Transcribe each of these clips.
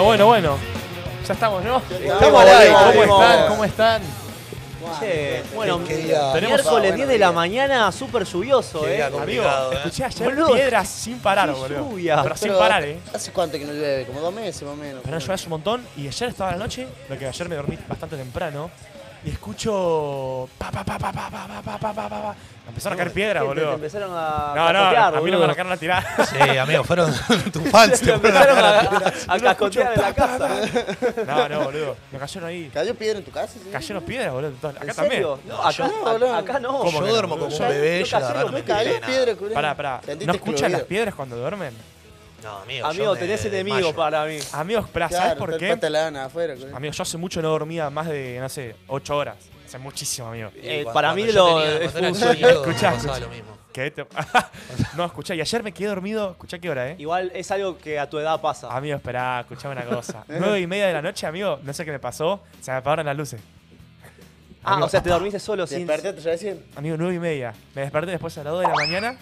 Bueno. Ya estamos, ¿no? Estamos al aire. ¿Cómo están? Che, bueno, miércoles 10 de la mañana, súper lluvioso, amigo, escuché ayer piedras sin parar, boludo. Pero sin parar, ¿Hace cuánto que no llueve? Como 2 meses más o menos. Pero llueve hace un montón y ayer estaba la noche, lo que ayer me dormí bastante temprano, y escucho empezaron a caer piedras, boludo. Empezaron a cascotear, a mí no me arrancaron a tirar. Sí, amigo, fueron tus fans. Te empezaron a cascotear en la casa. No, boludo. Me cayeron ahí. ¿Cayó piedra en tu casa? Sí. Cayeron piedras, boludo. Acá también. No, acá no. Yo duermo como un bebé. Pará. ¿No escuchan las piedras cuando duermen? No, amigo. Amigo, tenés enemigo para mí. Amigos, ¿sabés por qué? Amigo, yo hace mucho no dormía más de, no sé, 8 horas. Hace muchísimo, amigo. Para mí lo escuchá. Lo mismo. No, escuchá. Y ayer me quedé dormido. Escuchá qué hora, Igual es algo que a tu edad pasa. Amigo, esperá, escuchame una cosa. 9:30 de la noche, amigo, no sé qué me pasó. Se me apagaron las luces. Amigo, o sea, te dormiste solo sin... ¿Desperté, te decían? Amigo, 9:30. Me desperté después a las 2 de la mañana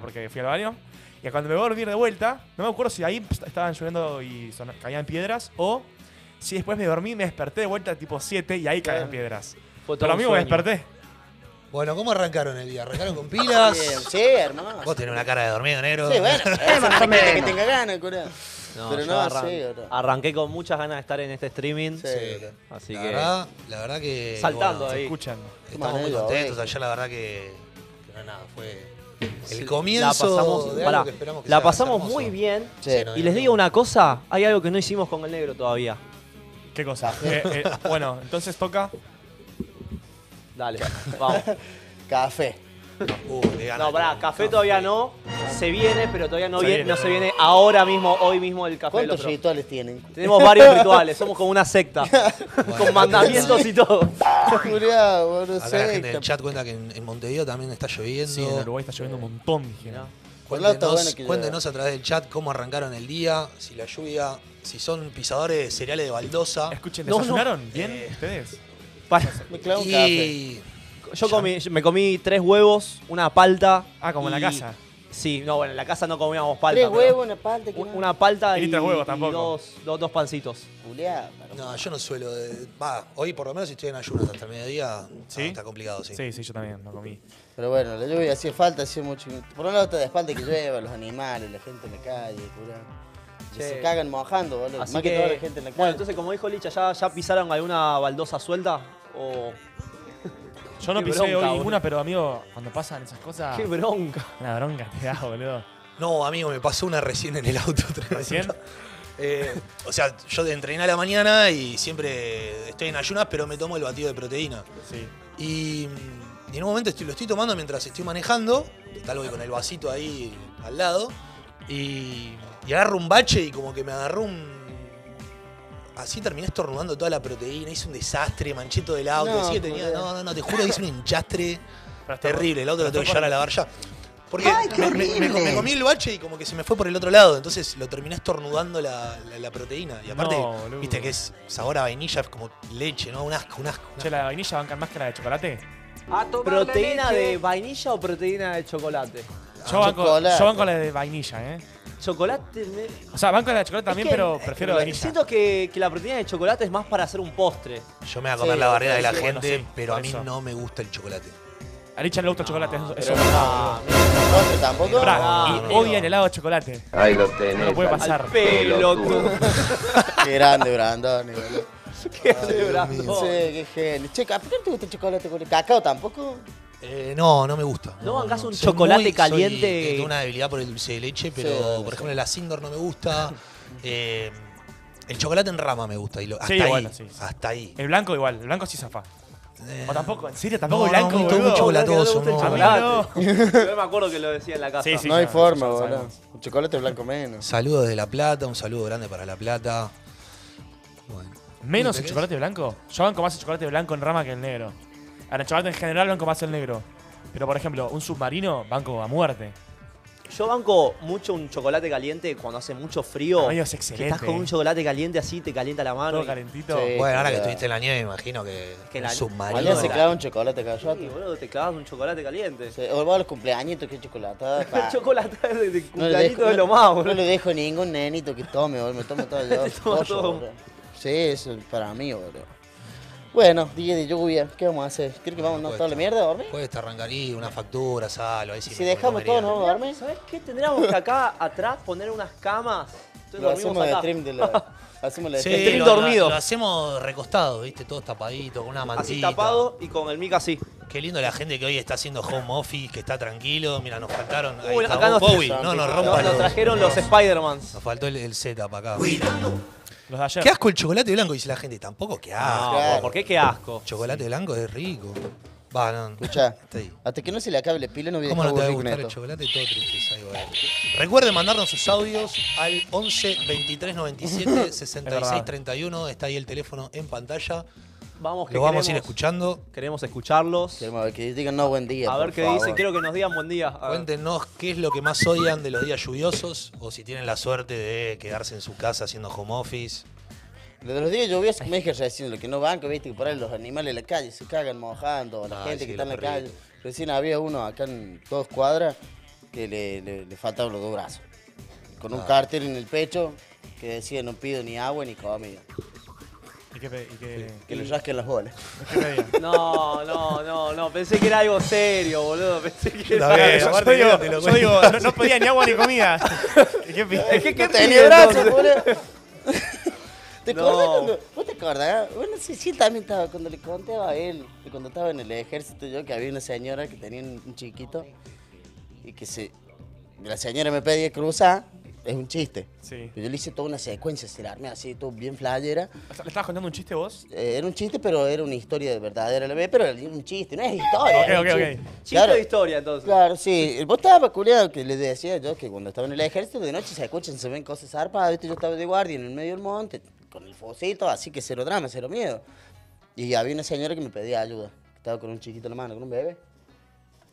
porque fui al baño. Y cuando me voy a dormir de vuelta, no me acuerdo si ahí estaban lloviendo y caían piedras o si después me dormí, me desperté de vuelta tipo 7 y ahí caían piedras. Pero amigo, me desperté. Bueno, ¿cómo arrancaron el día? ¿Arrancaron con pilas? Sí, hermano. Vos tenés una cara de dormido, negro. Sí, bueno, es más gente que tenga ganas, curado. No, pero no, arranqué con muchas ganas de estar en este streaming. Sí. Así que... La verdad que... Saltando bueno, ahí. Escuchan. Estamos muy contentos. Ayer la verdad que... No, nada, fue... El comienzo la pasamos muy bien. Sí, y les digo una cosa, hay algo que no hicimos con el negro todavía. ¿Qué cosa? Bueno, entonces toca. Dale, vamos. Café. No, pará, café todavía no. Se viene, pero todavía no se viene ahora mismo, hoy mismo el café. ¿Cuántos rituales tienen? Tenemos varios rituales, somos como una secta. Con mandamientos y todo. Cuidado, boludo. Acá la gente del chat cuenta que en Montevideo también está lloviendo. Sí, en Uruguay está lloviendo un montón, dije. Cuéntenos a través del chat cómo arrancaron el día, si la lluvia, si son pisadores de cereales de baldosa. Escuchen, ¿desayunaron bien ustedes? Me clavo un café. Yo me comí 3 huevos, una palta. Ah, como en la casa. Sí, no, bueno, en la casa no comíamos palta. 3 huevos, una palta. Una palta y 3 huevos tampoco. Y dos pancitos. Juliá, no, yo no suelo. Hoy por lo menos si estoy en ayunas hasta el mediodía. ¿Sí? Está complicado, sí. Sí, yo también no comí. Pero bueno, la lluvia hacía falta, hacía mucho. Por un lado está de espalda que llueva, los animales, la gente en la calle, curá. Se cagan mojando, boludo. Más que toda la gente en la calle. Bueno, entonces como dijo Licha, ¿ya pisaron alguna baldosa suelta? O... Yo no pisé hoy ninguna, pero amigo, cuando pasan esas cosas... ¡Qué bronca! Una bronca te da, boludo. No, amigo, me pasó una recién en el auto. ¿Recién? O sea, yo entrené a la mañana y siempre estoy en ayunas, pero me tomo el batido de proteína. Sí. Y en un momento lo estoy tomando mientras estoy manejando, tal vez con el vasito ahí al lado, y agarro un bache y como que me agarró un... Así terminé estornudando toda la proteína, hice un desastre, manché todo el auto. No, te juro que hice un enchastre terrible. El auto lo tengo que llevar a lavar ya. Porque me comí el bache y como que se me fue por el otro lado. Entonces lo terminé estornudando la proteína. Y aparte, viste que es sabor a vainilla, es como leche, ¿no? Un asco, un asco. Che, ¿la vainilla bancan más que la de chocolate? ¿Proteína de vainilla o proteína de chocolate? Yo banco la de vainilla, Chocolate... O sea, banco de la chocolate también, pero prefiero vainilla. Siento que la proteína de chocolate es más para hacer un postre. Yo me voy a comer la barrera de la gente, pero a mí no me gusta el chocolate. A Licha no le gusta el chocolate, eso no. ¿Tampoco? Y odia el helado de chocolate. Ahí lo tenés. No lo puede pasar. Pelotudo. Qué grande, Brandoni, qué grande, Brandoni. Sí, qué genio. Che, ¿por qué no te gusta el chocolate con el cacao tampoco? No me gusta. ¿No bancás un chocolate caliente? Tengo una debilidad por el dulce de leche, pero por ejemplo la Sindor no me gusta. El chocolate en rama me gusta. Hasta ahí. El blanco igual, el blanco sí zafá. O tampoco, en serio, tampoco blanco. No, muy chocolatoso. Yo me acuerdo que lo decía en la casa. No hay forma, boludo. Un chocolate blanco menos. Saludos de La Plata, un saludo grande para La Plata. Bueno. ¿Menos el chocolate blanco? Yo banco más el chocolate blanco en rama que el negro. Ahora, el chocolate en general banco más el negro. Pero, por ejemplo, un submarino banco a muerte. Yo banco mucho un chocolate caliente cuando hace mucho frío. Ay, es excelente. Que estás con un chocolate caliente así, te calienta la mano. Todo calentito. Sí, bueno, ahora que estuviste en la nieve, me imagino que el submarino. Mañana se clava un chocolate caliente. Sí, boludo, te clavas un chocolate caliente. Sí, o a los cumpleañitos, que chocolatada. El chocolate de cumpleañito es lo más, boludo. No le dejo ningún nenito que tome, boludo. Me tomo todo el todo. Sí, eso es para mí, boludo. Bueno, día de lluvia, ¿qué vamos a hacer? ¿Crees que vamos a toda la mierda a dormir? Puedes arrancarí, una factura, sal, ahí sí. Si dejamos todo, ¿no vamos a dormir? ¿Sabés qué? Tendríamos que acá atrás poner unas camas. Entonces lo hacemos acá. Hacemos el stream dormido. Lo hacemos recostado, ¿viste? Todo tapadito, con una mantita. Así tapado y con el mic así. Qué lindo la gente que hoy está haciendo home office, que está tranquilo. Mira, nos faltaron. Ahí está, acá nos rompan. Nos trajeron los Spider-Man. Nos faltó el setup acá. Cuidado. Los de ayer. Qué asco el chocolate blanco, dice la gente. Tampoco, qué asco. No, claro. ¿Por qué qué asco? Chocolate blanco es rico. Va, no. Escuchá, hasta que no se le acabe el pilo no voy a dejar de gustar el chocolate y todo tristeza. Recuerden mandarnos sus audios al 11 23 97 66 31. Está ahí el teléfono en pantalla. Vamos, lo vamos a ir escuchando. Queremos escucharlos. Queremos ver que digan buen día. A ver qué dicen, quiero que nos digan buen día. Cuéntenos qué es lo que más odian de los días lluviosos o si tienen la suerte de quedarse en su casa haciendo home office. De los días lluviosos me dije recién, lo que no banco, viste que por ahí los animales en la calle se cagan mojando, la gente que está en la calle. Recién había uno acá en 2 cuadras que le faltaban los 2 brazos. Con un cartel en el pecho que decía no pido ni agua ni comida. Que le rasquen las bolas. No, pensé que era algo serio, boludo. Pensé que era algo serio. Yo digo, no pedía ni agua ni comida. Es que no tenía brazos, boludo. ¿Te acordás cuando? ¿Vos te acordás? Bueno, sí, también estaba. Cuando le conté a él, cuando estaba en el ejército, yo que había una señora que tenía un chiquito y que la señora me pedía cruzar. Es un chiste. Sí. Yo le hice toda una secuencia, se la armé así, todo bien flyera. ¿Le estabas contando un chiste vos? Era un chiste, pero era una historia de verdadera. Pero era un chiste, no es historia. Ok. Chiste claro, de historia, entonces. Claro, sí. Vos estabas vaculeado, que les decía yo que cuando estaba en el ejército, de noche se escuchan, se ven cosas zarpadas. ¿Viste? Yo estaba de guardia en el medio del monte, con el focito, así que cero drama, cero miedo. Y había una señora que me pedía ayuda. Estaba con un chiquito en la mano, con un bebé.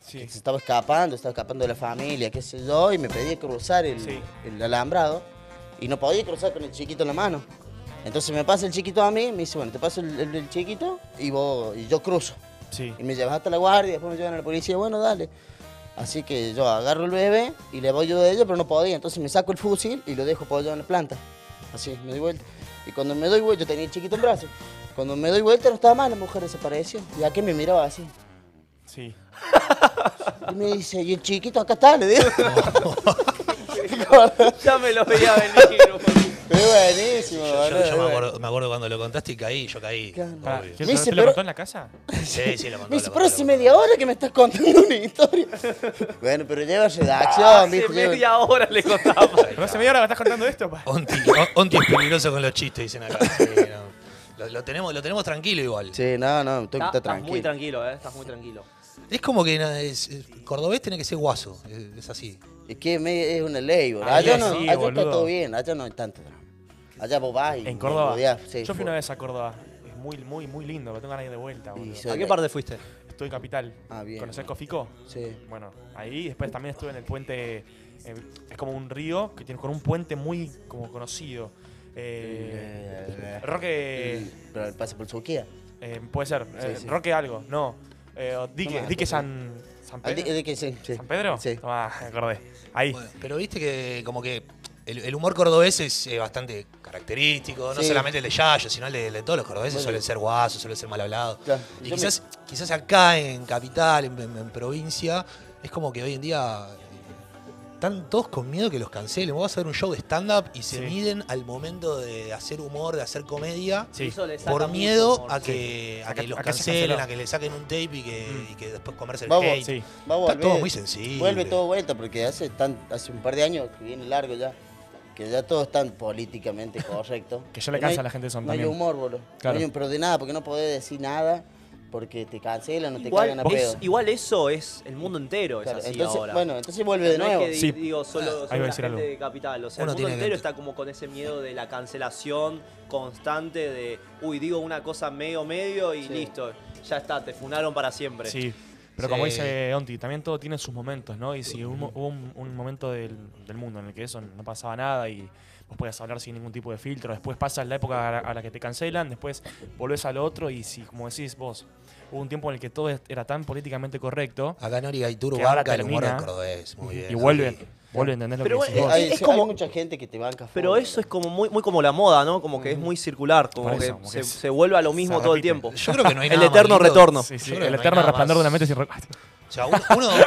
Sí. Que se estaba escapando de la familia, qué sé yo, y me pedía cruzar el alambrado y no podía cruzar con el chiquito en la mano. Entonces me pasa el chiquito a mí, me dice, bueno, te paso el chiquito y yo cruzo. Sí. Y me llevas hasta la guardia, después me llevan a la policía, bueno, dale. Así que yo agarro el bebé y le voy yo de ello, pero no podía. Entonces me saco el fusil y lo dejo apoyado en la planta. Así, me doy vuelta. Y cuando me doy vuelta, yo tenía el chiquito en brazos. Cuando me doy vuelta no estaba más, la mujer desapareció. Y a qué me miraba así. Sí. Y me dice, ¿y el chiquito acá está? Le digo. Ya me lo veía venir. Es buenísimo. Yo me acuerdo cuando lo contaste y yo caí. ¿Te lo contó en la casa? Sí, lo contó. Me dice, pero hace media hora que me estás contando una historia. Bueno, pero lleva redacción. Hace media hora le contaba. ¿No hace media hora me estás contando esto? Onti es peligroso con los chistes, dicen acá. Lo tenemos tranquilo igual. Sí, no, estoy tranquilo. Estás muy tranquilo, estás muy tranquilo. Es como que cordobés tiene que ser guaso, es así. Es que es una ley, boludo. Allá está todo bien, allá no hay tanto. Allá vos vas y... En Córdoba. Yo fui una vez a Córdoba. Es muy, muy, muy lindo, me tengo ganas de vuelta, boludo. ¿A qué parte fuiste? Estuve en Capital. Ah, bien. ¿Conocés Cofico? Sí. Bueno, ahí después también estuve en el puente... es como un río que tiene con un puente muy como conocido. Roque... ¿Pero pasa por Suquía? Puede ser. Roque algo, no. Dique San Pedro. Dique, sí. ¿San Pedro? Sí. Tomá, me acordé. Ahí. Bueno, pero viste que como que el humor cordobés es bastante característico, no solamente el de Yayo, sino el de todos los cordobeses, suelen ser guasos, suelen ser mal hablados. Claro. Y quizás acá en Capital, en provincia, es como que hoy en día están todos con miedo que los cancelen. Vos vas a ver un show de stand-up y se miden al momento de hacer humor, de hacer comedia, por miedo humor, a que los cancelen, a que le saquen un tape y que después comerse el hate. Sí. Está todo muy sensible. Vuelve todo vuelta porque hace un par de años, que viene largo ya, que ya todos están políticamente correctos. Que ya le cansa a la gente eso también. No hay humor, boludo. Claro. No hay pero de nada, porque no podés decir nada. Porque te cancelan, no te cagan a pedo. Igual eso es el mundo entero, claro, es así entonces, ahora. Bueno, entonces vuelve de nuevo. No es que digo solo la gente de Capital, o sea, el mundo entero está como con ese miedo de la cancelación constante de, digo una cosa medio y listo, ya está, te funaron para siempre. Sí. Pero como dice Onti, también todo tiene sus momentos, ¿no? Y si hubo un momento del mundo en el que eso no pasaba nada y vos podías hablar sin ningún tipo de filtro, después pasas la época a la que te cancelan, después volvés a lo otro y si, como decís vos, hubo un tiempo en el que todo era tan políticamente correcto... Acá Nori Gaituro banca el humor del cordobés, muy bien. Y vuelve a entender lo que decís. Es como hay mucha gente que te banca. Pero eso es como muy como la moda, ¿no? Como que es muy circular, como que se vuelve a lo mismo todo el tiempo. Yo creo que no hay nada. El eterno retorno. El eterno resplandor de una mente sin recuerdo. O sea,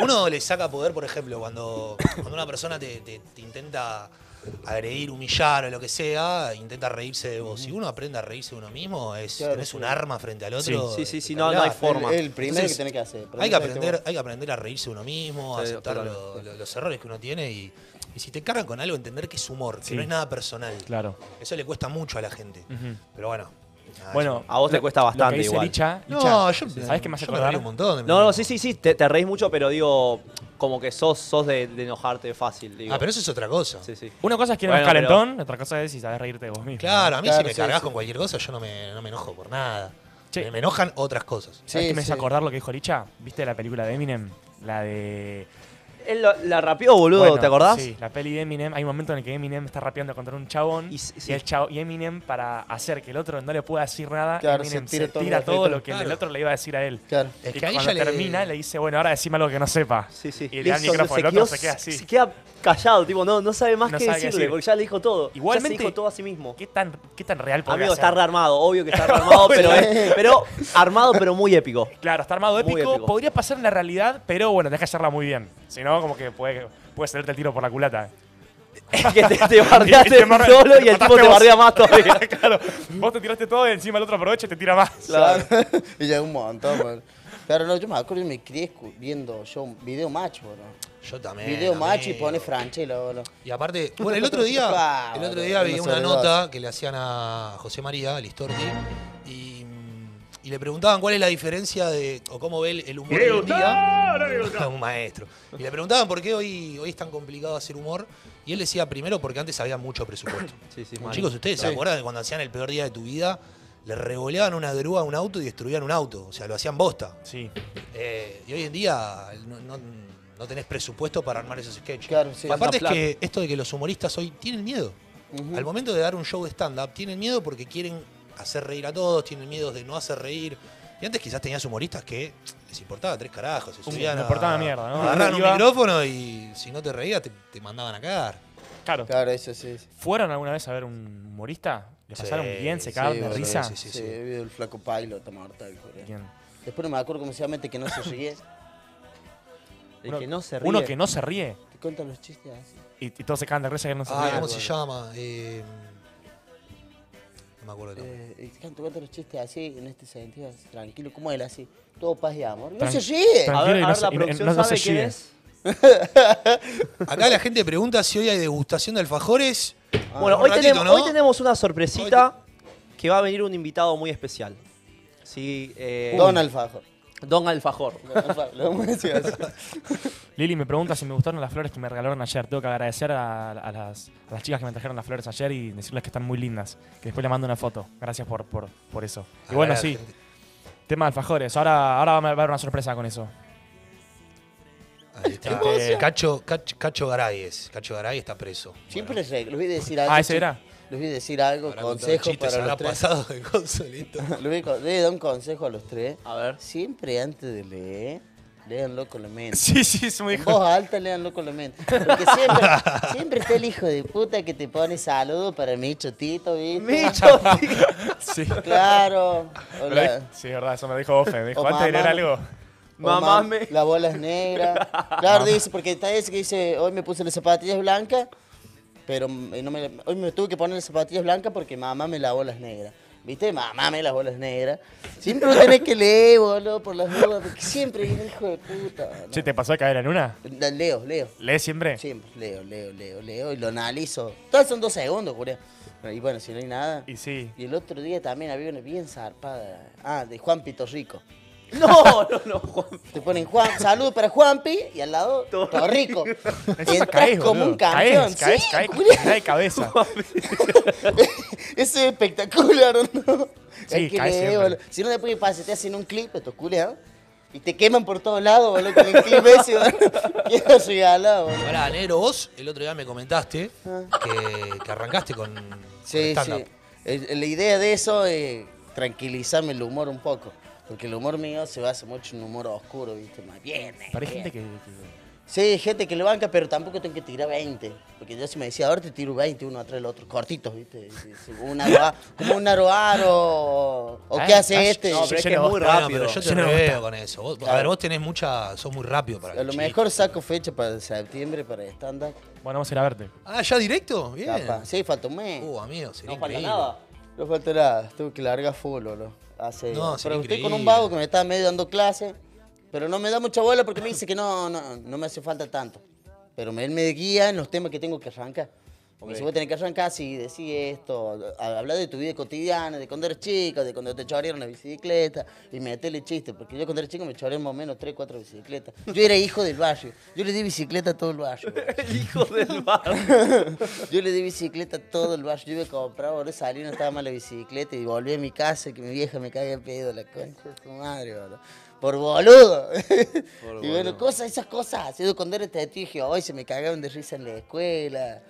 uno le saca poder, por ejemplo, cuando una persona te intenta agredir, humillar o lo que sea, intenta reírse de vos. Si uno aprende a reírse de uno mismo, tenés un arma frente al otro. Sí, no hay forma. El primero que tenés que hacer. Hay que aprender a reírse de uno mismo, a aceptar los errores que uno tiene y si te cargan con algo, entender que es humor, que no es nada personal. Claro. Eso le cuesta mucho a la gente. Pero bueno. Bueno, a vos te cuesta bastante igual. No, yo sabés que me hace acordar un montón. No, sí, te reís mucho, pero digo, como que sos de enojarte fácil, digo. Ah, pero eso es otra cosa. Sí. Una cosa es que eres calentón, otra cosa es si sabés reírte de vos mismo. Claro, a mí si me cargas con cualquier cosa, yo no me enojo por nada. Che. Me enojan otras cosas. ¿Sabés que me hace acordar lo que dijo Licha? ¿Viste la película de Eminem? La de... Él la rapeó, boludo, bueno, ¿te acordás? Sí, la peli de Eminem. Hay un momento en el que Eminem está rapeando contra un chabón y Eminem, para hacer que el otro no le pueda decir nada, claro, Eminem se tira todo lo que el otro le iba a decir a él. Claro. Es que cuando termina le dice, bueno, ahora decime algo que no sepa. Sí. Y le da el micrófono, el otro se queda así. Se queda callado, tipo, no sabe más qué decirle, porque ya le dijo todo. Igualmente, ya se dijo todo a sí mismo. ¿Qué tan real podría ser? Amigo, está rearmado, obvio que está rearmado, pero muy épico. Claro, está armado épico. Podría pasar en la realidad, pero bueno, tenés que hacerla muy bien. Si no, como que puede salirte el tiro por la culata. Es que te bardeaste solo y el tipo te bardea más todavía. Claro, vos te tiraste todo y encima el otro aprovecha y te tira más. Claro. Y ya es un montón, man. Claro, no, yo me acuerdo que me crié viendo video macho, bro. Yo también. Video macho y pone Franchella, bro. Y aparte, bueno, el otro día vi una nota que le hacían a José María Listorti y le preguntaban cuál es la diferencia o cómo ve el humor hoy en día. Un maestro. Y le preguntaban por qué hoy es tan complicado hacer humor. Y él decía, primero, porque antes había mucho presupuesto. Chicos, ¿ustedes se acuerdan de cuando hacían El Peor Día de Tu Vida? Le revoleaban una grúa a un auto y destruían un auto. O sea, lo hacían bosta. Sí. Y hoy en día no tenés presupuesto para armar esos sketches. Claro, sí. Aparte es que esto de que los humoristas hoy tienen miedo. Al momento de dar un show de stand-up, tienen miedo porque quieren hacer reír a todos, tienen miedo de no hacer reír. Y antes quizás tenías humoristas que les importaba tres carajos. Les importaba mierda, ¿no? Agarraban un micrófono y si no te reías te mandaban a cagar. Claro, eso sí. ¿Fueron alguna vez a ver un humorista? ¿Le pasaron bien? ¿Se cagaron de risa? Sí. He visto el flaco Pailo, después no me acuerdo cómo se llama este que no se ríe. El que no se ríe. Uno que no se ríe. Te cuentan los chistes así. Y todos se cagan de risa que no se ríe. ¿Cómo se llama? Me acuerdo canto los chistes así, en este sentido, tranquilo, como él, así, todo paz y amor. No se ríe. A ver, la producción sabe quién es. Acá la gente pregunta si hoy hay degustación de alfajores. Bueno, hoy tenemos una sorpresita que va a venir un invitado muy especial. Sí, Don Alfajor. Don Alfajor. Lili me pregunta si me gustaron las flores que me regalaron ayer. Tengo que agradecer a las chicas que me trajeron las flores ayer y decirles que están muy lindas. Que después les mando una foto. Gracias por eso. Y bueno, sí. Tema de alfajores. Ahora va a haber una sorpresa con eso. Ahí está. Cacho Garayes. Cacho Garayes está preso. Siempre les voy a decir algo. ¿Ese era? Les voy a decir algo, consejo para los tres. Pasado de consolito. Les voy a dar un consejo a los tres. A ver. Siempre antes de leer, léanlo con la mente. Sí, es muy hijo. En voz alta, léanlo con la mente. Porque siempre está el hijo de puta que te pone saludo para mi chotito, ¿viste? ¡Mi chotito! Sí. Claro. Hola. Sí, es verdad, eso me dijo Bofe. Me dijo, antes de leer algo. Mamame. La bola es negra. Claro, dice, porque está ese que dice, hoy me puse las zapatillas blancas. Pero hoy me tuve que poner las zapatillas blancas porque mamá me lavó las negras. ¿Viste? Mamá me lavó las negras. Siempre lo tenés que leer, boludo, por las dudas. Porque siempre viene hijo de puta. ¿No? Che, ¿te pasó de caer en una? Leo. ¿Lees siempre? Siempre. Leo. Y lo analizo. Todas son 2 segundos, curé. Y bueno, si no hay nada. Y sí. Y el otro día también había una bien zarpada. Ah, de Juan Pitorrico. No, Juan. Te ponen Juan, saludo para Juanpi y al lado todo rico. Y entras como un campeón. Caes de cabeza. Eso es espectacular, ¿no? Sí, caes. Si no, después que pase, te hacen un clip, estos culeados. Y te queman por todos lados, boludo, con el Team Messi, boludo. Lado, boludo. Pará, negro, vos el otro día me comentaste que arrancaste con stand-up. Sí, sí. La idea de eso es tranquilizarme el humor un poco. Porque el humor mío se basa mucho en humor oscuro, ¿viste? Más bien. Parece gente que... Sí, gente que lo banca, pero tampoco tengo que tirar 20. Porque yo si me decía, ahora te tiro 20, uno atrás del otro, cortitos, ¿viste? Como un aroaro, o qué hace este. No, pero es que es muy rápido. Pero yo te veo con eso. Vos, claro. A ver, vos tenés mucha... Sos muy rápido para... A lo mejor saco fecha para septiembre, para stand-up. Bueno, vamos a ir a verte. Ah, ¿ya directo? Bien. Capaz. Sí, falta un mes. Amigo, sería increíble. No falta nada. No falta nada. Tuve que largar full, boludo. Hace... No, sería increíble. Pero estoy con un vago que me estaba medio dando clase. Pero no me da mucha bola porque me dice que no me hace falta tanto. Pero él me guía en los temas que tengo que arrancar. Porque si vos tenés que arrancar, si decís esto, hablar de tu vida cotidiana, de cuando eres chico, de cuando te chorearon la bicicleta, y metele chistes. Porque yo cuando era chico me choreé más o menos 3, 4 bicicletas. Yo era hijo del barrio. Yo le di bicicleta a todo el barrio. El hijo del barrio. Yo le di bicicleta a todo el barrio. Yo me compraba, boludo, salí, no estaba mal la bicicleta, y volví a mi casa, que mi vieja me caga el pedo, la concha de tu madre, boludo. Por boludo. Por y bueno, esas cosas. Así cuando era tetigio, hoy se me cagaron de risa en la escuela.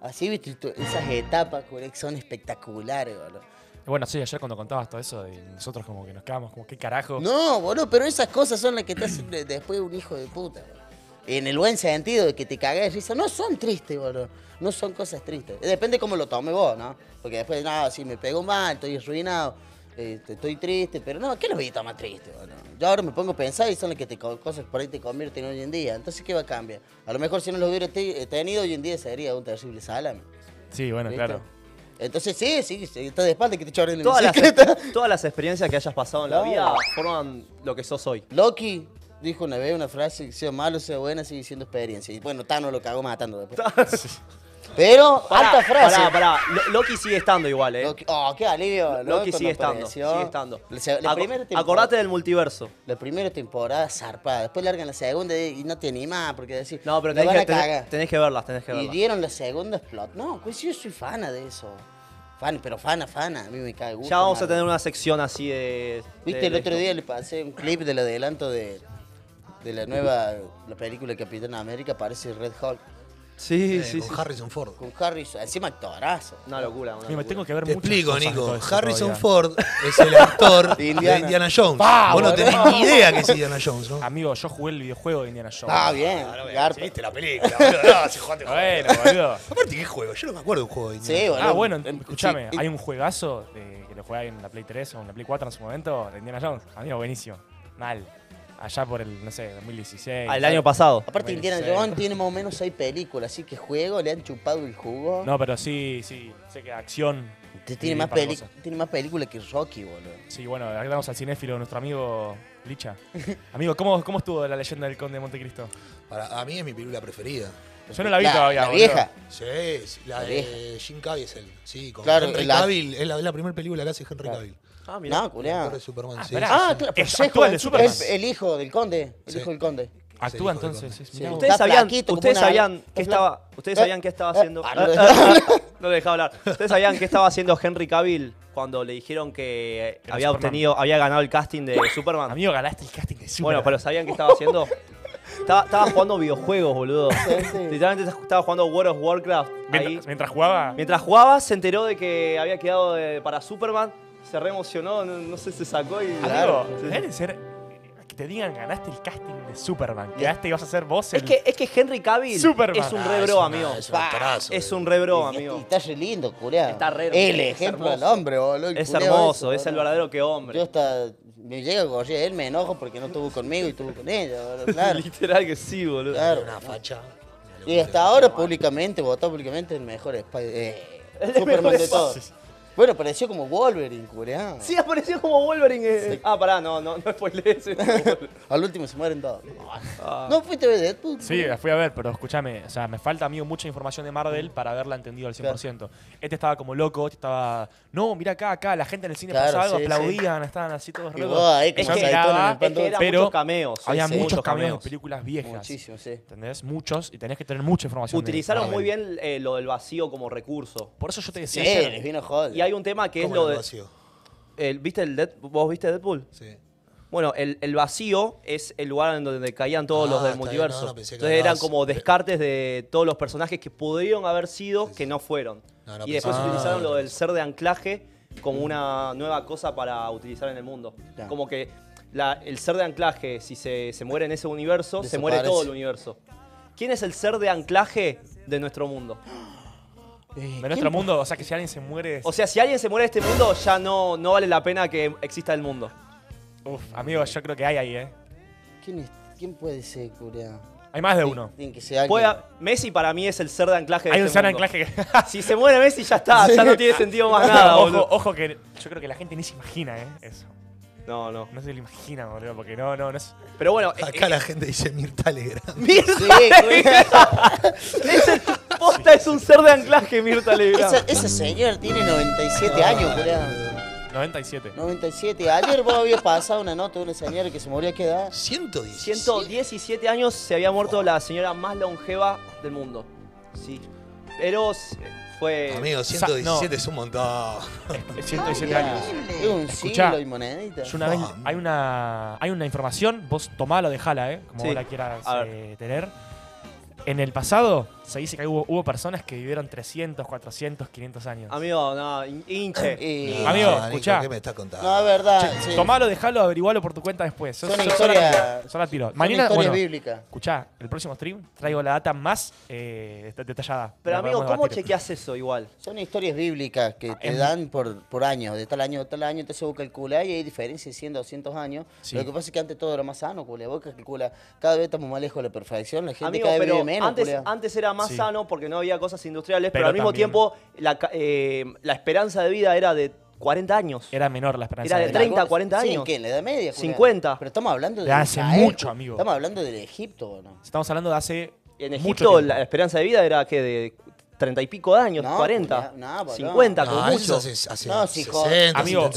Así, viste, esas etapas son espectaculares, boludo. Bueno, sí, ayer cuando contabas todo eso, de nosotros como que nos cagamos, como qué carajo. No, boludo, pero esas cosas son las que te hacen después un hijo de puta, boludo. En el buen sentido de que te cagás de risa. No son tristes, boludo. No son cosas tristes. Depende cómo lo tomes vos, ¿no? Porque después, no, si me pegó mal, estoy arruinado. Estoy triste, pero no, ¿qué lo voy a tomar triste? Bueno, yo ahora me pongo a pensar y son las que cosas que por ahí te convierten hoy en día. Entonces, ¿qué va a cambiar? A lo mejor si no lo hubiera tenido hoy en día sería un terrible salame. Sí, bueno, ¿viste? Claro. Entonces, sí, está de espalda que te chorren en la bicicleta. Todas las experiencias que hayas pasado en la vida forman lo que sos hoy. Loki dijo una vez una frase, sea malo, sea buena, sigue siendo experiencia. Y bueno, Thanos lo cagó matando después. Pero, alta frase. Pará. Loki sigue estando igual, Loki. Oh, qué alivio. Loki sigue estando, Acordate del multiverso. La primera temporada zarpada. Después largan la segunda y no te animás porque decís... No, pero tenés que verlas. Y dieron la segunda plot. No, pues yo soy fana de eso. Fan, a mí me cae gusto. Ya vamos a tener una sección así de... Viste, el otro día le pasé un clip del adelanto de la nueva película de Capitán América. Aparece Red Hulk. Sí, con Harrison Ford. Con Harrison, encima actorazo. Una locura, Me tengo que ver mucho. Te explico, Nico. Harrison Ford es el actor de Indiana Jones. Vos no tenés ni idea que es Indiana Jones, ¿no? Amigo, yo jugué el videojuego de Indiana Jones. Ah, bien. Viste la película, boludo. Bueno, boludo. Aparte, ¿qué juego? Yo no me acuerdo de un juego de Indiana Jones. Ah, bueno, escuchame. Hay un juegazo que lo jugaba en la Play 3 o en la Play 4 en su momento de Indiana Jones. Amigo, buenísimo. Mal. Allá por el, no sé, 2016. Al año pasado. Aparte, Indiana Jones tiene más o menos 6 películas, así que juego, le han chupado el jugo. No, pero sí, sé que acción. Tiene más películas que Rocky, boludo. Sí, bueno, acá vamos al cinéfilo, nuestro amigo Licha. Amigo, ¿cómo estuvo La Leyenda del Conde de Montecristo? A mí es mi película preferida. Yo no la vi todavía. ¿La vieja? Sí, la de Jim Cavill es él. Sí, con Henry Cavill. Es la primera película que hace Henry Cavill. Ah, mirá. No, culiado. El hijo del conde. El hijo del conde. Actúa entonces. Sí. ¿Ustedes sabían qué estaba haciendo? No le dejaba hablar. ¿Ustedes sabían qué estaba haciendo Henry Cavill cuando le dijeron que había ganado el casting de Superman? Amigo, ganaste el casting de Superman. Bueno, pero ¿sabían qué estaba haciendo? Estaba jugando videojuegos, boludo. Literalmente estaba jugando World of Warcraft. ¿Mientras jugaba? Mientras jugaba se enteró de que había quedado para Superman. Se reemocionó, no sé, se sacó y... Claro, que te digan ganaste el casting de Superman, quedaste y vas a ser vos el... Es que Henry Cavill Superman. Es un rebro, amigo. Es un rebro, amigo. Está re lindo, culiado. Está re lindo. El ejemplo del hombre, boludo. Es hermoso, es el verdadero que hombre. Yo hasta... Me llega, oye, él me enojo porque no estuvo conmigo y estuvo con ella, boludo, claro. Literal que sí, boludo. Claro. Una facha. Y hasta ahora, públicamente, votó públicamente el mejor Superman de todos. Bueno, apareció como Wolverine, culeado. Sí, apareció como Wolverine. Sí. Ah, pará, no spoilees. Al último se mueren todos. ¿No fuiste a ver Deadpool? Sí, la fui a ver, pero escúchame, o sea, me falta, amigo, mucha información de Marvel para haberla entendido al 100%. Claro. Este estaba como loco, este estaba... No, mirá acá, la gente en el cine pasaba algo, aplaudían, estaban así todos locos. Pero muchos cameos. Había muchos cameos de películas viejas. Muchísimos, sí. ¿Entendés? Muchos, y tenés que tener mucha información. Utilizaron muy bien lo del vacío como recurso. Por eso yo te decía... Sí, les vino joder. Hay un tema que es lo de... ¿Vos viste Deadpool? Sí. Bueno, el vacío es el lugar en donde caían todos los del multiverso. No, entonces eran como descartes de todos los personajes que pudieron haber sido, que no fueron. Y después utilizaron lo del ser de anclaje como una nueva cosa para utilizar en el mundo. Claro. Como que el ser de anclaje, si se muere en ese universo, se muere todo el universo. ¿Quién es el ser de anclaje de nuestro mundo? De nuestro mundo, o sea, que si alguien se muere... O sea, si alguien se muere de este mundo, ya no vale la pena que exista el mundo. Uf, amigo, yo creo que hay ahí, ¿eh? ¿Quién puede ser, curia? Hay más de uno. Que sea Messi para mí es el ser de anclaje de este mundo. Hay un ser de anclaje que... Si se muere Messi, ya está. Sí. Ya no tiene sentido más nada, boludo. Ojo que yo creo que la gente ni se imagina, ¿eh? Eso. No. No se lo imagina, boludo, porque no es... Pero bueno... Acá la gente dice Mirta Legrand. ¡Mirta Legrand! Ese posta es un ser de anclaje, Mirta Legrand. Ese señor tiene 97 años, curia. 97. Ayer vos habías pasado una nota de una señora que se moría, ¿qué edad? 117. 117 años se había muerto la señora más longeva del mundo. Sí. Pero fue... Amigo, 117 es un montón. 117 años. Es un siglo y monedita. Yo una vez, hay una información, vos tomala o dejala, como vos la quieras tener. En el pasado se dice que hubo personas que vivieron 300, 400, 500 años. Amigo, no, hinche. Amigo, escuchá. ¿Qué me estás contando? No, es verdad. Sí. Tomalo, dejalo, averigualo por tu cuenta después. Son historias bíblicas. Escuchá, el próximo stream traigo la data más detallada. Pero amigo, ¿cómo chequeás eso igual? Son historias bíblicas que te dan por años. De tal año, entonces vos calculás y hay diferencia de 100, 200 años. Sí. Lo que pasa es que antes todo era más sano, culia. Vos calculás, cada vez estamos más lejos de la perfección. La gente cada vez vive menos, antes era más sano porque no había cosas industriales, pero al mismo tiempo la esperanza de vida era de 40 años. Era menor la esperanza de vida. Era de 30 a 40 años. Sí, ¿en qué? ¿En la edad media? 50. Pero estamos hablando de... hace mucho, amigo. Estamos hablando del Egipto, ¿no? Estamos hablando de hace... En Egipto la esperanza de vida era que de 30 y pico de años, 40, 50, con mucho. No, 60, amigo,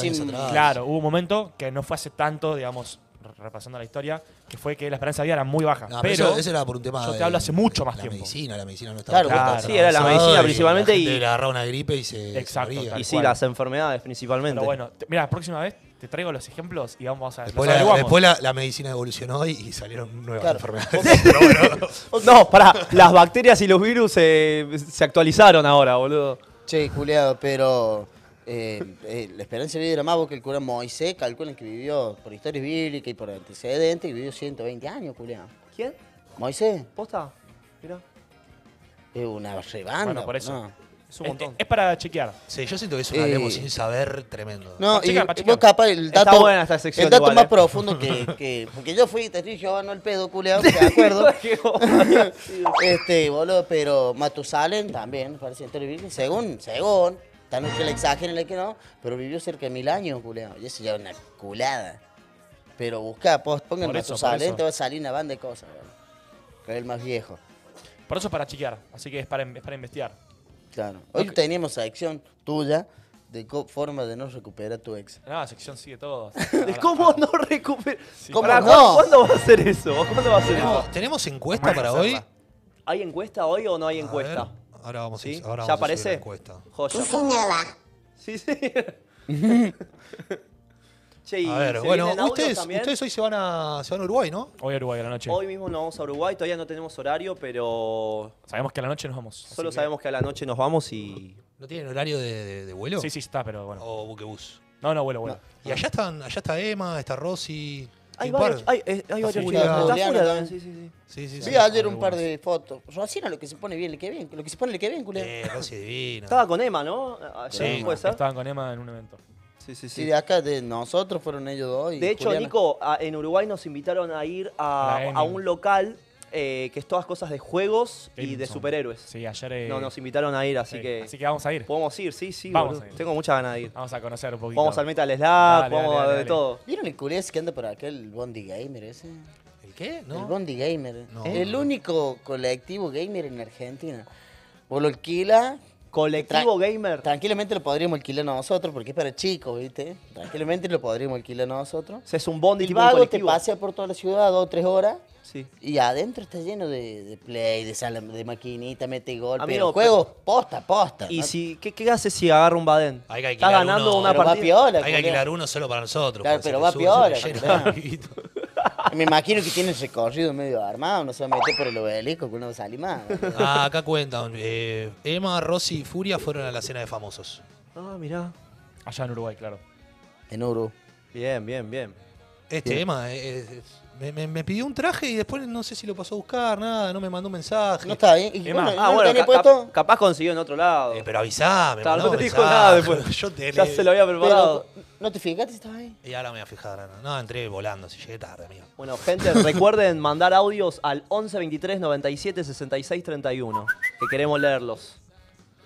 claro, hubo un momento que no fue hace tanto, digamos... repasando la historia, que fue que la esperanza de vida era muy baja. No, pero eso era por un tema yo te hablo hace mucho más tiempo. La medicina no estaba... Claro, sí, era la medicina principalmente y... le agarraba una gripe y se... Exacto. Y sí, las enfermedades principalmente. Pero bueno, mira, la próxima vez te traigo los ejemplos y vamos a... Después la medicina evolucionó y salieron nuevas enfermedades. Pero bueno. No, pará, las bacterias y los virus se actualizaron ahora, boludo. Che, culiado, pero... la esperanza de vida era más que el cura Moisés, calculan que vivió por historias bíblicas y por antecedentes, y vivió 120 años, culiao. ¿Quién? Moisés. ¿Posta? Mirá. Es una rebanda. Bueno, por eso. No. Es un montón. Es para chequear. Sí, yo siento que es una demo sin saber tremendo. No, y vos capaz el dato... Está buena esta sección. El dato igual, más profundo que... Porque yo fui testigo, no el pedo, culiao, ¿te acuerdo? Boludo, pero Matusalén también, parece historia bíblica, según... Tan que la exageren, que no, pero vivió cerca de 1000 años, culiao. Y eso ya es una culada. Pero buscá, pongan Matusalén, te va a salir una banda de cosas, que es el más viejo. Por eso es para chequear, así que es para investigar. Claro. Hoy tenemos sección tuya de forma de no recuperar tu ex. No, sección sí de todo. ¿De cómo no recuperar? Sí. ¿Cuándo va a ser eso? ¿Cuándo va a ser eso? ¿Tenemos encuesta para hoy? ¿Hay encuesta hoy o no hay encuesta? Ver. Ahora vamos ahora ¿ya vamos aparece? A la encuesta. Joya. Sí. Che, a ver, bueno, ustedes hoy se van a Uruguay, ¿no? Hoy a Uruguay, a la noche. Hoy mismo nos vamos a Uruguay, todavía no tenemos horario, pero... Sabemos que a la noche nos vamos. Solo sabemos que a la noche nos vamos y... ¿No tienen horario de vuelo? Sí, está, pero bueno. ¿O buquebús? No, vuelo. No. Y allá está Emma, está Rosy... Hay varios chicos. Sí, ayer un par de fotos. Rosina, lo que se pone bien, le que bien, culero. Rosy divina. Estaba con Emma, ¿no? Sí, estaban con Emma en un evento. Sí. Y de acá, de nosotros, fueron ellos dos. De hecho, Juliana. Nico, en Uruguay nos invitaron a ir a un local que es todas cosas de juegos y de superhéroes. Sí, ayer... No, nos invitaron a ir, así que... Así que vamos a ir. Podemos ir, sí. Vamos a ir. Tengo muchas ganas de ir. Vamos a conocer un poquito. Vamos al Metal Slug, vamos a de todo. ¿Vieron el culés que anda por acá, el Bondi Gamer ese? ¿El qué? No. El Bondi Gamer. No. El único colectivo gamer en Argentina. Vos lo alquilás... Colectivo gamer. Tranquilamente lo podríamos alquilar nosotros, porque es para chicos, ¿viste? Tranquilamente lo podríamos alquilar nosotros. Se es un bondi y vago, te pasea por toda la ciudad 2 o 3 horas. Sí. Y adentro está lleno de play, de sala, de maquinita, mete golpe. Amigo, juegos posta. ¿Y ¿no? si qué haces si agarra un Badén? Hay que alquilar ganando uno, una partida. Va piola, hay que alquilar uno solo para nosotros. Claro, pero va piola. Me imagino que tiene el recorrido medio armado, no se mete por el obelisco, que uno sale más. Ah, acá cuentan. Emma, Rosy y Furia fueron a la cena de famosos. Ah, mirá. Allá en Uruguay, claro. En Uruguay. Bien. Emma me pidió un traje y después no sé si lo pasó a buscar, nada, no me mandó un mensaje. No está bien. Bueno, capaz consiguió en otro lado. Pero avisame, no te dijo nada después. Ya se lo había preparado. ¿No te fijaste si estabas ahí? Y ahora me voy a fijar. No, entré volando, si llegué tarde, amigo. Bueno, gente, recuerden mandar audios al 11 23 97 66 31, que queremos leerlos.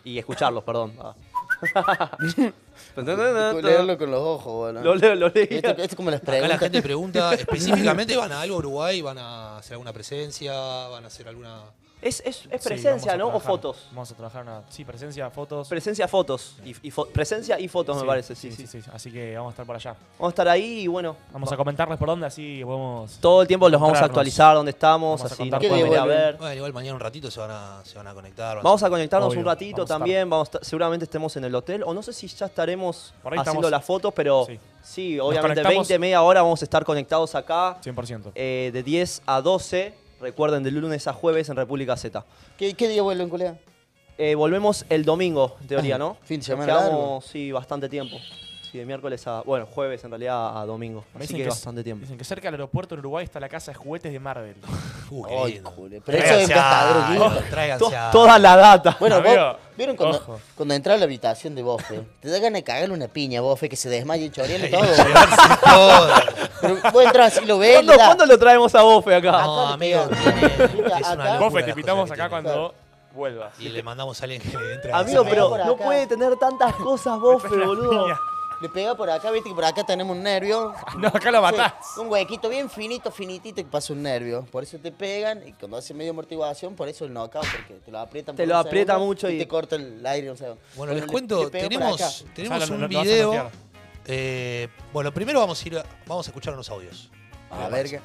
Y escucharlos, perdón. Leerlo con los ojos, bueno. Lo leí. Esto es como las preguntas. Acá la gente pregunta, específicamente, ¿van a algo a Uruguay? ¿Van a hacer alguna presencia? ¿Van a hacer alguna...? Es presencia, sí, ¿no? Trabajar, ¿o fotos? Vamos a trabajar una... Sí, presencia, fotos. Presencia, fotos. Presencia y fotos, sí, me parece. Sí. Así que vamos a estar por allá. Vamos a estar ahí y bueno... Vamos a comentarles por dónde, así podemos... Todo el tiempo los vamos a actualizar dónde estamos, así nos pueden venir a ver. Bueno, igual mañana un ratito se van a conectar. Vamos a conectarnos, obvio, un ratito también. Seguramente estemos en el hotel. O no sé si ya estaremos haciendo las fotos, pero... Sí. Sí, obviamente, 20, media hora vamos a estar conectados acá. 100%. De 10 a 12... Recuerden, de lunes a jueves en República Z. ¿Qué día vuelven, colega? Volvemos el domingo, en teoría, ¿no? Fin de semana largo. Sí, bastante tiempo. Sí, de miércoles a... Bueno, jueves en realidad a domingo. Así que bastante tiempo. Dicen que cerca del aeropuerto en Uruguay está la casa de juguetes de Marvel. Uy, qué lindo. Pero eso es Castadero. Tráiganse toda la data. Bueno, vos, ¿vieron cuando entraba a la habitación de Bofe? Te da ganas de cagarle una piña, Bofe, que se desmaye choreando y todo. Pero vos entras así, lo ves. ¿Cuándo lo traemos a Bofe acá? No, amigo. Bofe, te invitamos acá cuando... vuelvas. Y le mandamos a alguien que le entre. Amigo, pero no puede tener tantas cosas, Bofe, boludo. Le pega por acá, viste que por acá tenemos un nervio. No, acá lo matás. Sí, un huequito bien finitito que pasa un nervio. Por eso te pegan y cuando hace medio amortiguación, por eso el knockout, porque te lo aprietan. Te lo aprieta mucho y te corta el aire. O sea, bueno, les cuento, tenemos un video. Bueno, primero vamos a escuchar unos audios. A ver qué.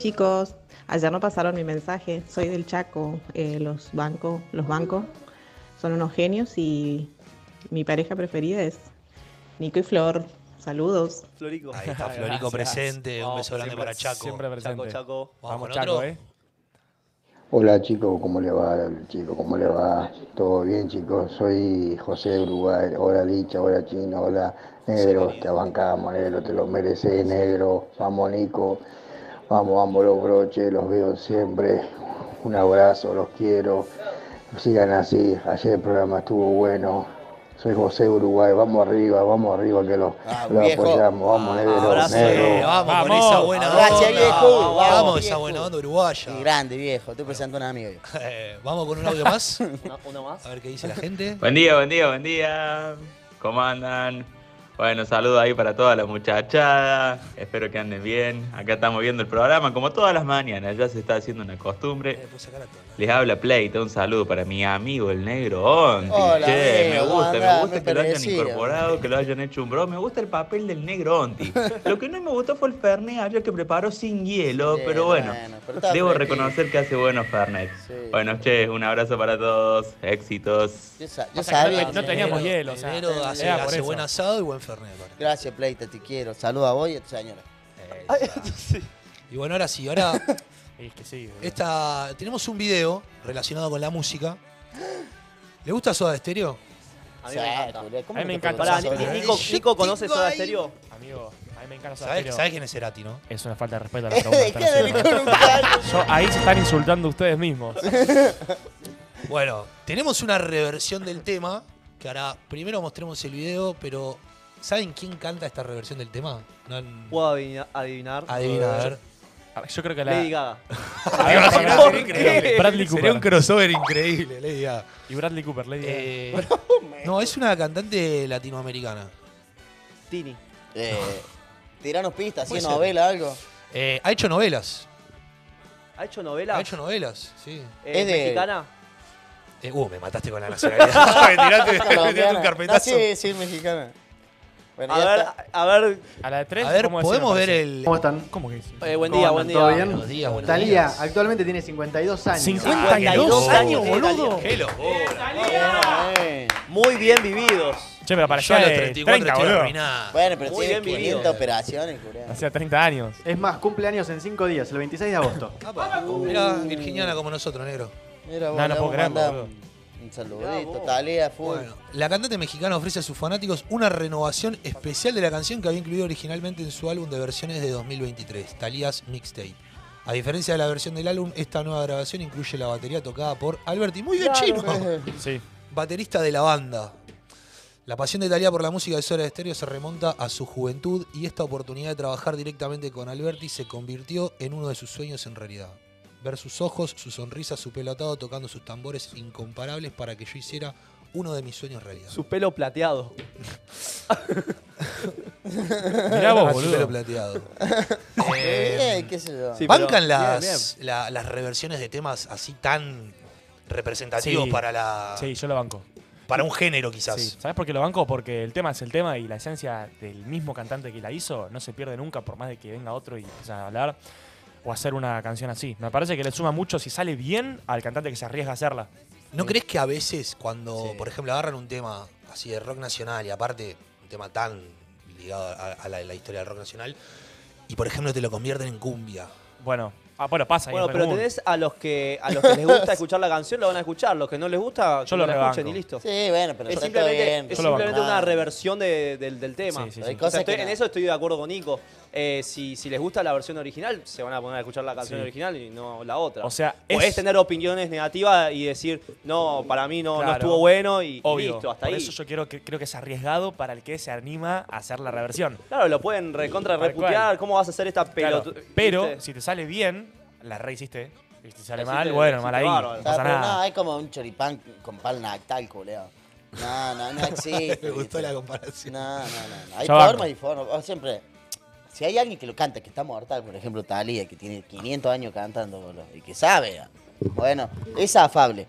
Chicos, ayer no pasaron mi mensaje. Soy del Chaco. Los bancos son unos genios y mi pareja preferida es... Nico y Flor, saludos. Florico. Ahí está Florico presente, un beso grande para Chaco. Siempre presente. Chaco. Vamos Chaco, Hola chicos, ¿cómo le va? ¿Cómo le va? ¿Todo bien chicos? Soy José de Uruguay, hola Licha, hola Chino, hola Negro, te bancamos Negro, te lo mereces Negro, vamos Nico, vamos los broches, los veo siempre, un abrazo, los quiero, sigan así, ayer el programa estuvo bueno. Soy José Uruguay, vamos arriba que lo apoyamos, vamos Negro. Vamos con esa buena onda. Gracias viejo. Vamos esa buena onda uruguaya. Y grande viejo, estoy presentando a un amigo. Vamos con un audio más. Uno más. A ver qué dice la gente. Buen día. ¿Cómo andan? Bueno, saludos ahí para todas las muchachadas. Espero que anden bien. Acá estamos viendo el programa como todas las mañanas. Ya se está haciendo una costumbre. Les habla Pleito. Un saludo para mi amigo el Negro Onti. Hola, che, me gusta que lo hayan incorporado, que lo hayan hecho un bro. Me gusta el papel del Negro Onti. Lo que no me gustó fue el Fernet ayer que preparó sin hielo. Pero bueno, debo reconocer que hace buenos Fernet. Sí. Bueno, che, un abrazo para todos. Éxitos. Yo sabía que no teníamos hielo. O sea, Negro hace buen asado y buen Fernet. Gracias, Pleita, te quiero. Saluda a vos y a tu señora. Sí. Y bueno, ahora sí, tenemos un video relacionado con la música. ¿Le gusta Soda Stereo? A mí me encanta. ¿Nico conoce Soda Stereo? Amigo, a mí me encanta Soda Stereo. ¿Sabés quién es Cerati, no? Es una falta de respeto a la pregunta. Ahí se están insultando ustedes mismos. Bueno, tenemos una reversión del tema. Que ahora primero mostremos el video, pero... ¿Saben quién canta esta reversión del tema? No han... ¿Puedo adivinar? Yo creo que la... Lady Gaga. Bradley Cooper. Sería un crossover increíble, Lady Gaga. Y Bradley Cooper, Lady Gaga. No, es una cantante latinoamericana. Tini. Tiranos pistas, ¿hacía novela algo? Ha hecho novelas. ¿Ha hecho novelas? Sí. ¿Es mexicana? Me mataste con la nacionalidad. me tiraste un carpetazo. No, sí, sí, mexicana. Bueno, a ver. A la de tres. A ver, ¿podemos ver el...? ¿Cómo están? ¿Cómo que es? Buen día. ¿Todo bien? Buenos días, Thalía actualmente tiene 52 años. ¿52 años, boludo? ¡Qué loco! Muy bien vividos. Che, pero para allá los 34 estoy arruinado. Bueno, pero tiene 500 operaciones, curado. Hacía 30 años. Es más, cumpleaños en 5 días, el 26 de agosto. Mirá, virginiana como nosotros, negro. Mira, no, no puedo creer, boludo. Un saludito, Thalía, full. Bueno, la cantante mexicana ofrece a sus fanáticos una renovación especial de la canción que había incluido originalmente en su álbum de versiones de 2023, Thalía's Mixtape. A diferencia de la versión del álbum, esta nueva grabación incluye la batería tocada por Alberti. Muy bien, claro, chino. Sí. Baterista de la banda. La pasión de Thalía por la música de Soda Stereo se remonta a su juventud y esta oportunidad de trabajar directamente con Alberti se convirtió en uno de sus sueños en realidad. Ver sus ojos, su sonrisa, su pelo atado tocando sus tambores incomparables para que yo hiciera uno de mis sueños realidad. Su pelo plateado. Mirá vos, boludo. Su pelo plateado. ¿Qué sé yo? Sí, ¿bancan las reversiones de temas así tan representativos para la...? Sí, yo lo banco. Para un género, quizás. Sí. ¿Sabés por qué lo banco? Porque el tema es el tema y la esencia del mismo cantante que la hizo no se pierde nunca, por más de que venga otro y empiezan a hablar o hacer una canción así. Me parece que le suma mucho si sale bien al cantante que se arriesga a hacerla. ¿No crees que a veces cuando, por ejemplo, agarran un tema así de rock nacional y aparte un tema tan ligado a la historia del rock nacional y, por ejemplo, te lo convierten en cumbia? Bueno, pasa. Bueno, pero tenés a los que les gusta escuchar la canción, la van a escuchar. Los que no les gusta, yo no la escuchen y listo. Sí, bueno, pero es simplemente una reversión del tema. Sí, sí, sí. O sea, en eso estoy de acuerdo con Nico. Si les gusta la versión original, se van a poner a escuchar la canción original y no la otra. O sea, podés tener opiniones negativas y decir, no, para mí no estuvo bueno y listo, hasta ahí. Por eso yo creo que es arriesgado para el que se anima a hacer la reversión. Claro, lo pueden reputear, ¿cómo vas a hacer esta pelota? Claro, pero si te sale bien, la rehiciste. Y si te sale mal, bueno, mal ahí, no pasa nada. No, es como un choripán con pan lactal, culeo. No existe. Me gustó la comparación. No. Hay forma y forma, siempre. Si hay alguien que lo canta, que está mortal, por ejemplo, Thalía, que tiene 500 años cantando, boludo, y que sabe, bueno, es afable.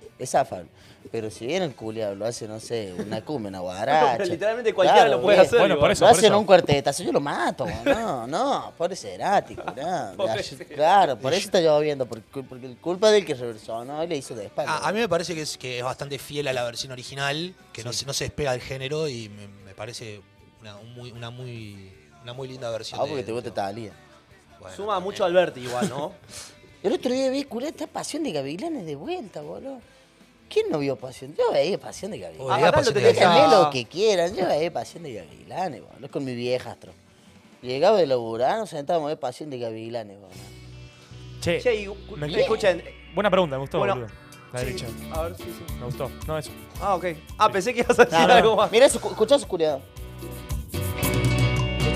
Pero si viene el culiado, lo hace, no sé, una cumbia, una guaracha. Pero literalmente cualquiera lo puede hacer. Bueno, por eso un cuartetazo, yo lo mato, no, pobre cerático, claro, por eso está lloviendo, porque culpa del que reversó, ¿no? Él le hizo de espalda. A mí me parece que es bastante fiel a la versión original, que no se despega del género y me parece una muy linda versión. Ah, porque te gusta Thalía. Bueno, suma mucho Alberti igual, ¿no? El otro día vi, culé, esta Pasión de Gavilanes de vuelta, boludo. ¿Quién no vio Pasión? Yo veía Pasión de Gavilanes. Déjenme lo que quieran. Yo veía Pasión de Gavilanes, boludo, con mi viejastro. Llegaba de laburar, nos sentábamos a ver Pasión de Gavilanes, boludo. Che, escuchen. Buena pregunta, me gustó, boludo. La derecha. A ver, sí. Me gustó. No, eso. Ah, ok. Ah, pensé que ibas a decir algo más. Mirá, escuchá su culiado.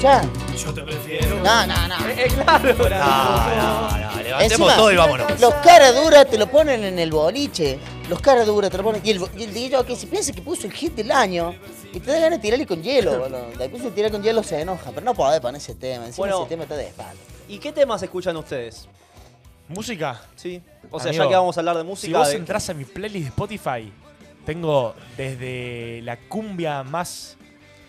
¿Ya? Yo te prefiero. No. Claro. No. Levantemos encima, todo y vámonos. Los caras duras te lo ponen en el boliche. Los caras duras te lo ponen. Y el DJ que se piensa que puso el hit del año y te da ganas de tirarle con hielo. Después de tirar con hielo se enoja. Pero no podés poner ese tema. Encima ese tema está de espalda. ¿Y qué temas escuchan ustedes? ¿Música? Sí. O sea, amigo, ya que vamos a hablar de música. Si vos entrás a mi playlist de Spotify, tengo desde la cumbia más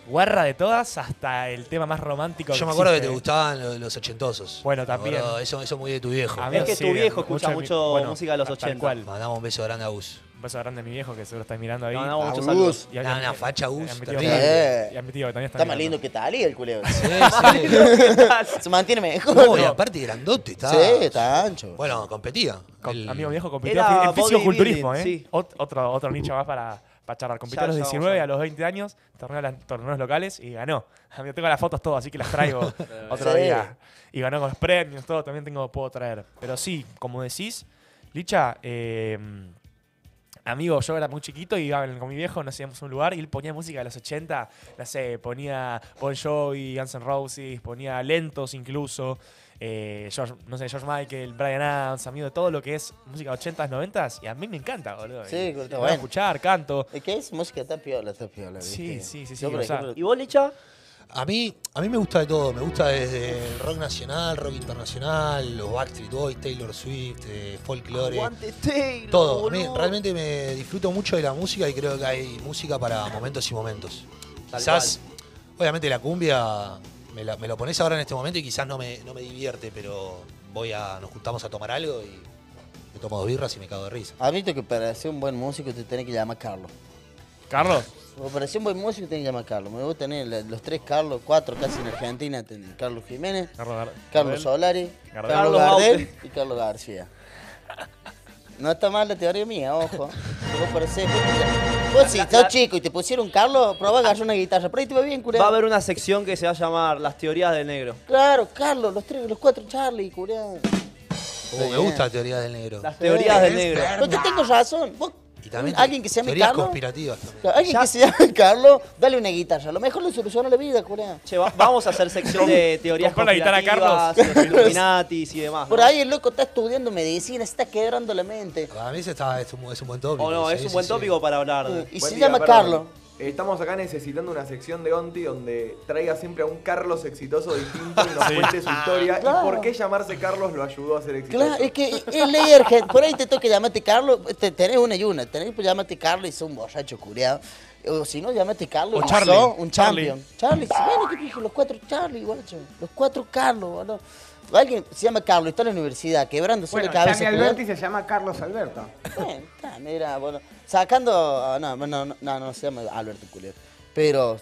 guarra de todas hasta el tema más romántico. Yo me acuerdo que te gustaban los ochentosos. Bueno, también. Eso muy de tu viejo. Es que tu viejo escucha mucho música de los 80. Mandamos un beso grande a Gus. Un beso grande a mi viejo que seguro está mirando ahí. Mandamos muchos saludos. Una facha Gus. Y a mi tío que también está más lindo que Thalía el culeo. Sí. Se mantiene mejor. Y aparte grandote está. Sí, está ancho. Bueno, competía. Amigo viejo competía en fisiculturismo, ¿eh? Otro nicho más para... a charlar. Compitió a los 19 y a los 20 años, torneos locales y ganó. Yo tengo las fotos todas, así que las traigo otro día. Y ganó con los premios, todo, también puedo traer. Pero sí, como decís, Licha, amigo, yo era muy chiquito y iba con mi viejo, nos íbamos a un lugar y él ponía música de los 80, no sé, ponía Bon Jovi, Guns N' Roses, ponía lentos incluso, George Michael, Brian Adams, amigo de todo lo que es música 80s, 90s, y a mí me encanta, boludo. Sí, lo voy a escuchar, canto. ¿Qué es música? Está piola, ¿viste? Sí. Yo, por ejemplo, ¿y vos, Licha? A mí me gusta de todo. Me gusta desde el rock nacional, rock internacional, los Backstreet Boys, Taylor Swift, folklore. Aguante Taylor, todo. A mí realmente me disfruto mucho de la música y creo que hay música para momentos y momentos. Tal quizás, cual. Obviamente la cumbia me lo pones ahora en este momento y quizás no me divierte, pero nos juntamos a tomar algo y me tomo dos birras y me cago de risa. A mí que para ser un buen músico te tenés que llamar Carlos. ¿Carlos? Para ser un buen músico tenés que llamar Carlos. Me voy a tener los tres Carlos, cuatro casi en Argentina. Tenés Carlos Jiménez, Carlos Solari, Carlos Gardel y Carlos García. No está mal la teoría mía, ojo. Vos si estás chico y te pusieron Carlos, probá agarrar una guitarra. Por ahí te va bien, curado. Va a haber una sección que se va a llamar Las Teorías del Negro. Claro, Carlos, los tres, los cuatro, Charlie, curado. Me gusta la teoría del negro. Las teorías del negro. No te tengo razón. ¿Vos? Y también alguien que se llame Carlos. Conspirativas también. Alguien que se llame Carlos, dale una guitarra. A lo mejor le soluciona la vida, curá. Che, vamos a hacer sección de teorías conspirativas, los Illuminatis y demás. ¿No? Por ahí el loco está estudiando medicina, se está quebrando la mente. Para mí es un buen tópico. O no, es un buen tópico para hablar. Y se llama Carlos. Estamos acá necesitando una sección de Onti donde traiga siempre a un Carlos exitoso distinto y nos cuente su historia. Claro. Y por qué llamarse Carlos lo ayudó a ser exitoso. Claro, es que es ley argentina. Por ahí te toca llamarte Carlos, tenés una y una. Tenés que llamarte Carlos y sos un borracho cureado. O si no, llamate Carlos. O Charlie. Un champion. Charlie. Bueno, ¿qué dije? Los cuatro Charlie, guacho. Los cuatro Carlos, boludo. Alguien se llama Carlos, está en la universidad, quebrándose la cabeza. Alberti se llama Carlos Alberto. Bueno, mira, bueno, sacando... No se llama Alberto Culero. Pero,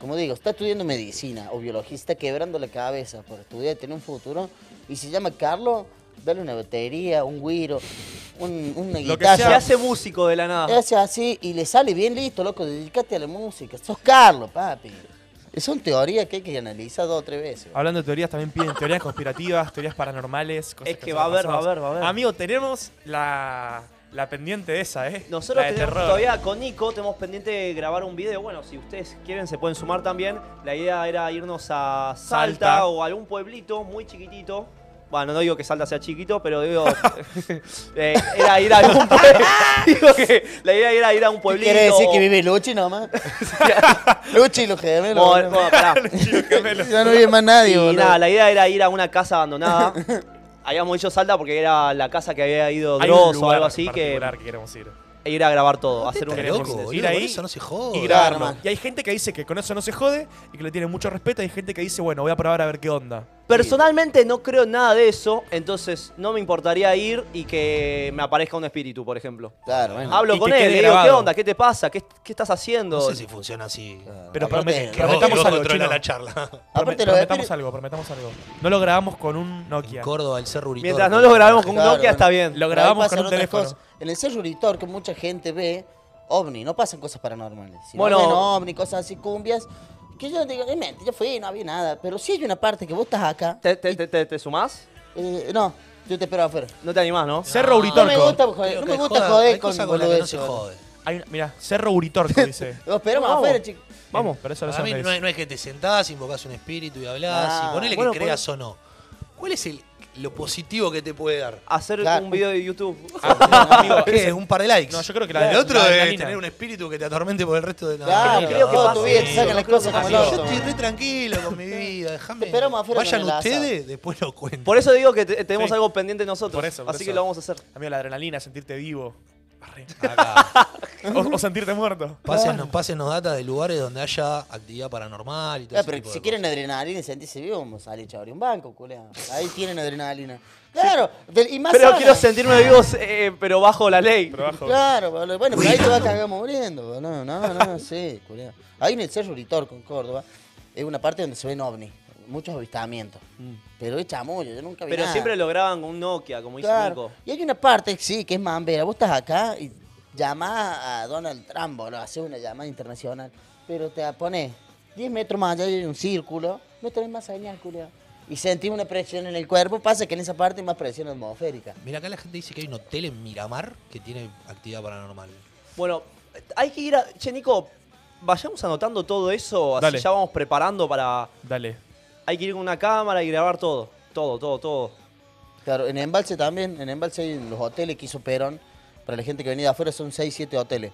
como digo, está estudiando medicina o biología, está quebrando la cabeza por estudiar y tener un futuro. Y se llama Carlos, dale una batería, un güiro, una guitarra. Se hace músico de la nada. Hace así y le sale bien listo, loco, dedicate a la música. Sos Carlos, papi. Son teorías que hay que analizar dos o tres veces. Hablando de teorías, también piden teorías conspirativas, teorías paranormales, cosas. Es que va a haber. Amigo, tenemos la pendiente esa, ¿eh? Nosotros todavía con Nico tenemos pendiente de grabar un video. Bueno, si ustedes quieren, se pueden sumar también. La idea era irnos a Salta o a algún pueblito muy chiquitito. Bueno, no digo que Salta sea chiquito, pero digo... era ir a algún pueblo. Digo que la idea era ir a un pueblito. ¿Quiere decir que vive Luchi nomás? Luchi y los gemelos. Bueno, pará. Ya no vive más nadie, boludo. Y nada, la idea era ir a una casa abandonada. Habíamos dicho Salta porque era la casa que había ido Dross o algo así. Que queremos ir. E ir a grabar todo, hacer un loco, ir ahí, eso no se jode. Y grabarlo. Y hay gente que dice que con eso no se jode y que le tiene mucho respeto. Hay gente que dice, bueno, voy a probar a ver qué onda. Personalmente no creo nada de eso, entonces no me importaría ir y que me aparezca un espíritu, por ejemplo. Claro, bueno. Hablo con él, le digo, ¿qué onda? ¿Qué te pasa? ¿Qué estás haciendo? No sé si funciona así. Claro. Pero prometamos algo, chino. La charla. Prometamos algo. No lo grabamos con un Nokia. En Córdoba, el Cerro Uritor. Mientras no lo grabamos con un Nokia, está bien. Lo grabamos con un teléfono. En el Cerro Uritor, que mucha gente ve, ovni, no pasan cosas paranormales. Bueno, ven ovni, cosas así, cumbias. Que yo digo, yo fui, no había nada. Pero sí hay una parte que vos estás acá. ¿Te sumás? No, yo te espero afuera. No te animás, ¿no? Cerro Uritorco. No me gusta joder con lo de eso. Mirá, Cerro Uritorco, dice. Lo esperamos afuera, chicos. Vamos, pero eso a mí no es que te sentás, invocás un espíritu y hablás. Y ponele que creas o no. ¿Cuál es lo positivo que te puede dar? Hacer un video de YouTube. ¿Qué es? Un par de likes. No, yo creo que el otro es tener un espíritu que te atormente por el resto de la vida. Claro, creo que todo tu vida te sacan las cosas como el otro. Yo estoy re tranquilo con mi vida, déjame. Vayan ustedes, después lo cuento. Por eso digo que tenemos algo pendiente nosotros. Así que lo vamos a hacer. Amigo, la adrenalina, sentirte vivo. O sentirte muerto. Pásenos data de lugares donde haya actividad paranormal y todo eso. Pero si quieren adrenalina y sentirse vivo, vamos a abrir un banco, culea. Ahí tienen adrenalina. Claro, y más. Pero quiero sentirme vivo, pero bajo la ley. Claro, bueno, pero ahí te vas a cagar muriendo. No, sí, culea. Ahí en el Cerro Uritorco, en Córdoba, es una parte donde se ven ovnis. Muchos avistamientos. Pero es chamuyo, yo nunca vi nada. Pero siempre lo graban con un Nokia, como dice Nico. Y hay una parte, sí, que es mambera. Vos estás acá y llamás a Donald Trump, boludo, haces una llamada internacional. Pero te pones 10 metros más allá hay un círculo, no tenés más señal, culiao. Y sentís una presión en el cuerpo, pasa que en esa parte hay más presión atmosférica. Mira, acá la gente dice que hay un hotel en Miramar que tiene actividad paranormal. Bueno, hay que ir a... Che, Nico, vayamos anotando todo eso, así ya vamos preparando para... Dale. Hay que ir con una cámara y grabar todo. Todo. Claro, en Embalse también. En Embalse hay los hoteles que hizo Perón. Para la gente que venía de afuera son 6, 7 hoteles.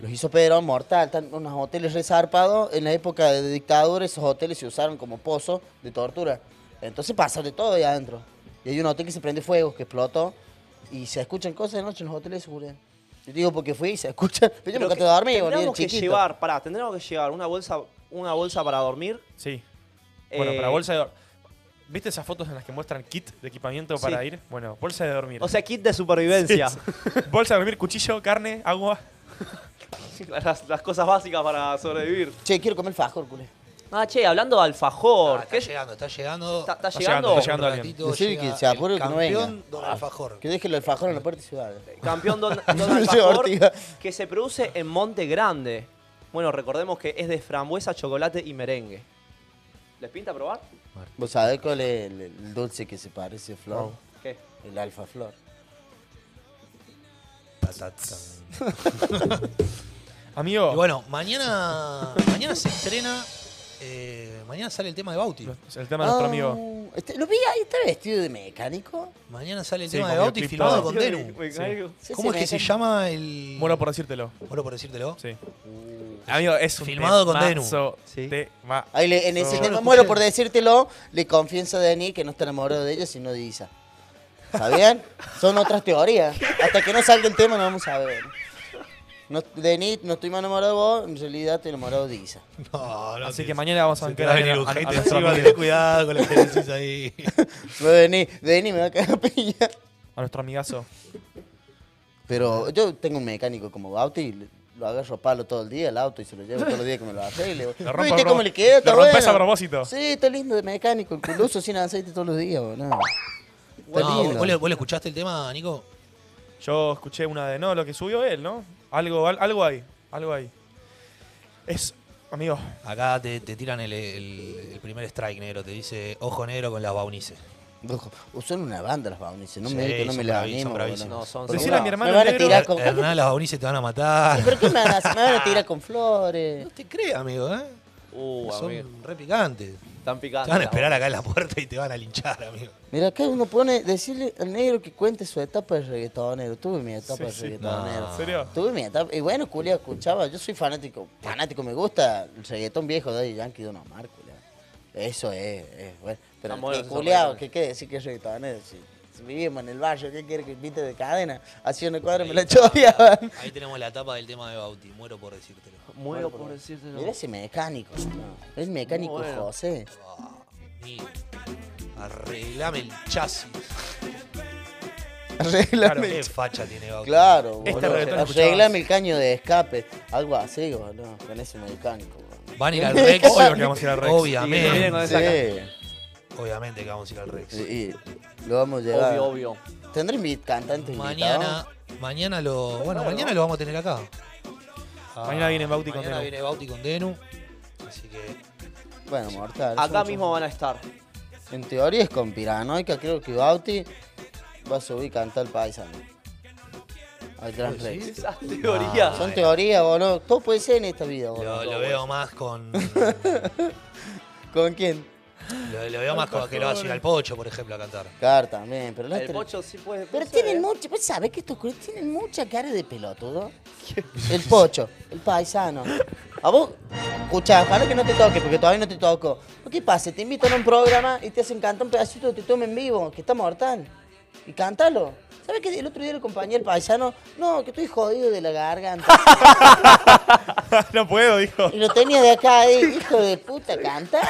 Los hizo Pedro Mortal, unos hoteles resarpados. En la época de dictadura esos hoteles se usaron como pozos de tortura. Entonces pasa de todo ahí adentro. Y hay un hotel que se prende fuego, que explotó. Y se escuchan cosas de noche en los hoteles de seguridad. Yo digo porque fui y se escucha. Pero yo nunca te dormí. Tendríamos que llevar, pará, tendríamos que llevar una bolsa para dormir. Sí. Bueno, para bolsa de dormir. ¿Viste esas fotos en las que muestran kit de equipamiento para ir? Bueno, bolsa de dormir. O sea, kit de supervivencia. Sí. Bolsa de dormir, cuchillo, carne, agua. Las cosas básicas para sobrevivir. Che, quiero comer alfajor, culé. Ah, che, hablando de alfajor. Ah, está, llegando, está llegando, está llegando alguien. Decir que se apure que no venga. Campeón Don Alfajor. Que deje el alfajor en la puerta de ciudad. Campeón Don Alfajor que se produce en Monte Grande. Bueno, recordemos que es de frambuesa, chocolate y merengue. ¿Les pinta probar? ¿Vos sabés cuál es el dulce que se parece, Flor? No. ¿Qué? El alfa Flor. Amigo. Y bueno, mañana se estrena. Mañana sale el tema de Bauti. El tema de nuestro amigo. Lo vi ahí, está vestido de mecánico. Mañana sale el tema de Bauti filmado con Denu. Sí. ¿Cómo es que se llama el...? Moro por decírtelo. Moro por decírtelo. Sí. Amigo, es un filmado con Denu. ¿Sí? En ese tema, Moro por decírtelo, le confieso a Dani que no está enamorado de ella, sino de Isa. ¿Sabían? Son otras teorías. Hasta que no salga el tema no vamos a ver. No, Denis, no estoy más enamorado de vos, en realidad estoy enamorado de Isa. No, así que mañana vamos a enterar a nuestro amigo. Cuidado con lo que decís ahí. No, Denis me va a caer a piña. A nuestro amigazo. Pero yo tengo un mecánico como Bauti, lo agarro palo todo el día el auto y se lo llevo todos los días que me lo arregle. ¿No viste cómo le queda? ¿Lo rompes a propósito? Sí, está lindo de mecánico, el culoso sin aceite todos los días. No. Wow. Lindo. ¿Vos le escuchaste el tema, Nico? Yo escuché una de... No, lo que subió él, ¿no? Algo hay, algo hay. Es, amigo. Acá te tiran el primer strike, negro. Te dice, ojo negro con las baunices. Ojo, son una banda las baunices. No sí, me no me las animo. No, son decirle a mi hermano me negro. Con... Hernán, las baunices te van a matar. Sí, ¿pero qué me van a tirar con flores? No te creas, amigo, ¿eh? Son amigo. Re picantes. Tan picantes. Te van a esperar acá en la puerta y te van a linchar, amigo. Mira, acá uno pone decirle al negro que cuente su etapa de reggaetonero. Tuve mi etapa de reggaetonero. No. ¿En serio? Tuve mi etapa. Y bueno, culia, escuchaba. Yo soy fanático, me gusta el reggaetón viejo de Yankee de Don Omar, culia. Eso es bueno. Pero el culiao, ¿qué quiere decir que es reggaetonero? Si vivimos en el barrio, ¿qué quiere que invite de cadena? Así una cuadra me la choreaban. Ahí tenemos la etapa del tema de Bauti. Muero por decírtelo. Muero por decírtelo. Mira ese mecánico. Es mecánico bueno. José. Arreglame el chasis. Arreglame el facha tiene Bauti. Claro, arreglame el caño de escape. Algo así, boludo. Con ese mecánico. Boludo. Van a ir al Rex. Obvio que vamos a ir al Rex. Obviamente. Sí. Obviamente que vamos a ir al Rex. Sí, lo vamos a llevar. Obvio, obvio. ¿Tendré mi cantante invitado? Mañana lo vamos a tener acá. Mañana viene Bauti con Denu. Mañana viene Bauti con Denu. Así que... Bueno, mortal. Acá mismo van a estar. En teoría es con piranoica. Creo que Bauti va a subir y cantar el paisano. Al Gran Rex. Esas teorías. Son teorías, boludo. Todo puede ser en esta vida, boludo. Lo veo más con... ¿Con quién? Lo veo más como que lo va a llegar al Pocho, por ejemplo, a cantar. Claro, también. Pero el Pocho sí puede. Pero tienen mucha. ¿Vos sabés que estos culos tienen mucha cara de pelotudo? El Pocho, el paisano. A vos, escuchá, ojalá que no te toque, porque todavía no te toco. ¿Qué pasa? Te invitan a un programa y te hacen cantar un pedacito de Te Tomo en Vivo, que está mortal. Y cántalo. ¿Sabés que el otro día lo acompañé al paisano? No, que estoy jodido de la garganta. No puedo, dijo. Y lo tenía de acá, hijo de puta, canta.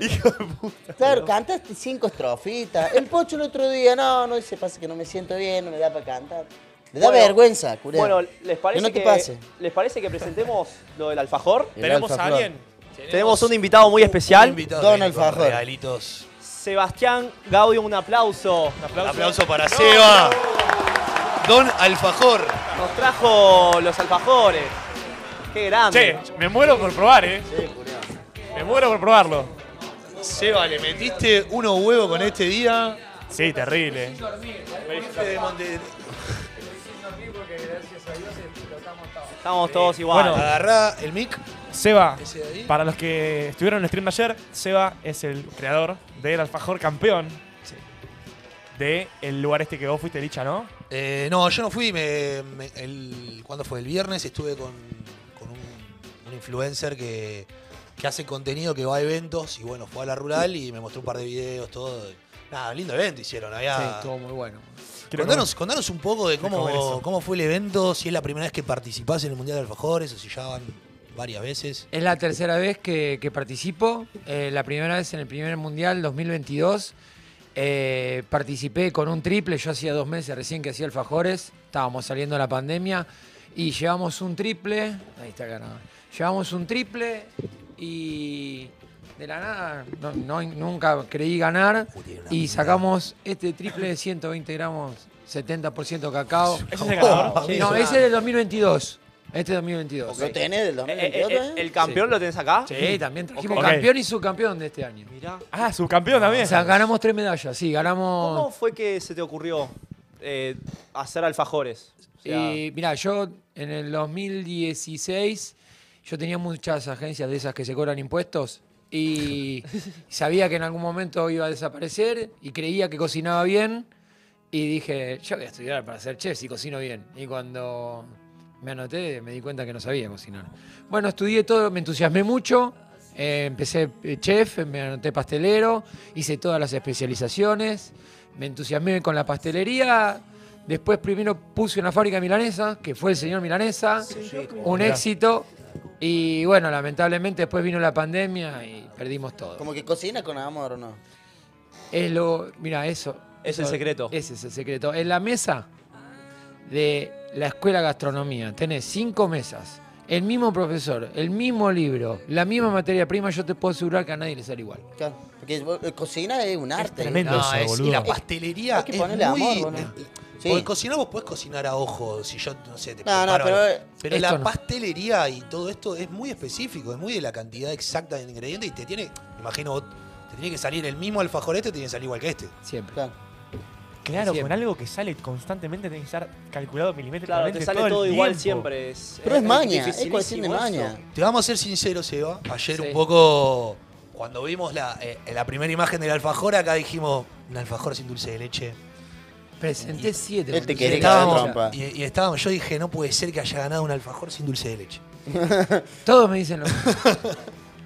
Hijo de puta. Claro, cantaste 5 estrofitas. El Pocho el otro día, no, se pasa que no me siento bien, no me da para cantar. Le da vergüenza, curé. Bueno, ¿les parece que no te pase? ¿Les parece que presentemos lo del alfajor? ¿Tenemos a alguien? Tenemos un invitado muy especial. Don Alfajor. Regalitos. Sebastián Gaudio, un aplauso. Un aplauso, para Seba. Don Alfajor. Nos trajo los alfajores. Qué grande. Che, me muero por probar, Sí, curioso. Me muero por probarlo. Seba, ¿le metiste unos huevos con este día? Sí, terrible. Porque gracias a Dios explotamos todos. Estamos todos igual. Bueno, agarrá el mic. Seba, para los que estuvieron en el stream de ayer, Seba es el creador del alfajor campeón. Sí. de el lugar este que vos fuiste, Licha, ¿no? No, yo no fui. ¿Cuándo fue? El viernes estuve con un influencer que hace contenido, que va a eventos, y bueno, fue a la rural y me mostró un par de videos, todo. Nada, lindo evento hicieron allá. Sí, estuvo muy bueno. Contanos un poco de cómo fue el evento, si es la primera vez que participás en el Mundial de Alfajores o si ya van varias veces. Es la tercera vez que participo. La primera vez en el primer Mundial 2022. Participé con un triple. Yo hacía 2 meses recién que hacía alfajores. Estábamos saliendo de la pandemia y llevamos un triple. Ahí está acá, nada. Llevamos un triple y de la nada, nunca creí ganar, y sacamos este triple de 120 gramos, 70% cacao. ¿Ese es el ganador? Sí, no, ese es del 2022. Este 2022. ¿Lo tenés del 2022? ¿El campeón sí. Lo tenés acá? Sí, también trajimos campeón y subcampeón de este año. Mirá. Ah, subcampeón también. O sea, ganamos 3 medallas, sí, ganamos... ¿Cómo fue que se te ocurrió hacer alfajores? O sea... mirá, yo en el 2016, yo tenía muchas agencias de esas que se cobran impuestos y sabía que en algún momento iba a desaparecer y creía que cocinaba bien y dije, yo voy a estudiar para ser chef si cocino bien. Y cuando... me anoté, me di cuenta que no sabía cocinar. Bueno, estudié todo, me entusiasmé mucho. Empecé chef, me anoté pastelero, hice todas las especializaciones. Me entusiasmé con la pastelería. Después primero puse una fábrica milanesa, que fue el señor Milanesa. Sí, un éxito. Y bueno, lamentablemente después vino la pandemia y perdimos todo. ¿Como que cocina con amor o no? Es lo... Mirá, eso. Es el secreto. Ese es el secreto. En la mesa de... la escuela de gastronomía, tenés 5 mesas, el mismo profesor, el mismo libro, la misma materia prima, yo te puedo asegurar que a nadie le sale igual. Claro, porque cocina es un arte. Es tremendo, no, eso, boludo. Y la pastelería es muy... amor, ¿no? Sí. Porque cocinar vos podés cocinar a ojo, si yo, no sé, te preparo. Pero la pastelería y todo esto es muy específico, es muy de la cantidad exacta de ingredientes y te tiene, imagino, te tiene que salir el mismo alfajor este, te tiene que salir igual que este. Siempre. Claro. Claro, siempre. Con algo que sale constantemente tenés que estar calculado milimétricamente. Claro, te sale todo igual tiempo. Siempre. Pero es maña, es cuestión de maña. Te vamos a ser sinceros, Seba. Ayer sí. Un poco, cuando vimos la primera imagen del alfajor, acá dijimos, un alfajor sin dulce de leche. Presenté 7. Este que y estábamos, yo dije, no puede ser que haya ganado un alfajor sin dulce de leche. Todos me dicen lo mismo.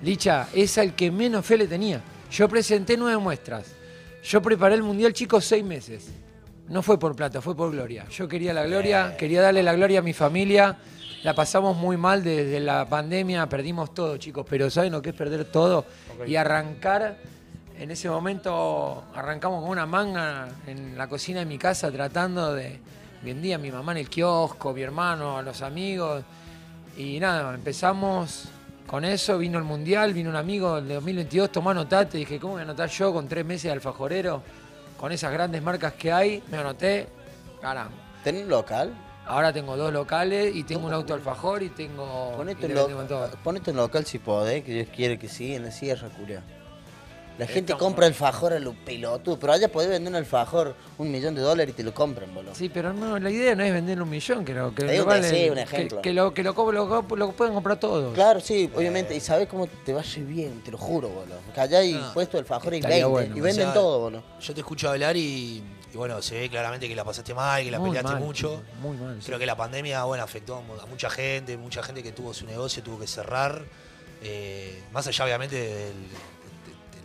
Licha, es al que menos fe le tenía. Yo presenté 9 muestras. Yo preparé el Mundial, chicos, 6 meses. No fue por plata, fue por gloria. Yo quería la gloria, quería darle la gloria a mi familia. La pasamos muy mal desde la pandemia, perdimos todo, chicos. Pero ¿saben lo que es perder todo? Okay. Y arrancar, en ese momento, arrancamos con una manga en la cocina de mi casa tratando de... Vendía a mi mamá en el kiosco, mi hermano, a los amigos. Y nada, empezamos... Con eso vino el Mundial, vino un amigo de 2022, tomó anotate, dije, ¿cómo voy a anotar yo con 3 meses de alfajorero? Con esas grandes marcas que hay, me anoté, ganamos. ¿Tenés un local? Ahora tengo 2 locales y tengo un auto alfajor y tengo... Ponete un local si podés, que Dios quiere que sí, en la sierra, curia. La gente compra alfajor a lo pelotudo, pero allá podés vender un alfajor $1.000.000 y te lo compran, boludo. Sí, pero no, la idea no es vender $1.000.000, que lo pueden comprar todos. Claro, sí, obviamente, y sabés cómo te va a ir bien, te lo juro, boludo. Que allá hay puesto de alfajor y venden todo, boludo. Yo te escucho hablar y bueno, se ve claramente que la pasaste mal, que la peleaste mucho. Muy mal. Creo que la pandemia, bueno, afectó a mucha gente que tuvo su negocio, tuvo que cerrar. Más allá, obviamente, del...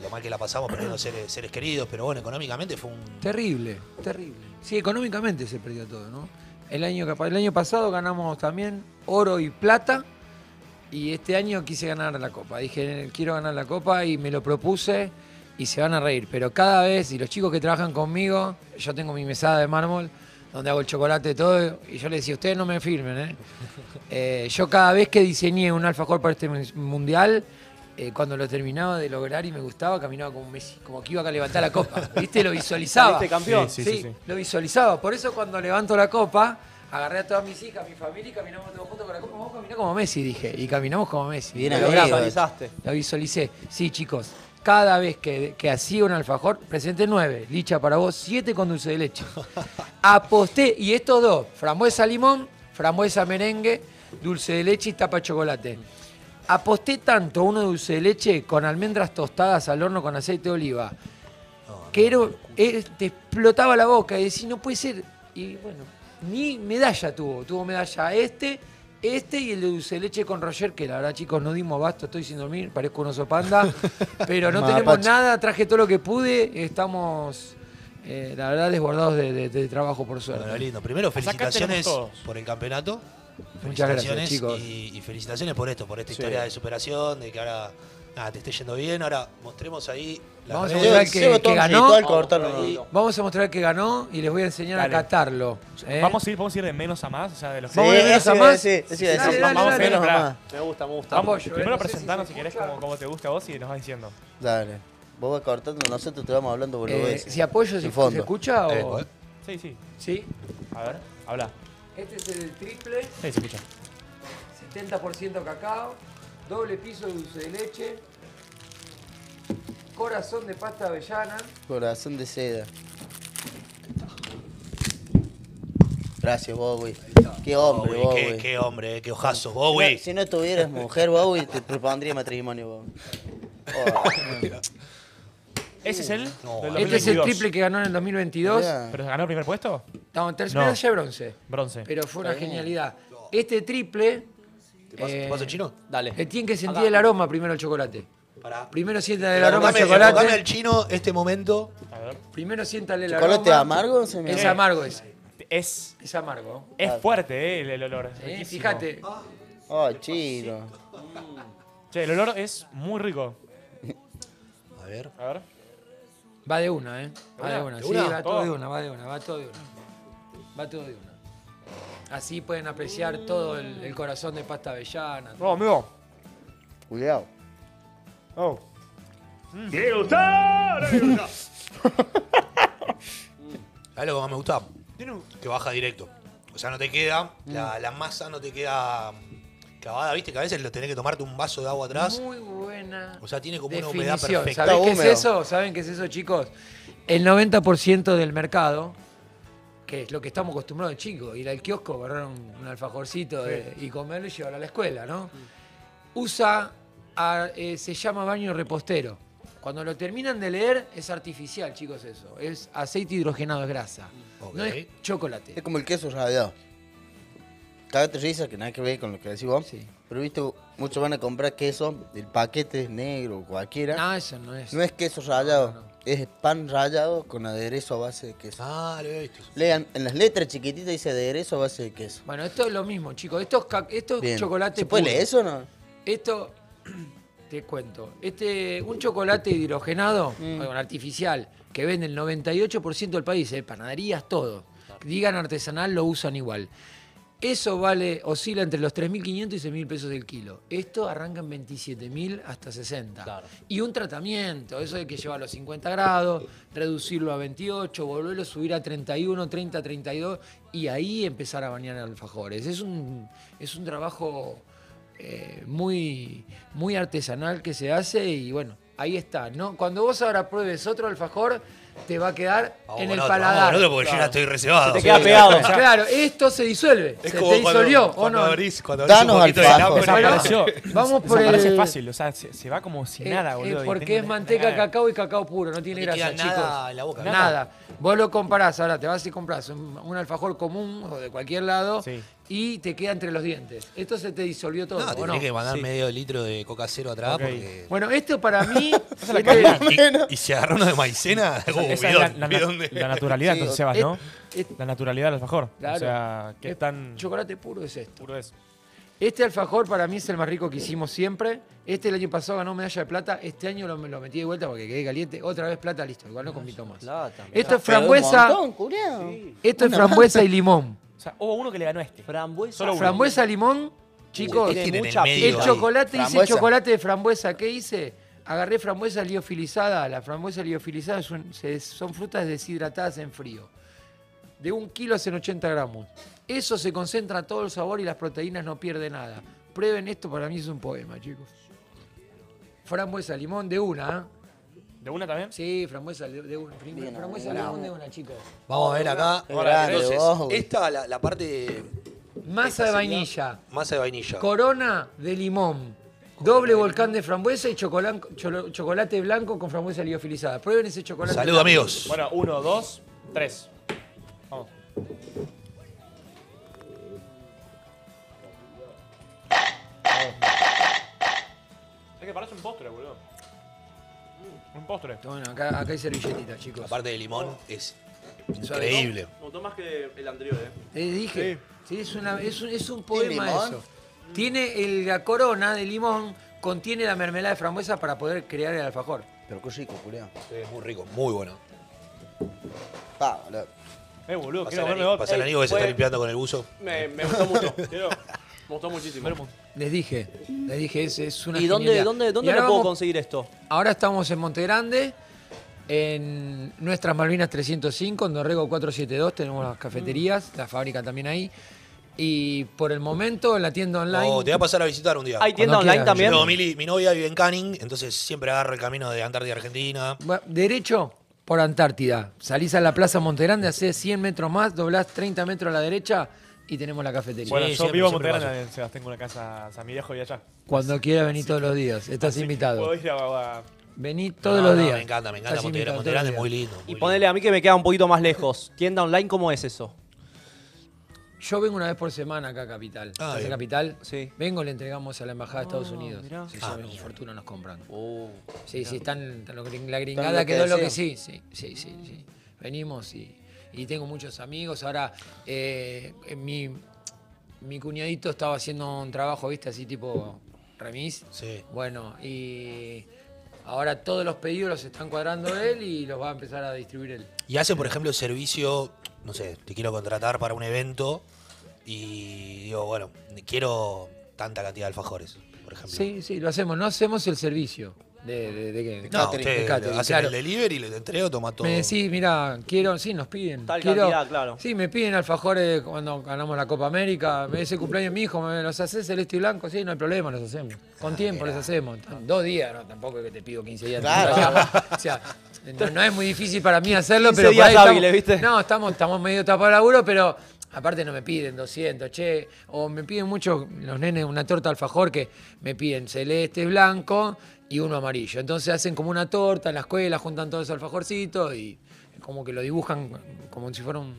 lo mal que la pasamos perdiendo seres queridos, pero bueno, económicamente fue un... Terrible, terrible. Sí, económicamente se perdió todo, ¿no? El año pasado ganamos también oro y plata y este año quise ganar la copa. Dije, quiero ganar la copa y me lo propuse y se van a reír. Pero cada vez, y los chicos que trabajan conmigo, yo tengo mi mesada de mármol donde hago el chocolate y todo, y yo les decía, ustedes no me firmen, ¿eh? Yo cada vez que diseñé un alfajor para este mundial... cuando lo terminaba de lograr y me gustaba, caminaba como Messi, como que iba a levantar la copa. ¿Viste? Lo visualizaba. ¿Viste, campeón? Sí, lo visualizaba. Por eso cuando levanto la copa, agarré a todas mis hijas, mi familia, y caminamos todos juntos con la copa. Vamos a caminar como Messi, dije. Y caminamos como Messi. Bien, lo visualizaste. Lo visualicé. Sí, chicos. Cada vez que hacía un alfajor, presenté 9. Licha, para vos, 7 con dulce de leche. Aposté. Y estos 2. Frambuesa limón, frambuesa merengue, dulce de leche y tapa chocolate. Aposté tanto a uno de dulce de leche con almendras tostadas al horno con aceite de oliva vaquero, te explotaba la boca y decís, no puede ser. Y bueno, ni medalla tuvo. Tuvo medalla este y el de dulce leche con Roger, que la verdad, chicos, no dimos abasto, estoy sin dormir, parezco un oso panda, pero no tenemos nada, traje todo lo que pude, estamos... la verdad, desbordados de trabajo, por suerte. Bueno, lindo. Primero, felicitaciones por el campeonato. Muchas gracias, chicos. Y felicitaciones por esto, por esta historia de superación, de que ahora te esté yendo bien. Ahora mostremos ahí la vamos redes. A mostrar que ganó. Vamos a mostrar que ganó y les voy a enseñar a catarlo. Vamos a ir de menos a más. O sea, de los vamos de menos a más. Vamos de menos a más. Me gusta. Vamos, primero presentanos si querés como te gusta a vos y nos vas diciendo. Dale. Vos vas cortando, nosotros te vamos hablando boludez. Si apoyo, si fondo. ¿Se escucha o...? Sí. A ver, habla. Este es el triple. Sí, se escucha. 70% cacao, doble piso de dulce de leche, corazón de pasta avellana. Corazón de seda. Gracias, Bowie. Qué hombre, Bowie. Qué hombre, qué ojazo, Bowie. Si no tuvieras mujer, Bowie, te propondría matrimonio, Bowie. ¿Ese es el? No, este es el triple que ganó en el 2022. Yeah. ¿Pero ganó el primer puesto? No, en tercera medalla bronce. Pero fue una genialidad. Este triple... ¿Te paso chino? Dale. Tiene que sentir el aroma primero el chocolate. Pará. Primero siéntale el aroma al chocolate. Dame al chino este momento. A ver. Primero siéntale el aroma. ¿Chocolate amargo? Es amargo ese. Es amargo. Es fuerte el olor. Fíjate. Oh, chino. Che, el olor es muy rico. A ver. Va de una, ¿eh? Va todo de una. Así pueden apreciar todo el corazón de pasta avellana. No, amigo. Cuidado. Oh. ¿Qué gusta? ¿Sabes lo que más me gusta? Que baja directo. O sea, no te queda, la masa no te queda... ¿Viste? Que a veces lo tenés que tomarte un vaso de agua atrás. Muy buena. O sea, tiene como definición. Una humedad perfecta. ¿Saben qué es eso? ¿Saben qué es eso, chicos? El 90% del mercado, que es lo que estamos acostumbrados, chicos, ir al kiosco, agarrar un alfajorcito y comerlo y llevarlo a la escuela, ¿no? Usa, se llama baño repostero. Cuando lo terminan de leer, es artificial, chicos, eso. Es aceite hidrogenado, es grasa. Okay. No es chocolate. Es como el queso rallado. Cagate risa, que nada que ver con lo que decís vos. Sí. Pero viste, muchos van a comprar queso, el paquete es negro o cualquiera. No, eso no es. No es queso rallado, es pan rallado con aderezo a base de queso. Ah, lo he visto. Lean, en las letras chiquititas dice aderezo a base de queso. Bueno, esto es lo mismo, chicos. Esto es chocolate. ¿Se puede leer eso o no? Esto, te cuento. Un chocolate hidrogenado, bueno, artificial, que vende el 98% del país, panaderías, todo. Digan artesanal, lo usan igual. Eso vale, oscila entre los 3.500 y 6.000 pesos el kilo. Esto arranca en 27.000 hasta 60. Claro. Y un tratamiento, eso hay que llevarlo a 50 grados, reducirlo a 28, volverlo a subir a 31, 30, 32 y ahí empezar a bañar alfajores. Es un trabajo muy, muy artesanal que se hace y bueno, ahí está, ¿no? Cuando vos ahora pruebes otro alfajor, te va a quedar en el paladar. Otro porque yo ya estoy reservado. Se te queda pegado. Claro, esto se disuelve. Es como disolvió, cuando abrís un poquito de lámpara. Vamos por el... Parece fácil, o sea, se va como sin nada, boludo. Porque es manteca, cacao y cacao puro, no tiene grasa, chicos. Nada en la boca. Nada. Vos lo comparás, ahora te vas y compras un alfajor común o de cualquier lado y te queda entre los dientes. Esto se te disolvió todo. No, tenés que mandar medio litro de coca cero atrás porque... Bueno, esto para mí... Y se agarró uno de maicena... Esa es la naturalidad, entonces, Sebas, ¿no? La naturalidad del alfajor. Claro. O sea, que es tan... Chocolate puro es esto. Puro es. Este alfajor para mí es el más rico que hicimos siempre. El año pasado ganó medalla de plata. Este año lo metí de vuelta porque quedé caliente. Otra vez plata, listo. Igual no compito más. Esto es frambuesa. Esto es frambuesa y limón. O sea, hubo uno que le ganó a este. Frambuesa, limón. Chicos, el chocolate, hice chocolate de frambuesa. ¿Qué hice? Agarré frambuesa liofilizada. La frambuesa liofilizada son frutas deshidratadas en frío. De 1 kilo hacen 80 gramos. Eso se concentra todo el sabor y las proteínas no pierden nada. Prueben esto, para mí es un poema, chicos. Frambuesa, limón de una. ¿De una también? Sí, frambuesa de una. Frambuesa, limón de una, chicos. Vamos a ver acá. Entonces, esta la parte... Masa de vainilla. Corona de limón. Doble volcán de frambuesa y chocolate blanco con frambuesa liofilizada. Prueben ese chocolate. Saludos, amigos. Bueno, 1, 2, 3. Vamos. Es que parece un postre, boludo. Un postre. Bueno, acá hay servilletitas, chicos. Aparte de limón, es increíble. Me gustó más que el anterior, ¿eh? Te dije. Sí, es un poema eso. Tiene la corona de limón, contiene la mermelada de frambuesa para poder crear el alfajor. Pero qué rico, Julián. Sí, es muy rico, muy bueno. Pa, boludo. Boludo, pasá quiero verme. Pasa el amigo que se está limpiando con el buzo. Me gustó mucho. Me gustó muchísimo. Les dije, es una genialidad. ¿Y dónde lo puedo conseguir esto? Ahora estamos en Monte Grande, en nuestras Malvinas 305, en Dorrego 472, tenemos las cafeterías, la fábrica también ahí. Y por el momento en la tienda online... No, te voy a pasar a visitar un día. ¿Hay tienda online también? No, mi novia vive en Canning, entonces siempre agarro el camino de Antártida, Argentina. Bueno, derecho por Antártida. Salís a la Plaza Monte Grande, hacés 100 metros más, doblás 30 metros a la derecha y tenemos la cafetería. Bueno, sí, yo vivo en Monte Grande, en Sebastián, tengo una casa, a mi viejo y allá. Cuando quieras venís todos los días, estás invitado. Puedo ir a... Vení todos los días. Me encanta Monte Grande, es muy lindo. Y ponele a mí que me queda un poquito más lejos. ¿Tienda online cómo es eso? Yo vengo una vez por semana acá a Capital. ¿Hace Capital? Sí. Vengo y le entregamos a la Embajada de Estados Unidos. Mirá. Sí, con fortuna nos compran. Sí, mirá. Sí, la gringada quedó lo que sí. Sí. Venimos y tengo muchos amigos. Ahora, mi cuñadito estaba haciendo un trabajo, ¿viste? Así tipo remis. Sí. Bueno, y ahora todos los pedidos los están cuadrando él y los va a empezar a distribuir él. ¿Y hace, por ejemplo, el servicio... No sé, te quiero contratar para un evento y digo, bueno, quiero tanta cantidad de alfajores, por ejemplo. Sí, lo hacemos. No hacemos el servicio de catering. No, usted hace el delivery, le entrego, toma todo. Me decís, mira, quiero, sí, nos piden. Tal cantidad, claro. Sí, me piden alfajores cuando ganamos la Copa América. Ese cumpleaños de mi hijo, ¿los hacés celeste y blanco? Sí, no hay problema, los hacemos. Con tiempo los hacemos. 2 días, no, tampoco es que te pido 15 días. Claro. O sea... No es muy difícil para mí hacerlo, pero para hábiles, ¿viste? No, estamos medio tapados de laburo, pero aparte no me piden 200, che. O me piden mucho los nenes una torta alfajor que me piden celeste, blanco y uno amarillo. Entonces hacen como una torta en la escuela, juntan todos esos alfajorcitos y como que lo dibujan como si fuera un...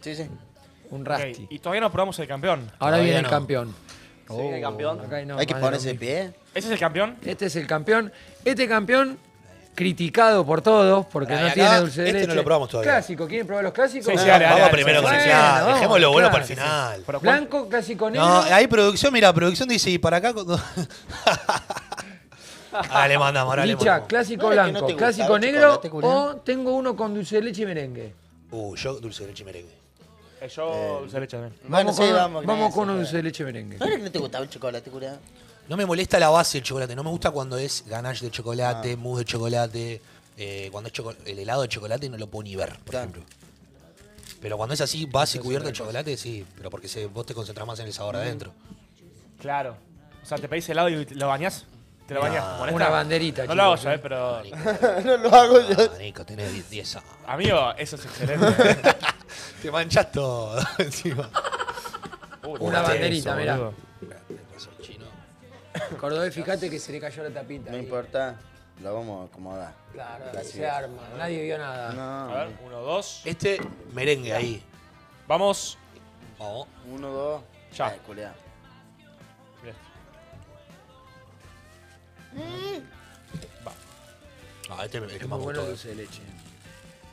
Sí. Un rasti. Okay. Y todavía no probamos el campeón. Ahora viene el campeón. Sí, el campeón. Hay que ponerse de pie. ¿Ese es el campeón? Este es el campeón. Este campeón... criticado por todos porque no tiene dulce de leche. Este no lo probamos todavía. Clásico, ¿quieren probar los clásicos? Sí, vamos primero con el clásico. Dejemos lo bueno para el final. Blanco, clásico negro. No, ahí producción, mira, producción dice, y para acá... Le mandamos, ahora le mandamos. Clásico blanco, clásico negro o tengo uno con dulce de leche y merengue. Yo dulce de leche y merengue. Yo dulce de leche también. Vamos con un dulce de leche y merengue. ¿No te gustaba el chocolate, curado? No me molesta la base del chocolate, no me gusta cuando es ganache de chocolate, mousse de chocolate, cuando es el helado de chocolate no lo puedo ni ver, por ejemplo. Pero cuando es así, base cubierta de chocolate, sí, pero porque vos te concentrás más en el sabor adentro. Claro. O sea, te pedís helado y lo bañás, te lo bañás. Con una banderita, chico. No lo hago yo, pero... No lo hago yo. Nico, tenés 10 años. Amigo, eso es excelente. Te manchás todo encima. Una banderita, mirá. Cordobés, fíjate que se le cayó la tapita. No importa, lo vamos a acomodar. Claro, se arma, nadie vio nada. No. A ver, 1, 2. Este merengue ahí. Vamos. Vamos. 1, 2. Ya. Culeado. Va. Ah, este es el que más me gustó. Es muy bueno el dulce de leche.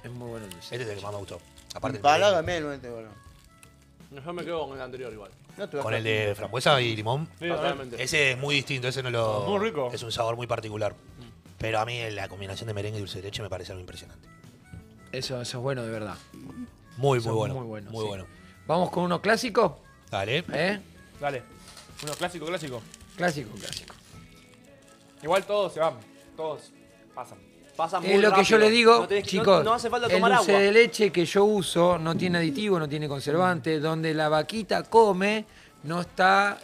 Es muy bueno el dulce. Este es el que más me gustó. Aparte. Palabra menos este, boludo. Yo me quedo con el anterior igual. Con el de frambuesa y limón. Sí, ese es muy distinto, ese no lo... Muy rico. Es un sabor muy particular. Pero a mí la combinación de merengue y dulce de leche me parece algo impresionante. Eso es bueno, de verdad. Muy bueno. ¿Vamos con uno clásico? Dale. Dale. Uno clásico. Clásico. Igual todos se van. Todos pasan muy rápido. Es lo que yo le digo, no chicos. No hace falta tomar agua. El dulce de leche que yo uso no tiene aditivo, no tiene conservante. Donde la vaquita come no está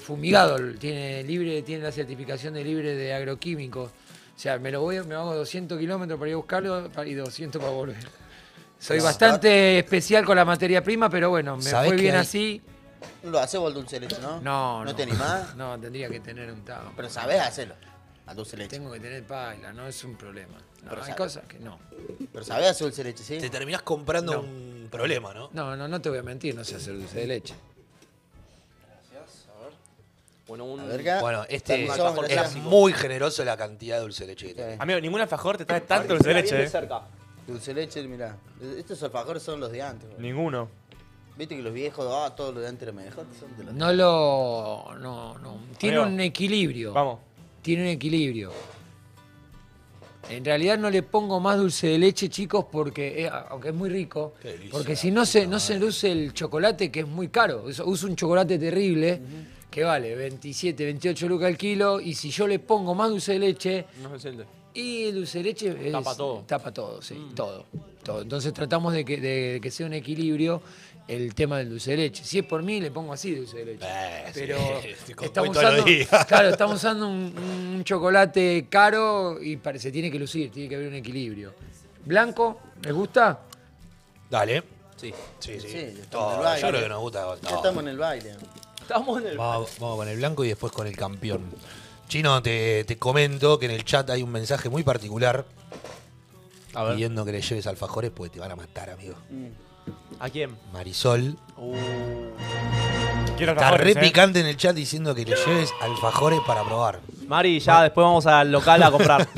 fumigado. Tiene la certificación de libre de agroquímicos. O sea, me hago 200 kilómetros para ir a buscarlo y 200 para volver. Soy bastante especial con la materia prima, pero bueno, me fue bien así. ¿Lo haces vos el dulce de leche, no? No, no. ¿No te animás? No, tendría que tener un tao. Pero sabés hacerlo, al dulce de leche. Tengo que tener paila, no es un problema. No, pero hay cosas que no. Pero sabés hacer dulce de leche, ¿sí? Te terminás comprando un problema, ¿no? No, no, no te voy a mentir, no sé hacer dulce de leche. Gracias, a ver. Bueno, este es muy generoso la cantidad de dulce de leche que tenés. Amigo, ningún alfajor te trae tanto dulce de leche, Dulce de leche, mirá. Estos alfajores son los de antes. Bro. Ninguno. Viste que los viejos, todos los de antes eran mejor. No lo... No, no. Tiene un equilibrio. Vamos. Tiene un equilibrio. En realidad no le pongo más dulce de leche, chicos, porque aunque es muy rico. Porque si no se, no se luce el chocolate, que es muy caro. Uso un chocolate terrible. Que vale 27, 28 lucas al kilo, y si yo le pongo más dulce de leche... No se siente. Y el dulce de leche es, tapa todo, sí, todo. Entonces tratamos de que sea un equilibrio el tema del dulce de leche. Si es por mí, le pongo así dulce de leche. Pero sí, estamos usando un chocolate caro y se tiene que lucir, tiene que haber un equilibrio. ¿Blanco? ¿Les gusta? Dale. Sí. Yo creo que nos gusta. Ya estamos en el baile. Vamos con el blanco y después con el campeón. Chino, te comento que en el chat hay un mensaje muy particular pidiendo que le lleves alfajores porque te van a matar, amigo. ¿A quién? Marisol. Está re picante en el chat diciendo que le lleves alfajores para probar. Mari, ya después vamos al local a comprar.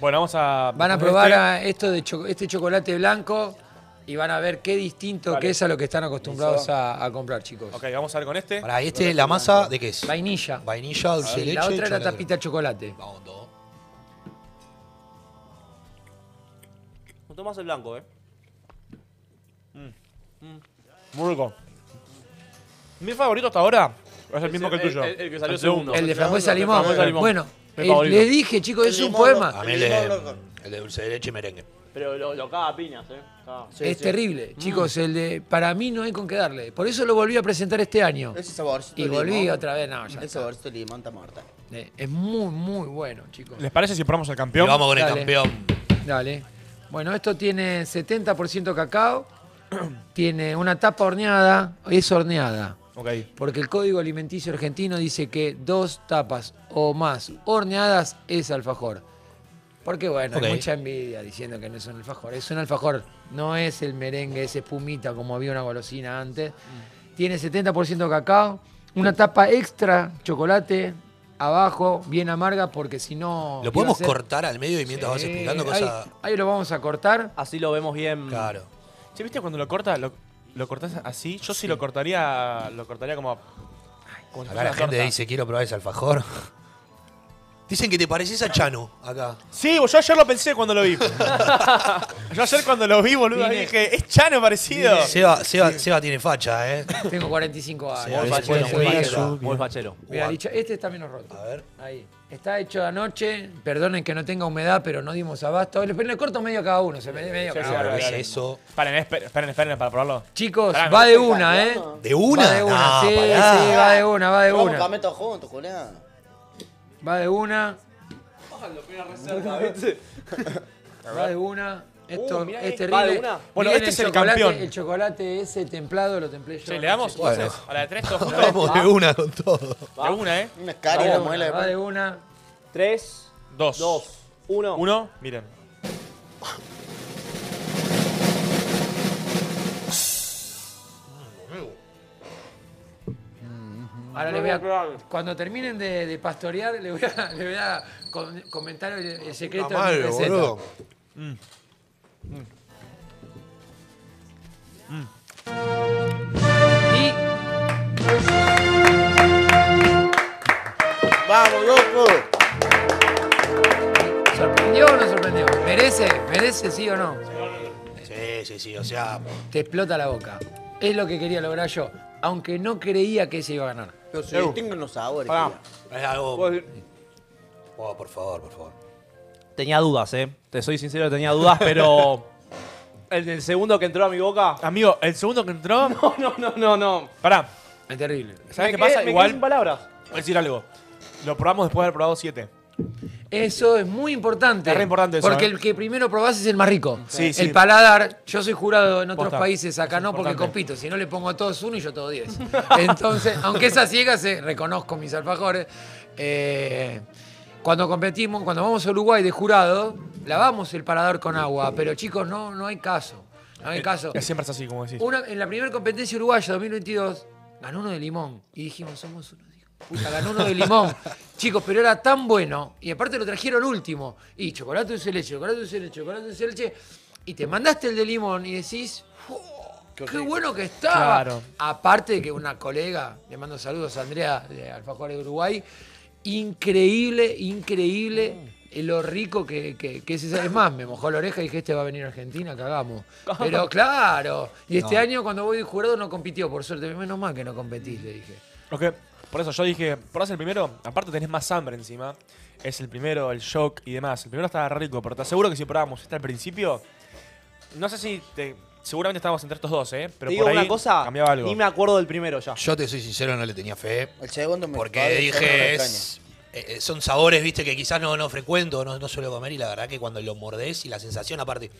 Bueno, vamos a... Van a probar este chocolate blanco... Y van a ver qué distinto que es a lo que están acostumbrados a comprar, chicos. Ok, vamos a ver con este. Para este es la masa de qué es. Vainilla. Vainilla, dulce de leche. La otra es la tapita de chocolate. Vamos todo. No tomás el blanco, Muy rico. Mi favorito hasta ahora es el mismo que el tuyo. El que salió segundo. El de frambuesa limón. Bueno, les dije, chicos, es un poema. A mí el de dulce de leche y merengue. Pero lo caga a piñas, es terrible, chicos. El de para mí no hay con qué darle. Por eso lo volví a presentar este año. Ese saborcito y volví limón, otra vez, no, ya. Ese saborcito de limón está muerta. Es muy, muy bueno, chicos. ¿Les parece si probamos al campeón? Y vamos con el campeón. Dale. Bueno, esto tiene 70% cacao. Tiene una tapa horneada. Es horneada. Okay. Porque el Código Alimenticio Argentino dice que 2 tapas o más horneadas es alfajor. Porque bueno, hay mucha envidia diciendo que no es un alfajor. Es un alfajor, no es el merengue, es espumita como había una golosina antes. Tiene 70% cacao, una tapa extra chocolate abajo, bien amarga, porque si no... ¿Lo podemos cortar al medio y mientras vas explicando cosas? Ahí lo vamos a cortar. Así lo vemos bien. Claro. ¿Sí, viste cuando lo cortas? ¿Lo cortás así? Yo sí lo cortaría como... Acá la gente dice, quiero probar ese alfajor. Dicen que te pareces a Chano, acá. Sí, yo ayer lo pensé cuando lo vi. Yo ayer cuando lo vi, boludo, dije, es Chano parecido. Seba tiene facha, Tengo 45 años. Muy fachero. Mira, este está menos roto. A ver. Ahí. Está hecho de anoche. Perdonen que no tenga humedad, pero no dimos abasto. Le corto medio a cada uno. Se me medio cada uno. Esperen para probarlo. Chicos, va de una, ¿De una? Va de una, sí, va de una. Vamos a meter juntos, Julián. Va de una. Va de una. Esto es terrible. Bueno, este es el campeón. El chocolate ese templado lo templé yo. Sí, le damos a la de 3. Vamos de una con todo. De una, Una escaria la muela. Va de una. 3, 2, 1. Miren. Ahora les voy a, cuando terminen de pastorear, les voy a comentar el secreto de la receta. Y... ¡Vamos, loco! ¿Sorprendió o no sorprendió? ¿Merece sí o no? Sí, o sea... Te explota la boca. Es lo que quería lograr yo, aunque no creía que se iba a ganar. Pero se distinguen los sabores. Es algo... Oh, por favor. Tenía dudas, Te soy sincero, tenía dudas, pero... El segundo que entró a mi boca... Amigo, ¿el segundo que entró? No. Pará. Es terrible. ¿Sabes qué pasa? Igual... sin palabras. Voy a decir algo. Lo probamos después de haber probado 7. Eso es muy importante. Es re importante eso. Porque el que primero probás es el más rico. Sí, sí. El paladar, yo soy jurado en otros países, acá no porque compito. Si no le pongo a todos uno y yo todos 10. Entonces, aunque esas ciegas reconozco mis alfajores. Cuando competimos, cuando vamos a Uruguay de jurado, lavamos el paladar con agua. Pero chicos, no hay caso. No hay caso. Siempre es así, como decís. En la primera competencia uruguaya 2022, ganó uno de limón. Y dijimos, somos uno. Puta, ganó uno de limón. Chicos, pero era tan bueno. Y aparte lo trajeron último. Y chocolate dulce de leche, chocolate dulce de leche, chocolate dulce de leche. Y te mandaste el de limón y decís, oh, qué bueno que estaba. Claro. Aparte de que una colega, le mando saludos a Andrea de Alfajores de Uruguay, increíble, increíble lo rico que es esa. Es más, me mojó la oreja y dije, este va a venir a Argentina, cagamos. Pero claro. Y este año cuando voy de jurado no compitió, por suerte. Menos mal que no competís, le dije. Ok. Por eso yo dije, por eso el primero, aparte tenés más hambre encima, es el primero, el shock y demás. El primero estaba rico, pero te aseguro que si probábamos este al principio, no sé si seguramente estábamos entre estos dos, pero por ahí cambiaba algo. Ni me acuerdo del primero ya. Yo te soy sincero, no le tenía fe. El segundo me porque dije, son sabores, viste, que quizás no frecuento, no suelo comer, y la verdad que cuando lo mordés y la sensación, aparte,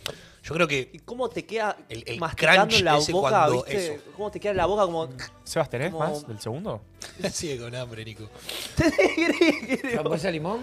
yo creo que... ¿Y cómo te queda el masticando la boca, viste? Eso. ¿Cómo te queda la boca como...? Sebas, ¿tenés más del segundo? Sigue con hambre, Nico. ¿Tampoco ese limón?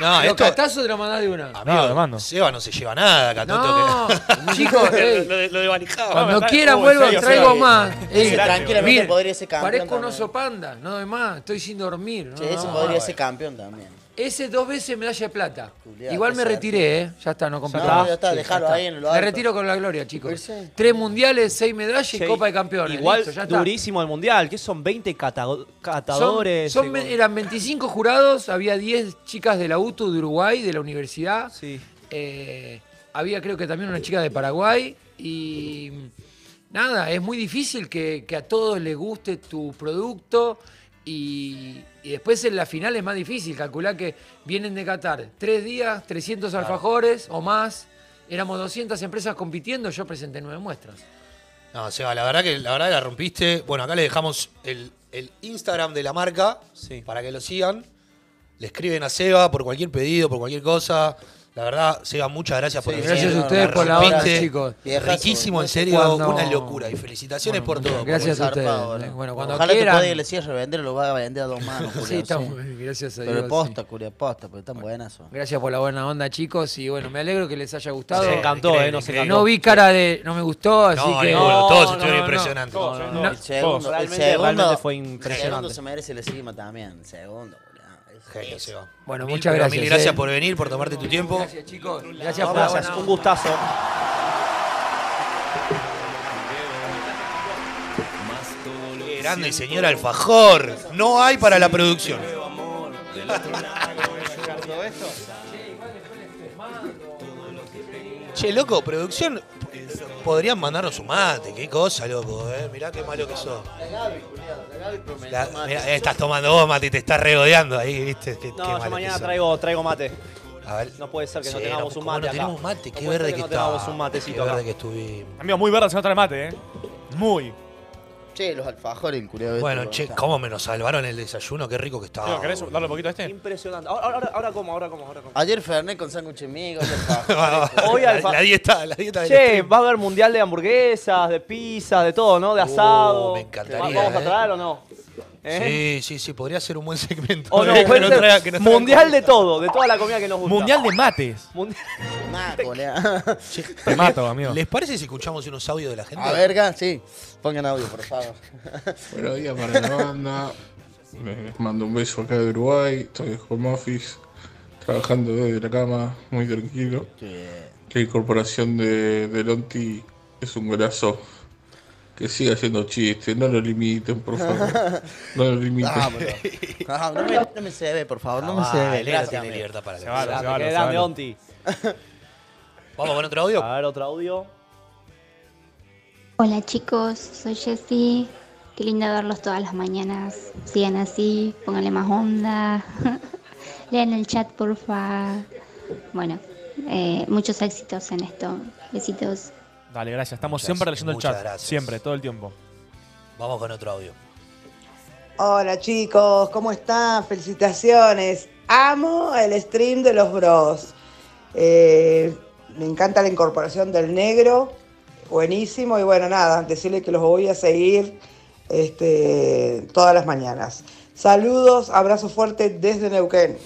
No, pero esto... ¿Catazo te lo mandás de una? Amigo, no, lo mando. Seba no se lleva nada, Catato. No, que... chicos, lo desvalijaba. Cuando quieran vuelvo, traigo más. Tranquilamente podría ser campeón. Parezco un oso panda, no doy más. Estoy sin dormir. No, ese podría ser campeón también. Ese 2 veces medalla de plata. Julián, igual me retiré, Ya está, no compré. No, ya está, dejalo ahí en lo alto. Me retiro con la gloria, chicos. 3 mundiales, 6 medallas y Copa de Campeones. Igual listo, ya está. Durísimo el mundial, que son 20 catadores. Eran 25 jurados, había 10 chicas de la UTU de Uruguay, de la universidad. Sí. Había creo que también una chica de Paraguay. Y nada, es muy difícil que a todos les guste tu producto. Y después en la final es más difícil, calculá que vienen de Qatar 3 días, 300 alfajores o más, éramos 200 empresas compitiendo, yo presenté 9 muestras. No, Seba, la verdad que la rompiste. Bueno, acá les dejamos el Instagram de la marca para que lo sigan, le escriben a Seba por cualquier pedido, por cualquier cosa. La verdad, Seba, muchas gracias por venir. Gracias a ustedes por la hora, chicos. Riquísimo, en serio, una locura. Y felicitaciones por todo. Gracias a ustedes. Bueno, cuando ojalá que pueda iglesia revender, lo va a vender a 2 manos. Sí, estamos. Gracias a Dios. Pero posta, curia, posta, porque están buenas. Gracias por la buena onda, chicos. Y bueno, me alegro que les haya gustado. Se encantó, no vi cara de no me gustó, así que... No, todos estuvieron impresionantes. El segundo fue impresionante. El segundo se merece el estigma también. El segundo. Genio, Seba. Bueno, muchas gracias. Mil gracias por venir, por tomarte tu tiempo. Gracias, chicos. Gracias por un gustazo. Grande señor alfajor. No hay para la producción. Che, loco, producción. Podrían mandarnos un mate, qué cosa, loco, mirá qué malo que sos. La Gaby estás tomando vos mate y te estás regodeando ahí, viste. No, yo mañana traigo mate. A ver. No puede ser que no tengamos un mate. No acá. Tenemos mate, qué verde que está. No tengamos un matecito. Qué verde acá. Que estuvimos. Amigo, muy verde si no trae mate, Muy. Che, los alfajores, incuriados. Bueno, che, cómo me nos salvaron el desayuno, qué rico que estaba. Pero, ¿querés darle un poquito a este? Impresionante. Ahora como. Ayer Fernet con sándwich migo, hoy alfajores. La dieta. Che, va a haber mundial de hamburguesas, de pizzas, de todo, ¿no? De asado. Me encantaría. ¿Vamos a traer o no? Sí, podría ser un buen segmento. O no, que no mundial de todo, de toda la comida que nos gusta. Mundial de mates. Te mato, amigo. ¿Les parece si escuchamos unos audios de la gente? A verga, sí. Pongan audio, por favor. Buenos días para la banda. Les mando un beso acá de Uruguay. Estoy de home office, trabajando desde la cama, muy tranquilo. La incorporación de Lonti es un golazo. Que siga haciendo chistes, no lo limiten, por favor. No lo limiten. No me se ve, por favor, no me se ve. Elena tiene libertad para que se dame Onti. Vamos con otro audio. A ver, otro audio. Hola chicos, soy Jessie. Qué lindo verlos todas las mañanas. Sigan así, pónganle más onda. Lean el chat, porfa. Bueno, muchos éxitos en esto. Besitos. Dale, gracias. Estamos siempre leyendo el chat. Gracias. Siempre, todo el tiempo. Vamos con otro audio. Hola chicos, ¿cómo están? Felicitaciones. Amo el stream de los bros. Me encanta la incorporación del negro. Buenísimo. Y bueno, nada, decirle que los voy a seguir todas las mañanas. Saludos, abrazo fuerte desde Neuquén.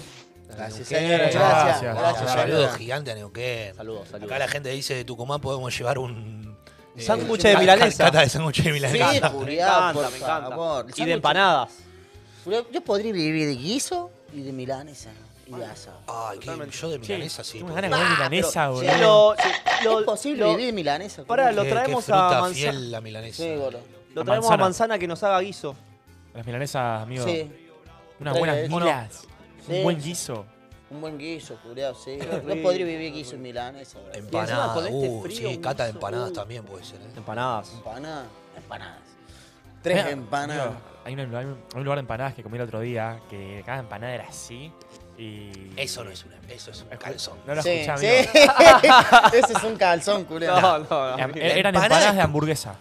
Gracias, señora. Gracias. Saludos gigantes a Neuquén. Saludos. Acá la gente dice de Tucumán podemos llevar un... sándwich de milanesa. Cata de sándwich de milanesa. Sí, furiado, me encanta. Y de empanadas. Yo podría vivir de guiso y de milanesa. Ay, yo de milanesa sí. Tengo ganas de milanesa, boludo. Es posible vivir de milanesa. Pará, lo traemos a manzana. Fiel la milanesa. Sí, lo traemos a manzana que nos haga guiso. Las milanesas, amigo. Sí. Unas buenas milas. Sí. Un buen guiso. Un buen guiso, curado, sí. No podría vivir guiso en milanesa. Empanadas, sí, cata de empanadas también puede ser. Empanadas. Tres empanadas. Hay un lugar de empanadas que comí el otro día, que cada empanada era así. Y... eso es un calzón. No lo escuché, amigo. Sí. Ese es un calzón, curado. No. Eran empanadas de hamburguesa.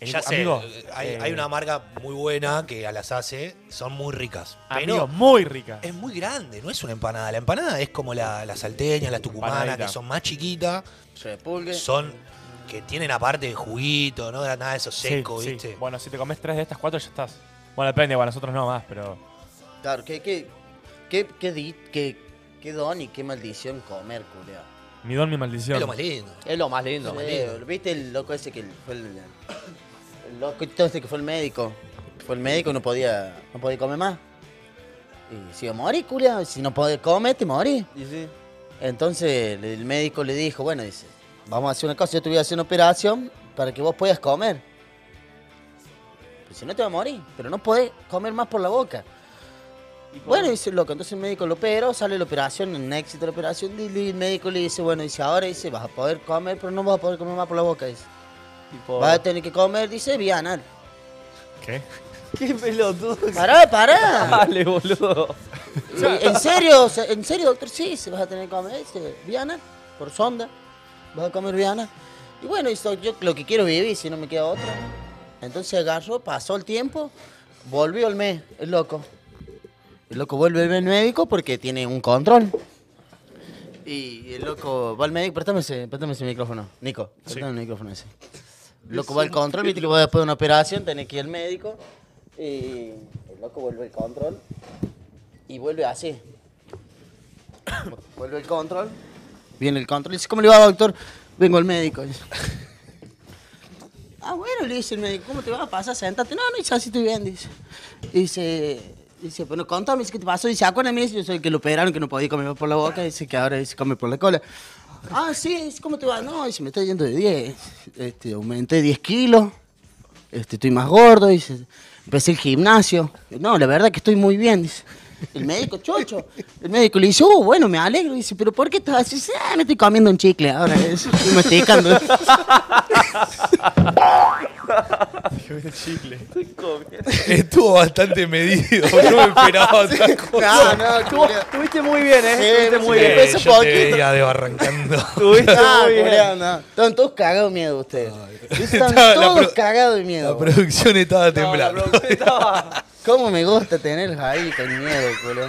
Ya sé, amigo, hay una marca muy buena que las hace, son muy ricas. Amigo, pero muy ricas. Es muy grande, no es una empanada. La empanada es como la salteña, las tucumanas, que son más chiquitas. Son que tienen aparte juguito, no nada de eso seco, sí, ¿viste? Sí. Bueno, si te comes 3 de estas 4 ya estás. Bueno, depende, bueno, nosotros no más, pero... Claro, qué don y qué maldición comer, culiao. Mi don, mi maldición. Es lo más lindo. Sí, ¿viste el loco ese que fue el loco ese que fue el médico? Fue el médico, no podía comer más. Y si yo morí, culia, si no podés comer, te morí. Y sí. Entonces el médico le dijo, bueno, dice, vamos a hacer una cosa, yo te voy a hacer una operación para que vos puedas comer. Pero si no te vas a morir, pero no podés comer más por la boca. Bueno, dice el loco, entonces el médico lo operó, sale la operación, en éxito la operación, y el médico le dice, bueno, dice, ahora dice, vas a poder comer, pero no vas a poder comer más por la boca, dice. Vas a tener que comer, dice, vía anal. ¿Qué? ¡Qué pelotudo! ¡Pará! Dale, boludo. ¿En serio, doctor? Sí, vas a tener que comer, dice, vía anal, por sonda, vas a comer vía anal. Y bueno, dice, yo lo que quiero vivir, si no me queda otra. Entonces agarró, pasó el tiempo, volvió el mes, el loco. El loco vuelve al médico porque tiene un control. Y el loco va al médico. Préstame ese micrófono, Nico. Préstame el micrófono ese. El loco va al control, viste que vos después de una operación tenés que ir al médico. Y el loco vuelve al control. Y vuelve así. Vuelve al control. Viene el control. Dice, ¿cómo le va, doctor? Vengo al médico. Ah, bueno, le dice el médico. ¿Cómo te va? Pasa, sentate. No, dice, así estoy bien, dice. Dice, bueno, contame, dice, ¿qué te pasó? Dice, acuérdame, dice, yo soy el que lo operaron, que no podía comer por la boca, dice que ahora dice, come por la cola. Ah, sí, dice, ¿cómo te va? No, dice, me estoy yendo de 10, aumenté 10 kilos, estoy más gordo, dice, empecé el gimnasio. No, la verdad que estoy muy bien, dice. El médico, chocho, el médico le dice, bueno, me alegro, dice, pero ¿por qué estás así? Dice, me estoy comiendo un chicle ahora, estoy masticando. Chicle. Estuvo bastante medido. No me esperaba otra cosa. No, estuviste muy bien, ¿eh? Estuviste muy bien. Yo te veía desbarrancando. Estuviste muy bien. Estaban todos cagados de miedo ustedes. Estaban todos cagados de miedo. La producción estaba temblando. ¿Cómo me gusta tenerlos ahí con miedo, culo?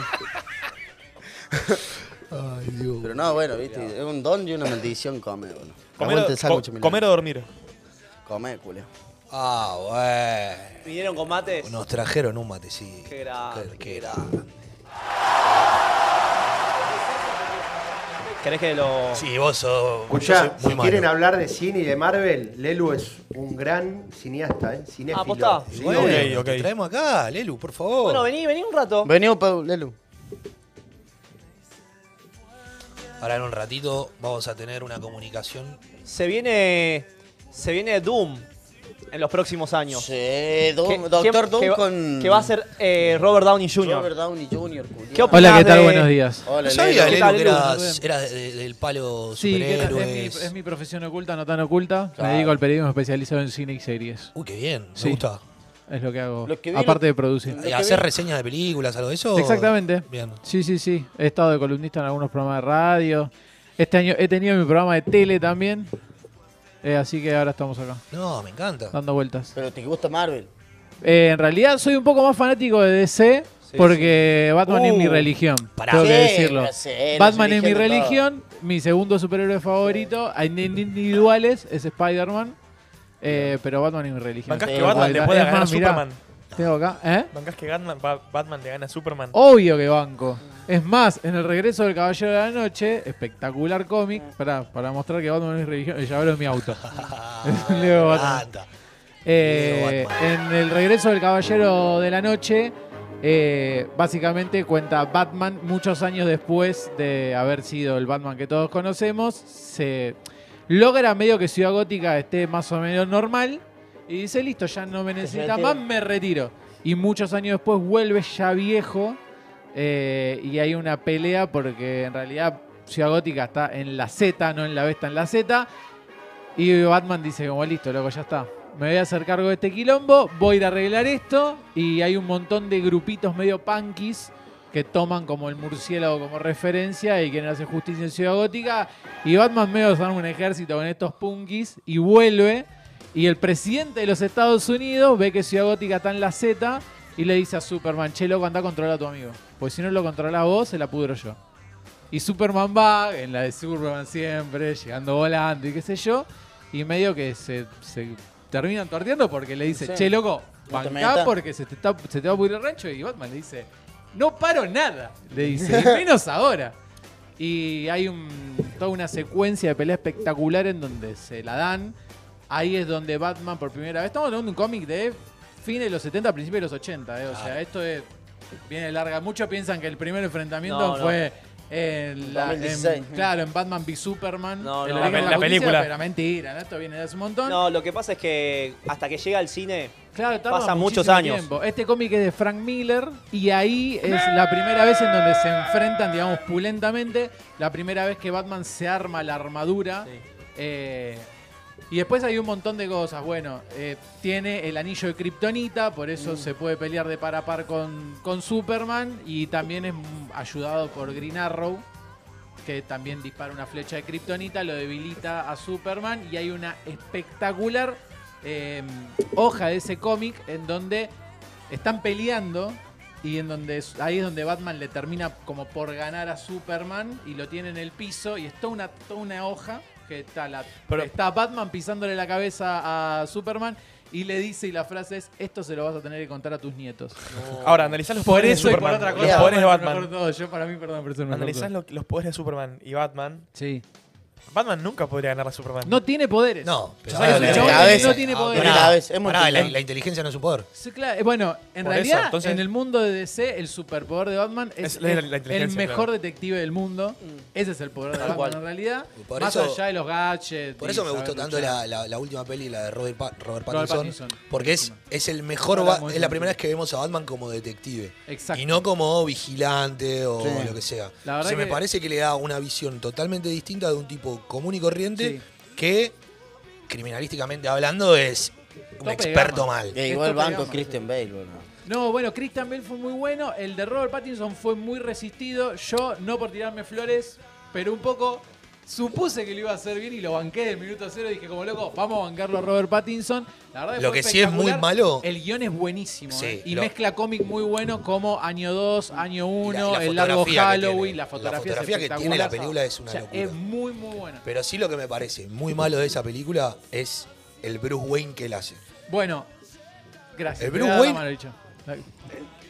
Ay, Dios. Pero no, bueno, viste, es un don y una maldición comer, bueno. Comer o dormir. Comer, culo. Ah, bueno. ¿Vinieron con mates? Nos trajeron un mate, sí. Qué grande. Qué grande. ¿Querés que lo...? Sí, vos sos... Escuchá, si quieren hablar de cine y de Marvel, Lelu es un gran cineasta, ¿eh? Cinéfilo. Ah, ¿postá? Sí, ok. Te traemos acá, Lelu, por favor. Bueno, vení un rato. Vení, Lelu. Ahora en un ratito vamos a tener una comunicación. Se viene Doom. En los próximos años. Sí, Doctor Doom con... Que va a ser Robert Downey Jr. Hola, ¿qué tal? Buenos días. Hola, ¿Sabías que eras del palo superhéroes? Sí, es mi profesión oculta, no tan oculta. Claro. Me dedico al periodismo especializado en cine y series. Uy, qué bien, me gusta. Es lo que hago, aparte de producir. ¿Hacer reseñas de películas, algo de eso? Exactamente. Bien. Sí. He estado de columnista en algunos programas de radio. Este año he tenido mi programa de tele también. Así que ahora estamos acá. No, me encanta. Dando vueltas. ¿Pero te gusta Marvel? En realidad soy un poco más fanático de DC. Porque sí. Batman es mi religión. Tengo que decirlo. Batman es mi religión. Mi segundo superhéroe favorito, en individuales, es Spider-Man. Pero Batman es mi religión. ¿Bancás que Batman le puede ganar a Superman? Tengo acá. ¿Eh? ¿Bancás que Batman le gana a Superman? Obvio que banco. Es más, en el regreso del Caballero de la Noche, espectacular cómic, para mostrar que Batman es religión, el llavero de mi auto. Leo Batman. En el regreso del Caballero de la Noche, básicamente cuenta Batman muchos años después de haber sido el Batman que todos conocemos. Se logra medio que Ciudad Gótica esté más o menos normal y dice, listo, ya no me necesita más, me retiro. Y muchos años después vuelve ya viejo y hay una pelea porque en realidad Ciudad Gótica está en la Z, no en la B, está en la Z. Y Batman dice como, listo, loco, ya está. Me voy a hacer cargo de este quilombo, voy a ir a arreglar esto. Y hay un montón de grupitos medio punkis que toman como el murciélago como referencia y quieren hacer justicia en Ciudad Gótica. Y Batman medio se arma un ejército con estos punkis y vuelve. Y el presidente de los Estados Unidos ve que Ciudad Gótica está en la Z y le dice a Superman, che, loco, andá a controlar a tu amigo. Pues si no lo controlás vos, se la pudro yo. Y Superman va, en la de Superman siempre, llegando volando y qué sé yo. Y medio que se terminan torteando porque le dice, che, loco, bancá porque se te va a pudrir el rancho. Y Batman le dice, no paro nada. Le dice, y menos ahora. Y hay toda una secuencia de pelea espectacular en donde se la dan. Ahí es donde Batman por primera vez... Estamos hablando de un cómic de fines de los 70, principios de los 80. O sea, esto viene larga. Muchos piensan que el primer enfrentamiento fue... en Batman v Superman. La película. Pero mentira, ¿no? Esto viene de hace un montón. No, lo que pasa es que hasta que llega al cine pasa muchos años. Tiempo. Este cómic es de Frank Miller y ahí es la primera vez en donde se enfrentan, digamos, pulentamente. La primera vez que Batman se arma la armadura. Sí. Y después hay un montón de cosas. Bueno, tiene el anillo de Kryptonita, por eso se puede pelear de par a par con Superman. Y también es ayudado por Green Arrow, que también dispara una flecha de Kryptonita, lo debilita a Superman. Y hay una espectacular hoja de ese cómic en donde están peleando. Y en donde ahí es donde Batman le termina como por ganar a Superman y lo tiene en el piso. Y es toda una hoja. Que está Batman pisándole la cabeza a Superman y le dice, y la frase es, esto se lo vas a tener que contar a tus nietos. No. Ahora, analizás los poderes de Superman. Por eso y por otra cosa, los poderes de Batman. Todo. Yo, para mí, perdón, analizás los poderes de Superman y Batman. Sí. Batman nunca podría ganar a Superman. No tiene poderes. No, pero no tiene poderes. La inteligencia no es un poder. Sí, claro. Bueno, en realidad, eso, entonces, en el mundo de DC, el superpoder de Batman es el mejor detective del mundo. Ese es el poder de Batman en realidad. Más allá de los gadgets. Por eso me gustó tanto la última peli, la de Robert Pattinson. Porque es el mejor. Es la primera vez que vemos a Batman como detective. Exacto. Y no como vigilante o lo que sea. Se me parece que le da una visión totalmente distinta de un tipo común y corriente que, criminalísticamente hablando, es un experto mal. Igual banco Christian Bale. No, bueno, Christian Bale fue muy bueno. El de Robert Pattinson fue muy resistido. Yo, no por tirarme flores, pero un poco supuse que lo iba a hacer bien y lo banqué del minuto cero. Dije, como loco, vamos a bancarlo a Robert Pattinson. La verdad, lo que sí es muy malo. El guión es buenísimo. Sí, y mezcla cómic muy bueno como Año 2, Año 1, el largo Halloween, la fotografía que tiene la película es una locura. Es muy, muy buena. Pero sí, lo que me parece muy malo de esa película es el Bruce Wayne que él hace. Bueno, gracias. El Bruce Wayne.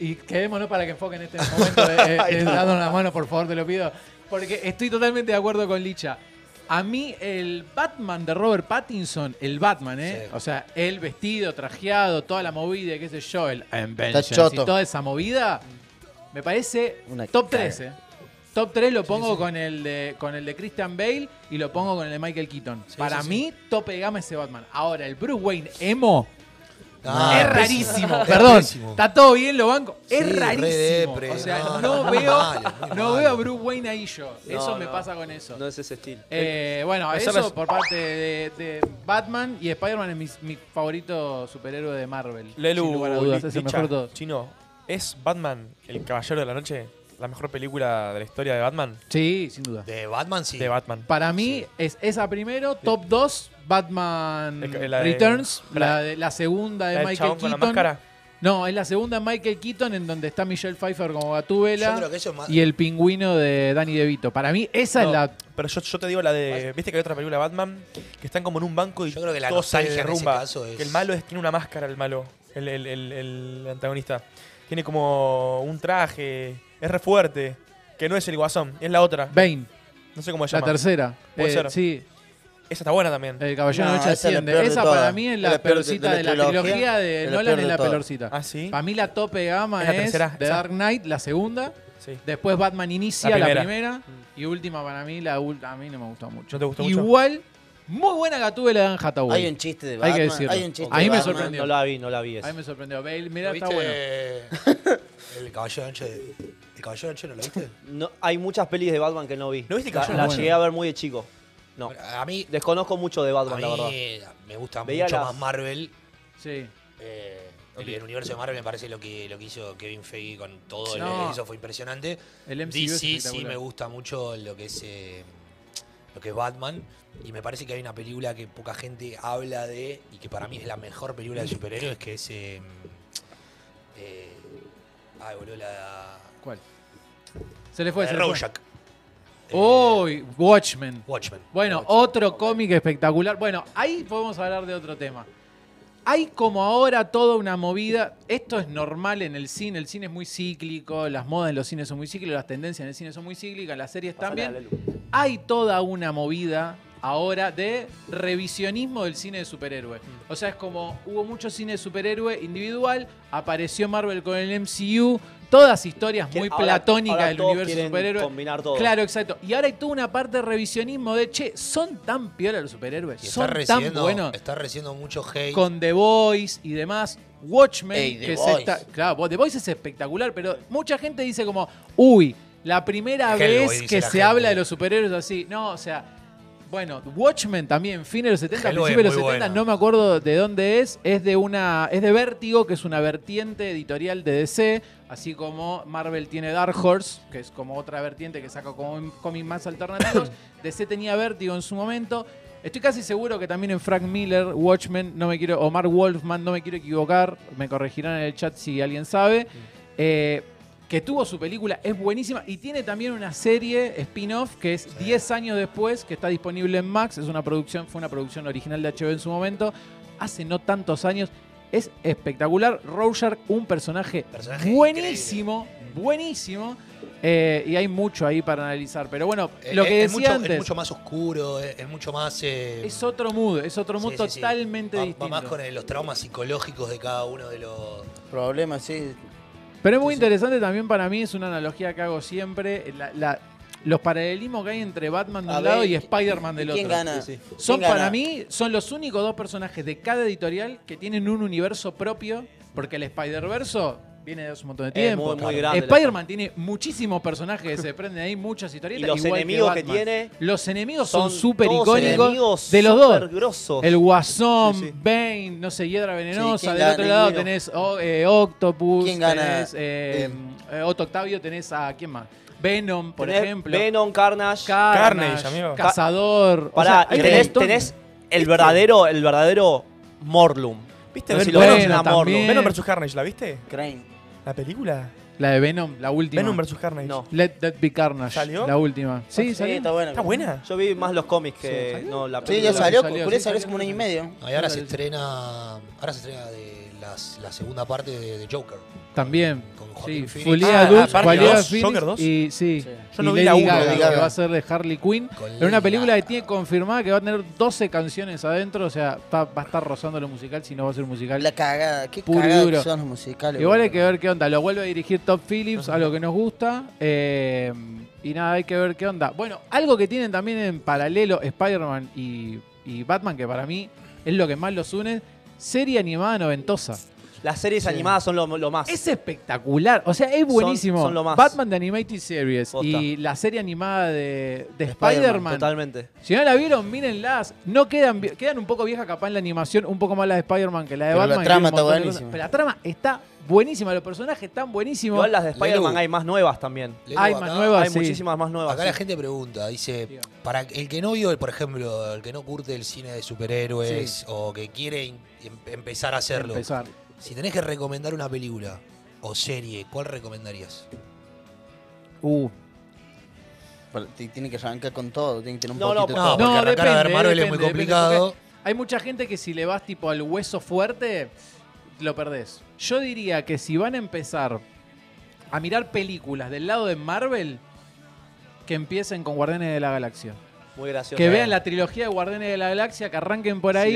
Y quedémonos para que enfoquen este momento. Dándonos las manos, por favor, te lo pido. Porque estoy totalmente de acuerdo con Licha. A mí el Batman de Robert Pattinson, el Batman, sí. O sea, el vestido, trajeado, toda la movida, qué sé yo, el Inventions y toda esa movida, me parece una top 3. Top 3 lo pongo con el de Christian Bale y lo pongo con el de Michael Keaton. Sí, Para mí, tope gama ese Batman. Ahora, el Bruce Wayne emo... Ah, es rarísimo, perdón. Está todo bien, lo banco. Sí, es rarísimo. O sea, no veo a Bruce Wayne ahí yo. Eso me pasa con eso. No es ese estilo. Bueno, eso por parte de Batman y Spider-Man es mi favorito superhéroe de Marvel. Sin lugar a dudas, es el mejor de todos. Chino, ¿es Batman el Caballero de la Noche la mejor película de la historia de Batman? Sí, sin duda. De Batman, sí. De Batman. Para mí es esa primero, top 2. Batman Returns, la segunda de Michael Keaton. No, es la segunda Michael Keaton en donde está Michelle Pfeiffer como Gatúbela más... y el pingüino de Danny DeVito. Para mí esa no, es la... Pero yo te digo la de... ¿Viste que hay otra película Batman? Que están como en un banco y yo creo que la todo se derrumba. Es... Que el malo tiene una máscara, el malo. El antagonista. Tiene como un traje. Es re fuerte. Que no es el Guasón, es la otra. Bane. No sé cómo se llama. La tercera. Puede ser. Sí. Esa está buena también. El Caballero de Noche Asciende. Esa para mí es la peorcita de la trilogía de Nolan, es la peorcita. ¿Ah, sí? Para mí la tope de gama es The Dark Knight, la segunda. Sí. Después Batman Inicia, la primera. Y última para mí, a mí no me gustó mucho. ¿No te gustó mucho? Igual, muy buena Gatúbela de Anne Hathaway. Hay un chiste de Batman. Hay que decirlo. Hay un chiste de Batman. Me sorprendió. No la vi. A mí me sorprendió. Bale, mirá, está bueno. El Caballero de Noche... ¿El Caballero de Noche no lo viste? No, hay muchas pelis de Batman que no vi. ¿No viste Caballero? La llegué a ver muy de chico. No, a mí, desconozco mucho de Batman, la verdad. Me gusta mucho más Marvel. Sí. El universo de Marvel me parece lo que hizo Kevin Feige con todo. No. Eso fue impresionante. El MCU DC sí me gusta mucho lo que es Batman. Y me parece que hay una película que poca gente habla de y que para mí es la mejor película de superhéroes, que es... ¿Cuál? Se le fue. Rorschach. Watchmen. Bueno, Watchmen. Otro cómic espectacular. Bueno, ahí podemos hablar de otro tema. Hay como ahora toda una movida. Esto es normal en el cine es muy cíclico, las modas en los cines son muy cíclicas, las tendencias en el cine son muy cíclicas, las series también. Hay toda una movida ahora de revisionismo del cine de superhéroe. O sea, es como hubo mucho cine de superhéroe individual, apareció Marvel con el MCU, todas historias muy platónicas del universo superhéroe. Combinar todo. Claro, exacto. Y ahora hay toda una parte de revisionismo de, che, son tan piola los superhéroes, son tan buenos. Está recibiendo mucho hate. Con The Voice y demás. Watchmen. Hey, The Voice es espectacular, pero mucha gente dice como, uy, la primera vez que se habla de los superhéroes así. No, o sea... Bueno, Watchmen también, fin de los 70, principio de los 70, bueno. No me acuerdo de dónde es. Es de Vértigo, que es una vertiente editorial de DC, así como Marvel tiene Dark Horse, que es como otra vertiente que saca como cómics más alternativos. DC tenía Vértigo en su momento. Estoy casi seguro que también en Frank Miller, Watchmen, o Mark Wolfman, no me quiero equivocar, me corregirán en el chat si alguien sabe. Sí. Que tuvo su película, es buenísima, y tiene también una serie spin-off que es 10 años después, que está disponible en Max, fue una producción original de HBO en su momento, hace no tantos años, es espectacular. Rorschach, un personaje buenísimo, increíble. Buenísimo, y hay mucho ahí para analizar, pero bueno, lo que decía antes... Es mucho más oscuro, es mucho más... es otro mood, totalmente distinto. Va más con los traumas psicológicos de cada uno de los... Problemas, sí... Pero es muy interesante también para mí, es una analogía que hago siempre, los paralelismos que hay entre Batman de un lado y Spider-Man del otro. ¿Quién gana? Para mí, son los únicos dos personajes de cada editorial que tienen un universo propio, porque el Spider-Verso viene de hace un montón de tiempo. Spider-Man tiene muchísimos personajes que se prenden ahí, muchas historietas. Y los enemigos que tiene. Los enemigos son súper icónicos de los dos. Grosos. El Guasón, Bane, no sé, Hiedra Venenosa. Del otro lado tenés Octopus. ¿Quién gana? Otto Octavio, tenés a... ¿Quién más? Venom, por ejemplo. Venom, Carnage, amigo. Cazador. Pará, tenés el verdadero Morlum. ¿Viste? Pero si lo vemos en amor. Venom vs. Carnage, ¿la viste? Crane. ¿La película? La de Venom, la última. Venom vs. Carnage. No. Let That Be Carnage. ¿Salió? La última. Sí, salió. Está buena. ¿Está buena? Yo vi más los cómics que la película. Sí, ya salió. Curiosa, hace como un año y medio. Y ahora se estrena de la segunda parte de Joker. También. Con Joaquin Phoenix. Joker 2. Yo no vi la 1. Que va a ser de Harley Quinn. Pero una película que tiene confirmada que va a tener 12 canciones adentro. O sea, va a estar rozando lo musical, si no va a ser musical. La cagada. Qué cagada que son los musicales. Igual hay que ver qué onda. Lo vuelve a dirigir Todd Phillips, algo que nos gusta. Y nada, hay que ver qué onda. Bueno, algo que tienen también en paralelo Spider-Man y Batman, que para mí es lo que más los une, serie animada noventosa. Las series animadas son lo más. Es espectacular. O sea, es buenísimo. Son lo más. Batman de Animated Series y la serie animada de Spider-Man. Totalmente. Si no la vieron, mírenlas. No quedan un poco viejas capaz en la animación. Un poco más la de Spider-Man que la de Batman. La trama está buenísima. Pero la trama está buenísima. Los personajes están buenísimos. Igual las de Spider-Man hay más nuevas también. Hay muchísimas más nuevas. Acá la gente pregunta. Dice, para el que no vio, por ejemplo, el que no curte el cine de superhéroes o que quiere empezar a hacerlo. Si tenés que recomendar una película o serie, ¿cuál recomendarías? Tiene que arrancar con todo, tiene que tener un poquito de todo. No, porque arrancar a ver Marvel es muy complicado. Hay mucha gente que si le vas tipo al hueso fuerte, lo perdés. Yo diría que si van a empezar a mirar películas del lado de Marvel, que empiecen con Guardianes de la Galaxia. Muy gracioso. Que vean la trilogía de Guardianes de la Galaxia, que arranquen por ahí.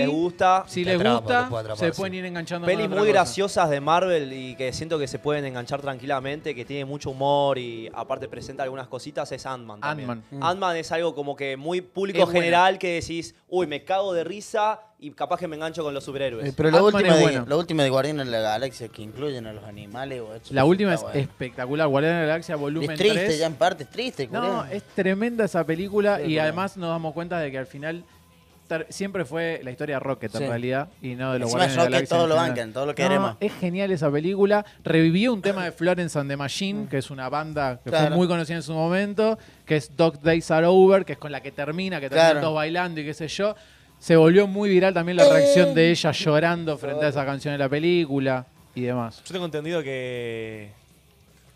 Si les gusta, se pueden ir enganchando. Pelis muy graciosas de Marvel y que siento que se pueden enganchar tranquilamente, que tiene mucho humor y aparte presenta algunas cositas, es Ant-Man también. Ant-Man es algo como que muy público general que decís, uy, me cago de risa y capaz que me engancho con los superhéroes. Pero la última de Guardianes de la Galaxia que incluyen a los animales. La última es espectacular, Guardianes de la Galaxia volumen 3. Es triste ya en parte, es triste. No, es tremenda esa película y además nos damos cuenta de que al final siempre fue la historia de Rocket en realidad y no de los Guardianes de la Galaxia. Todo lo bancan, todo lo queremos. Es genial esa película. Revivió un tema de Florence and the Machine, que es una banda que fue muy conocida en su momento, que es Dog Days Are Over, que es con la que terminan todos bailando y qué sé yo. Se volvió muy viral también la reacción de ella llorando frente a esa canción de la película y demás. Yo tengo entendido que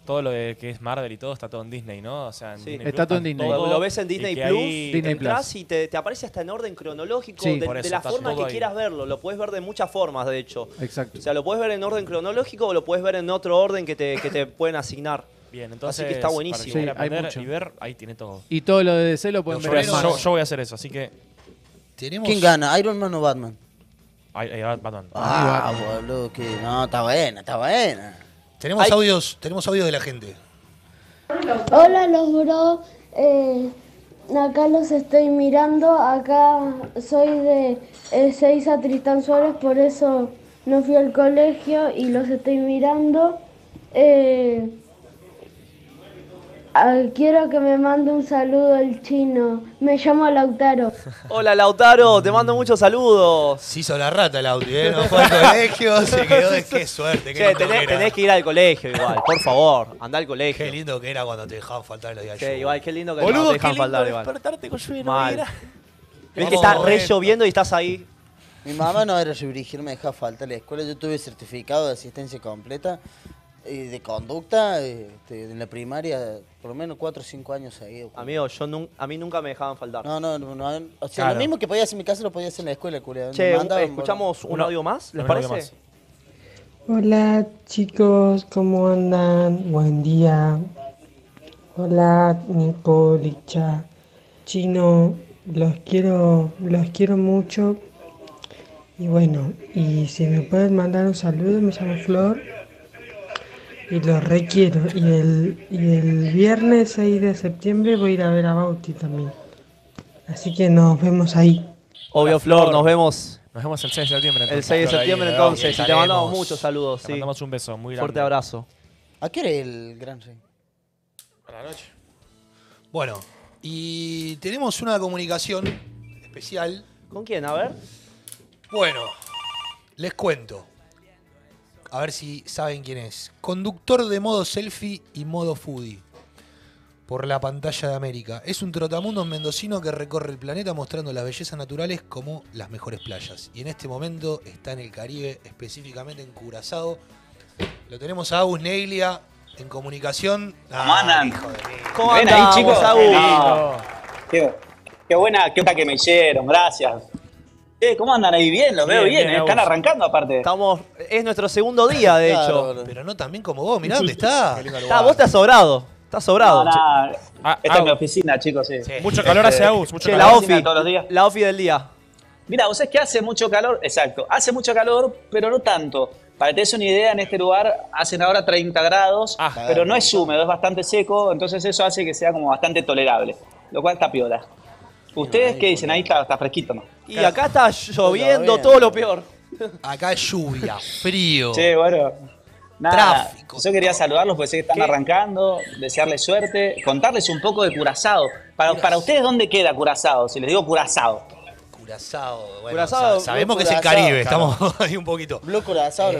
todo lo de que es Marvel y todo está todo en Disney, ¿no? O sea, en Disney está todo en Disney. Lo ves en Disney Plus, entras y te aparece hasta en orden cronológico de la forma que quieras verlo. Lo puedes ver de muchas formas, de hecho. Exacto. O sea, lo puedes ver en orden cronológico o lo puedes ver en otro orden que te pueden asignar. Bien, entonces, así que está buenísimo. Y ver, ahí tiene todo. Y todo lo de DC lo pueden ver. Yo voy a hacer eso, así que... ¿Quién gana? ¿Iron Man o Batman? Batman. Ah, boludo, que no, está buena, está buena. Tenemos audios de la gente. Hola, los bro. Acá los estoy mirando. Acá soy de Ezeiza, Tristán Suárez, por eso no fui al colegio y los estoy mirando. Quiero que me mande un saludo el chino. Me llamo Lautaro. Hola, Lautaro, te mando muchos saludos. Se hizo la rata el audio, ¿eh? No fue al colegio, se quedó de qué suerte. Tenés que ir al colegio igual, por favor. Andá al colegio. Qué lindo que era cuando te dejaban faltar los días. Igual, qué lindo que cuando te dejaban faltar. Despertarte con lluvia no. Ves que está re lloviendo y estás ahí. Mi mamá no era dirigir, me dejaba faltar la escuela. Yo tuve certificado de asistencia completa. De conducta, en la primaria, por lo menos 4 o 5 años seguidos. Amigo, a mí nunca me dejaban faltar. No. O sea, lo mismo que podía hacer en mi casa lo podía hacer en la escuela, culiado. Che, ¿escuchamos un audio más? ¿Les parece? Hola, chicos, ¿cómo andan? Buen día. Hola, Nico, Licha, Chino, los quiero mucho. Y bueno, y si me pueden mandar un saludo, me llamo Flor. Y lo requiero. Y el viernes 6 de septiembre voy a ir a ver a Bauti también. Así que nos vemos ahí. Obvio, Flor, nos vemos. Nos vemos el 6 de septiembre. Entonces, el 6 de septiembre, entonces. Y te mandamos muchos saludos. Te mandamos un beso muy grande. Fuerte abrazo. ¿A qué era el gran rey? Buenas noches. Bueno, y tenemos una comunicación especial. ¿Con quién? A ver. Bueno, les cuento. A ver si saben quién es. Conductor de modo selfie y modo foodie por la pantalla de América. Es un trotamundos mendocino que recorre el planeta mostrando las bellezas naturales como las mejores playas. Y en este momento está en el Caribe, específicamente en Curazao. Lo tenemos a Agus Neglia en comunicación. ¿Cómo andan ahí, chicos? Agus. Qué buena que me hicieron, gracias. ¿Cómo andan ahí? Bien, los veo bien. Están arrancando aparte. Es nuestro segundo día, de hecho. Pero no tan bien como vos, mirá dónde está. Vos estás sobrado. Estás sobrado. Esta es mi oficina, chicos. Mucho calor hace, Agus. La ofi del día. Mirá, vos sabés que hace mucho calor. Exacto. Hace mucho calor, pero no tanto. Para que te des una idea, en este lugar hacen ahora 30 grados, pero no es húmedo, es bastante seco. Entonces eso hace que sea como bastante tolerable. Lo cual está piola. ¿Ustedes qué dicen? Ahí está fresquito, ¿no? Y acá está lloviendo, todo lo peor. Acá lluvia, frío. Sí, bueno. Nada, tráfico. Yo quería saludarlos porque sé que están arrancando, desearles suerte, contarles un poco de Curazao. Para ustedes, ¿dónde queda Curazao? Si les digo Curazao. Curazao, bueno, Curazao, sabemos que es el Caribe, estamos ahí un poquito. Blue Curazao,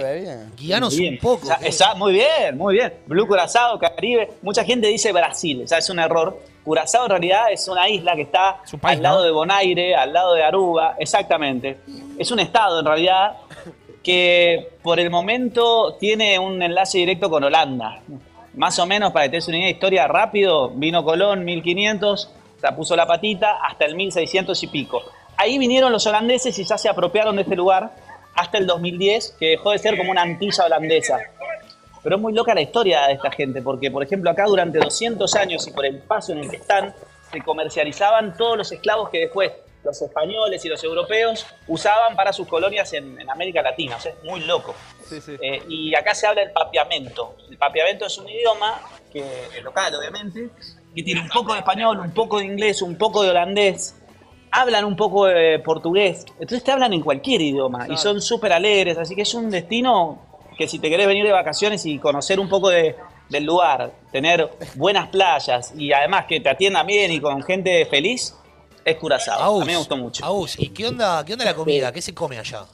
guíanos un poco. Muy bien. Blue Curazao, Caribe. Mucha gente dice Brasil, o sea, es un error. Curazao en realidad es una isla que está al lado de Bonaire, al lado de Aruba, exactamente. Es un estado en realidad que por el momento tiene un enlace directo con Holanda. Más o menos, para que te des una idea de historia, rápido, vino Colón, 1500, se puso la patita, hasta el 1600 y pico. Ahí vinieron los holandeses y ya se apropiaron de este lugar hasta el 2010, que dejó de ser como una antilla holandesa. Pero es muy loca la historia de esta gente, porque, por ejemplo, acá durante 200 años y por el paso en el que están, se comercializaban todos los esclavos que después los españoles y los europeos usaban para sus colonias en América Latina. O sea, es muy loco. Sí, sí. Y acá se habla del papiamento. El papiamento es un idioma que es local, obviamente, que tiene un poco de español, un poco de inglés, un poco de holandés. Hablan un poco de portugués. Entonces te hablan en cualquier idioma. Claro. Y son súper alegres. Así que es un destino que si te querés venir de vacaciones y conocer un poco del lugar, tener buenas playas y además que te atiendan bien y con gente feliz, es Curazao. A mí me gustó mucho. Aus, ¿y qué onda la comida? ¿Qué se come allá?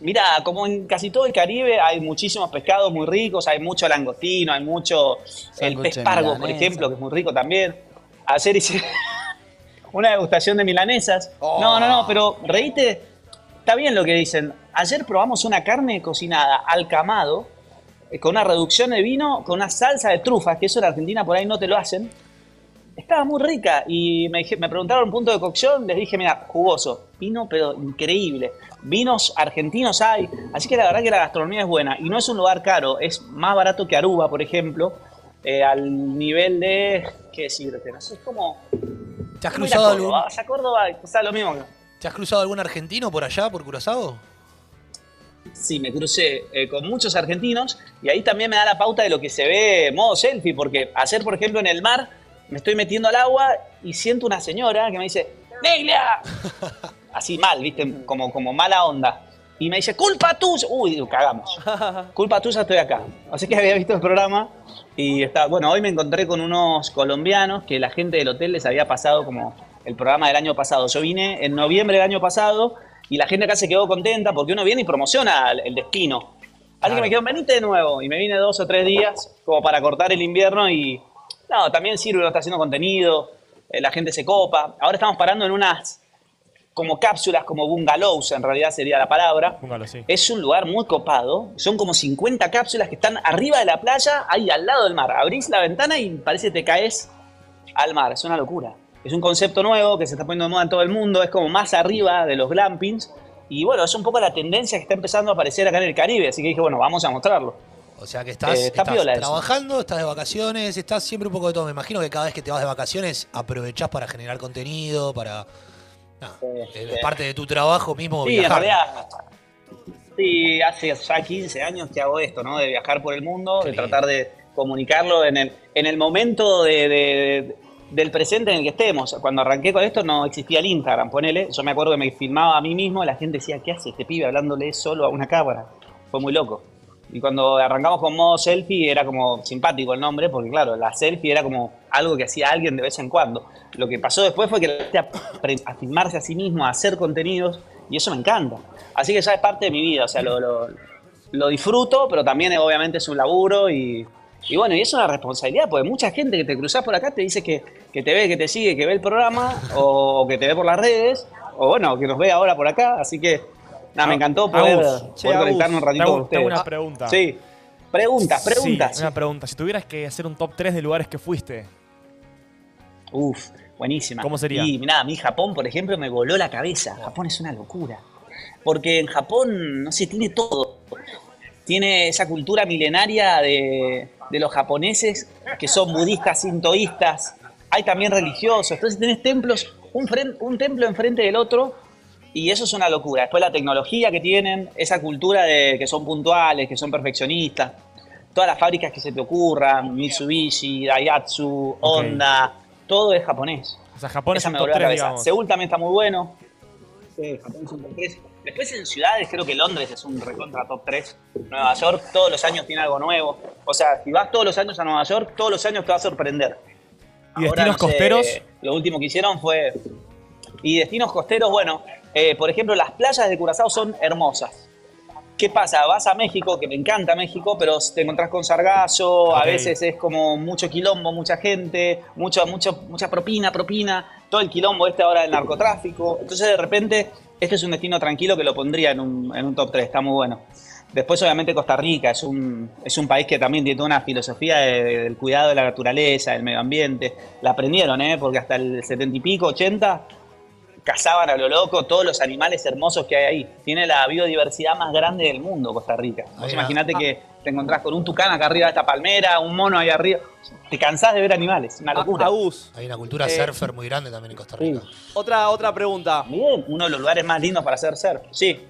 Mira, como en casi todo el Caribe hay muchísimos pescados muy ricos, hay mucho langostino, hay mucho el pez pargo, por ejemplo, que es muy rico también. Ayer hice una degustación de milanesas. Oh. No, pero reíste, está bien lo que dicen. Ayer probamos una carne cocinada al camado, con una reducción de vino, con una salsa de trufas, que eso en Argentina por ahí no te lo hacen. Estaba muy rica y me preguntaron punto de cocción, les dije, mira, jugoso, vino pero increíble, vinos argentinos hay, así que la verdad que la gastronomía es buena y no es un lugar caro, es más barato que Aruba, por ejemplo, al nivel de, ¿qué decirte? No sé, es como... ¿Te has cruzado algún... Vas a Córdoba, o sea, lo mismo. ¿Te has cruzado algún argentino por allá, por Curazao? Sí, me crucé con muchos argentinos y ahí también me da la pauta de lo que se ve modo selfie, porque ayer, por ejemplo, en el mar, me estoy metiendo al agua y siento una señora que me dice, ¡Neglia! Así mal, ¿viste? Como mala onda. Y me dice, ¡culpa tuya! Uy, digo, cagamos. Culpa tuya, estoy acá. Así que había visto el programa y estaba... Bueno, hoy me encontré con unos colombianos que la gente del hotel les había pasado como el programa del año pasado. Yo vine en noviembre del año pasado y la gente acá se quedó contenta porque uno viene y promociona el destino. Así que me quedo, venite de nuevo. Y me vine 2 o 3 días como para cortar el invierno y... No, también sirve, uno está haciendo contenido, la gente se copa. Ahora estamos parando en unas como cápsulas, como bungalows, en realidad sería la palabra. Bungalow, sí. Es un lugar muy copado, son como 50 cápsulas que están arriba de la playa, ahí al lado del mar. Abrís la ventana y parece que te caes al mar, es una locura. Es un concepto nuevo que se está poniendo de moda en todo el mundo, es como más arriba de los glampings. Y bueno, es un poco la tendencia que está empezando a aparecer acá en el Caribe, así que dije, bueno, vamos a mostrarlo. O sea que estás trabajando, estás de vacaciones, estás siempre un poco de todo. Me imagino que cada vez que te vas de vacaciones aprovechás para generar contenido, para... es parte de tu trabajo mismo viajar. En realidad, sí, hace ya 15 años que hago esto, ¿no? De viajar por el mundo, de tratar de comunicarlo en el momento del presente en el que estemos. Cuando arranqué con esto no existía el Instagram, ponele. Yo me acuerdo que me filmaba a mí mismo, la gente decía, ¿qué hace este pibe hablándole solo a una cámara? Fue muy loco. Y cuando arrancamos con modo selfie era como simpático el nombre, porque claro, la selfie era como algo que hacía alguien de vez en cuando. Lo que pasó después fue que la gente a filmarse a sí mismo, a hacer contenidos, y eso me encanta. Así que ya es parte de mi vida, o sea, lo disfruto, pero también obviamente es un laburo y bueno, y es una responsabilidad, porque mucha gente que te cruzás por acá te dice que te ve, que te sigue, que ve el programa, o que te ve por las redes, o bueno, que nos ve ahora por acá, así que... Nah, me encantó poder conectarnos un ratito con ustedes. Tengo una pregunta. Sí, preguntas. Sí, una pregunta. Si tuvieras que hacer un top 3 de lugares que fuiste. Uf, buenísima. ¿Cómo sería? Y mirá, a mí Japón, por ejemplo, me voló la cabeza. Japón es una locura. Porque en Japón, no sé, tiene todo. Tiene esa cultura milenaria de los japoneses que son budistas, sintoístas. Hay también religiosos. Entonces tenés templos, un templo enfrente del otro. Y eso es una locura. Después la tecnología que tienen, esa cultura de que son puntuales, que son perfeccionistas. Todas las fábricas que se te ocurran, Mitsubishi, Daihatsu, Honda, todo es japonés. O sea, Japón es un top 3, digamos. Seúl también está muy bueno. Sí, Japón es un top 3. Después en ciudades, creo que Londres es un recontra top 3. Nueva York todos los años tiene algo nuevo. O sea, si vas todos los años a Nueva York, todos los años te va a sorprender. ¿Y ahora, destinos costeros? Lo último que hicieron fue... Y destinos costeros, bueno... por ejemplo, las playas de Curazao son hermosas. ¿Qué pasa? Vas a México, que me encanta México, pero te encontrás con sargazo, a veces es como mucho quilombo, mucha gente, mucha propina, todo el quilombo ahora del narcotráfico. Entonces, de repente, Este es un destino tranquilo que lo pondría en un top 3, está muy bueno. Después, obviamente, Costa Rica es un país que también tiene toda una filosofía del cuidado de la naturaleza, del medio ambiente. La aprendieron, ¿eh? Porque hasta el 70 y pico, 80, cazaban a lo loco todos los animales hermosos que hay ahí. Tiene la biodiversidad más grande del mundo, Costa Rica. Pues imagínate que te encontrás con un tucán acá arriba de esta palmera, un mono ahí arriba. Te cansás de ver animales, una locura. Hay una cultura surfer muy grande también en Costa Rica. Sí. Otra pregunta. Bien, uno de los lugares más lindos para hacer surf, sí.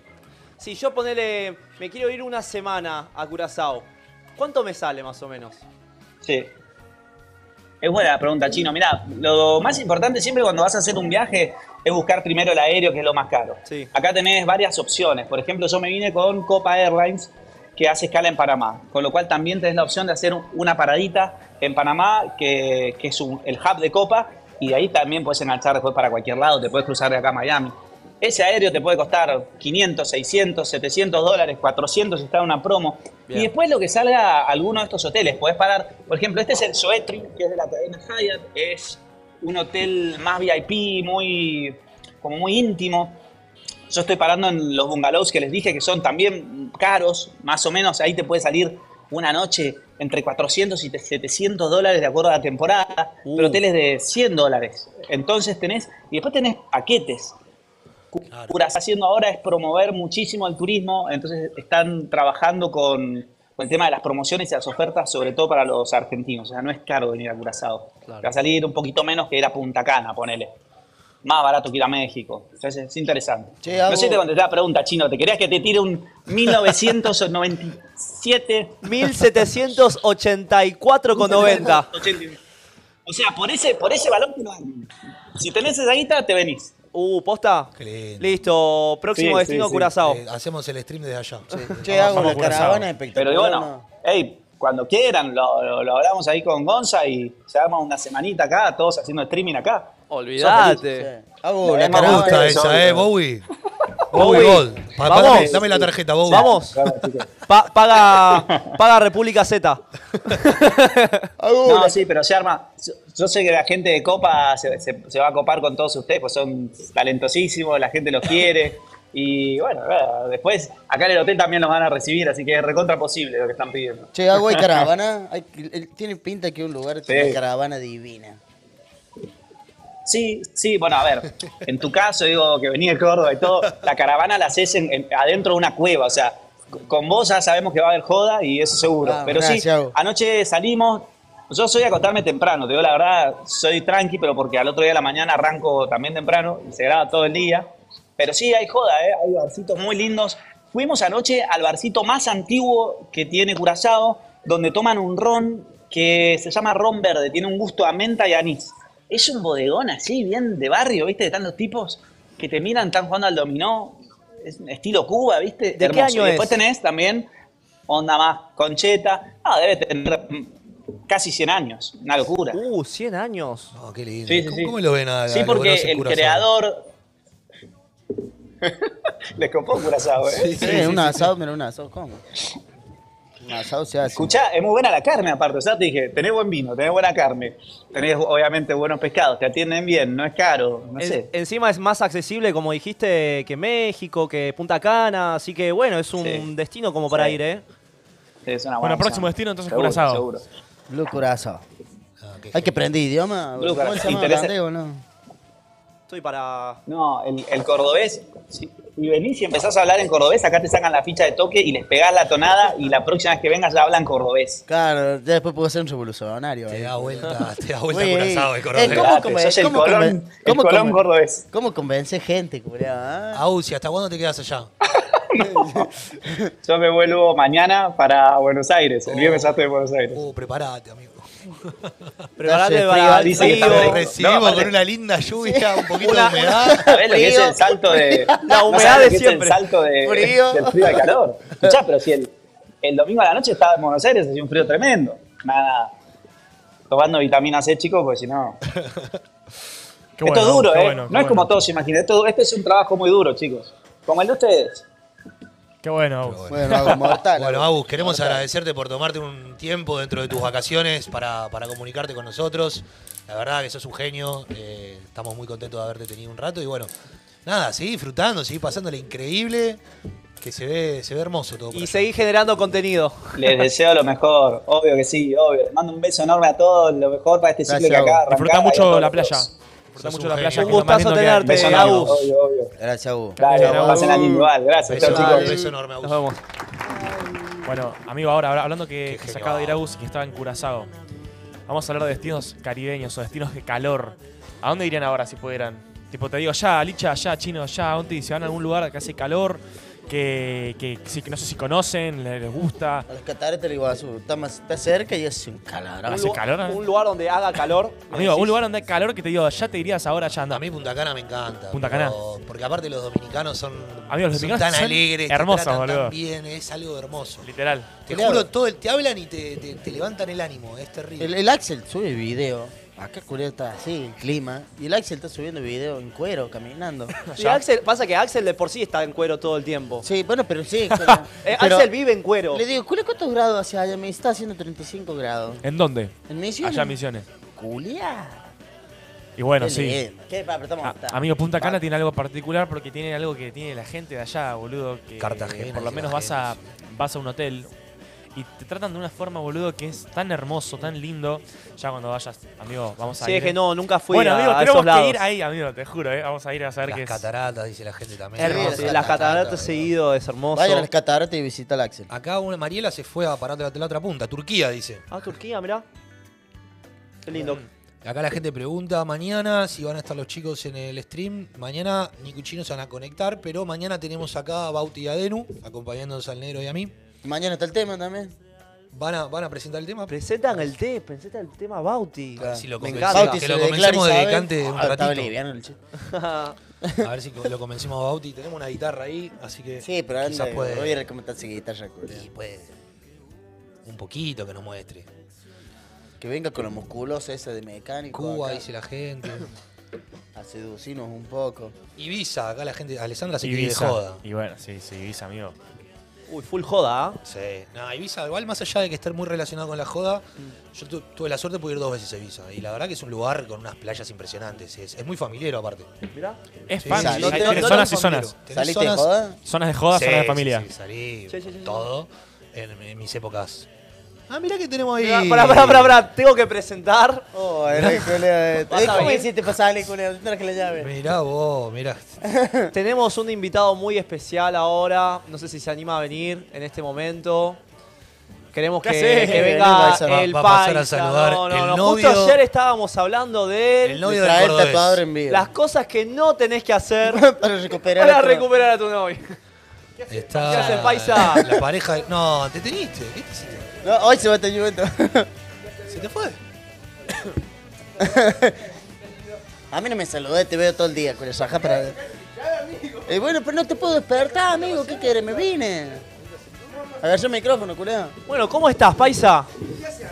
Si yo ponele, me quiero ir una semana a Curazao, ¿cuánto me sale más o menos? Sí. Es buena la pregunta, Chino. Mirá, lo más importante siempre cuando vas a hacer un viaje es buscar primero el aéreo, que es lo más caro. Sí. Acá tenés varias opciones. Por ejemplo, yo me vine con Copa Airlines, que hace escala en Panamá. Con lo cual también tenés la opción de hacer una paradita en Panamá, que es el hub de Copa, y de ahí también puedes enganchar después para cualquier lado. Te puedes cruzar de acá a Miami. Ese aéreo te puede costar 500, 600, 700 dólares, 400 si está en una promo. Bien. Y después lo que salga alguno de estos hoteles, podés parar. Por ejemplo, este es el Soetri, que es de la cadena Hyatt. Es un hotel más VIP, como muy íntimo. Yo estoy parando en los bungalows que les dije que son también caros. Más o menos ahí te puede salir una noche entre 400 y 700 dólares de acuerdo a la temporada. Pero hoteles de 100 dólares. Entonces tenés... Y después tenés paquetes. Claro. Lo que está haciendo ahora es promover muchísimo el turismo, entonces están trabajando con el tema de las promociones y las ofertas, sobre todo para los argentinos. O sea, no es caro venir a Curazao. Claro. Va a salir un poquito menos que ir a Punta Cana, ponele. Más barato que ir a México. O sea, es interesante. Che, no sé si te contesté la pregunta, Chino. ¿Te querías que te tire un 1997? 1784,90. O sea, por ese valor que no hay. Si tenés esa guita, te venís. ¿Posta? Qué lindo. Listo, próximo destino Curazao. Hacemos el stream desde allá. Sí. Che, hago una caravana espectacular. Pero bueno, cuando quieran, lo hablamos ahí con Gonza y se arma una semanita acá, todos haciendo streaming acá. Olvídate. Sí. Hago la caravana. Me gusta esa, Bowie. Bowie Gold. Dame la tarjeta, Bowie. Vamos. Paga República Z. No, sí, pero se arma. Yo sé que la gente de Copa se va a copar con todos ustedes, pues son talentosísimos, la gente los quiere. Y bueno, después acá en el hotel también nos van a recibir, así que es recontra posible lo que están pidiendo. Che, ¿hay caravana? Tiene pinta que un lugar tiene una caravana divina. Sí, bueno, a ver, en tu caso, digo, que venís de Córdoba y todo, la caravana la haces adentro de una cueva, o sea, con vos ya sabemos que va a haber joda y eso seguro. Pero sí, anoche salimos, yo soy a acostarme temprano, te digo la verdad, soy tranqui, pero porque al otro día de la mañana arranco también temprano, y se graba todo el día, pero sí, hay joda, hay barcitos muy lindos. Fuimos anoche al barcito más antiguo que tiene Curazao, donde toman un ron que se llama ron verde, tiene un gusto a menta y anís. Es un bodegón así, bien de barrio, ¿viste? De tantos tipos que te miran, están jugando al dominó, es estilo Cuba, ¿viste? ¿De qué año es? Después tenés también onda más concheta. Debe tener casi 100 años, una locura. 100 años. Oh, qué lindo. Sí, ¿Cómo lo ven a Sí, porque el creador... Les copó un asado, ¿eh? Sí, un asado, pero un asado, ¿cómo? Escuchá, es muy buena la carne aparte, o sea, te dije, tenés buen vino, tenés buena carne, tenés obviamente buenos pescados, te atienden bien, no es caro, no sé. Encima es más accesible, como dijiste, que México, que Punta Cana, así que bueno, es un destino como para ir, ¿eh? Sí, es una buena próximo destino entonces Curazao. Seguro. Curazao. Hay que aprender idioma, ¿cómo se llama? ¿Holandés o no? Estoy para... No, el cordobés... Sí. Y venís y empezás a hablar en cordobés, acá te sacan la ficha de toque y les pegás la tonada y la próxima vez que vengas ya hablan cordobés. Claro, ya después puedo ser un revolucionario. Te da vuelta Curazao el cordobés. ¿Cómo el Colón cordobés? ¿Cómo convence gente, culiao? Ausi, ¿hasta cuándo te quedas allá? No. Yo me vuelvo mañana para Buenos Aires, el viernes ya estoy en Buenos Aires. Preparate, amigo. Preparate para recibimos con una linda lluvia, un poquito de humedad. ¿Sabés lo que es el salto de la humedad de siempre? El salto del frío al calor. Escuchá, pero si el domingo a la noche estaba en Buenos Aires, hacía un frío tremendo. Nada, tomando vitamina C, chicos, porque si no... Esto es duro, ¿eh? No es como todos se imaginan. Esto es un trabajo muy duro, chicos. Como el de ustedes. Qué bueno, Agus. Bueno, Agus, queremos agradecerte por tomarte un tiempo dentro de tus vacaciones para comunicarte con nosotros. La verdad que sos un genio. Estamos muy contentos de haberte tenido un rato. Y bueno, nada, seguí disfrutando, seguí pasándole increíble, que se ve hermoso todo. Y seguí generando contenido. Les deseo lo mejor, obvio que sí, obvio. Les mando un beso enorme a todos, lo mejor para este ciclo que acá arrancamos. Disfrutá mucho la playa. Disfrutá mucho la playa. Un gustazo tenerte, Agus. Gracias, Agus. Claro, pasen al individual, gracias. Un beso enorme, Agus. Nos vemos. Bueno, amigo, ahora hablando que se acaba de ir Agus y que estaba en Curazao, vamos a hablar de destinos caribeños o destinos de calor. ¿A dónde irían ahora si pudieran? Tipo, te digo, ya, Licha, ya, Chino, ya, ¿dónde se van a algún lugar que hace calor? Que no sé si conocen, les gusta. A las cataratas del Iguazú, está cerca y hace un calor. ¿Hace calor? Un lugar donde haga calor. Amigo, un lugar donde haga calor que te digo, ya te dirías ahora, ya anda. A mí Punta Cana me encanta. Punta Cana. Porque aparte los dominicanos son, amigos, los dominicanos tan alegres, hermosos, boludo. Bien, es algo hermoso. Literal. Te juro, todo te hablan y te levantan el ánimo, es terrible. El Axel sube video. Acá Culeo está así, el clima. Y el Axel está subiendo video en cuero, caminando. Sí, Axel, pasa que Axel de por sí está en cuero todo el tiempo. Sí, bueno, pero sí. Pero Axel vive en cuero. Le digo, Culeo, ¿cuántos grados hace allá? Me está haciendo 35 grados. ¿En dónde? En Misiones. Allá en Misiones. Culea. Y bueno, qué sí. ¿Qué? Amigo, Punta Cana tiene algo particular porque tiene algo que tiene la gente de allá, boludo. Que Cartagena. Por lo menos vas a un hotel y te tratan de una forma, boludo, que es tan hermoso, tan lindo. Ya cuando vayas, amigo, vamos a ir. Sí, es que no, nunca fui bueno, amigo, a esos lados. Tenemos que ir ahí, amigo, te juro, vamos a ir a saber qué es. Las cataratas, dice la gente también. Hermoso. Las cataratas seguido, es hermoso. Vayan a las cataratas y visita al Axel. Acá una Mariela se fue a parar de la otra punta, Turquía, dice. Ah, Turquía, mirá. Qué lindo. Acá la gente pregunta mañana si van a estar los chicos en el stream. Mañana Nico y Chino se van a conectar, pero mañana tenemos acá a Bauti y a Denu, acompañándonos al Negro y a mí. Mañana está el tema también. ¿Van a presentar el tema? Presentan el tema Bauti. A ver si lo convencemos. Que lo convencemos de dedicante un ratito. Está boliviano el chico. A ver si lo convencemos a Bauti. Tenemos una guitarra ahí, así que. Sí, pero quizás puede. Voy a recomendarse guitarra. Y puede. Un poquito que nos muestre. Que venga con la musculosa esa de mecánico. Cuba, acá dice la gente. A seducirnos un poco. Ibiza, acá la gente. Alessandra se quiere de joda. Y bueno, sí, Ibiza, amigo. Uy, full joda, ¿eh? Sí. No, Ibiza, igual más allá de que estar muy relacionado con la joda, yo tuve la suerte de poder ir 2 veces a Ibiza. Y la verdad que es un lugar con unas playas impresionantes. Es muy familiar, aparte. Mirá. Es familiar. Sí, no, zonas y zonas. ¿Saliste de joda? Zonas de joda, sí, zonas de familia. Sí, salí todo en mis épocas. Ah, mirá que tenemos ahí. Pará, tengo que presentar. Oh, ¿cómo hiciste pasar el culeo? Tienes que la llave. Mirá vos, mirá. Tenemos un invitado muy especial ahora. No sé si se anima a venir en este momento. Queremos que venga el Paisa. Justo ayer estábamos hablando de él. El novio del tatuador en vivo. Las cosas que no tenés que hacer para recuperar a tu novio. ¿Qué haces, Paisa? La pareja. No, te teniste. ¿Qué te hiciste? No, hoy se va a estar lloviendo. ¿Se te fue? A mí no me saludé, te veo todo el día con el sajá para. Bueno, pero no te puedo despertar, amigo. ¿Qué querés? Me vine. Agarré el micrófono, culeo. Bueno, ¿cómo estás, Paisa?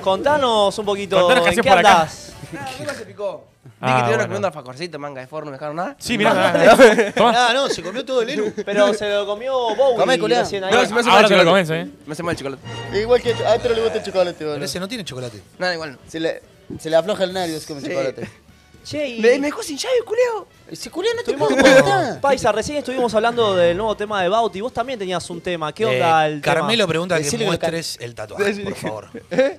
Contanos un poquito. ¿En qué andás? Nunca se picó. Vi que te iban a comer una facorcita, manga de forno, ¿me dejaron nada? Sí, mirá. Ah, no, se comió todo el heno. Pero se lo comió Bowie. Comé, culeo. Ahora te lo comés, ¿eh? Me hace mal el chocolate. Igual que a otro le gusta el chocolate, boludo. Pero ese no tiene chocolate. Nada, igual no. Se le afloja el nervio, es como chocolate. Che, me dejó sin llave, culeo. Ese culeo no te puedo. Paisa, recién estuvimos hablando del nuevo tema de Bauti. Vos también tenías un tema. ¿Qué onda el tema? Carmelo pregunta que muestres el tatuaje, por favor.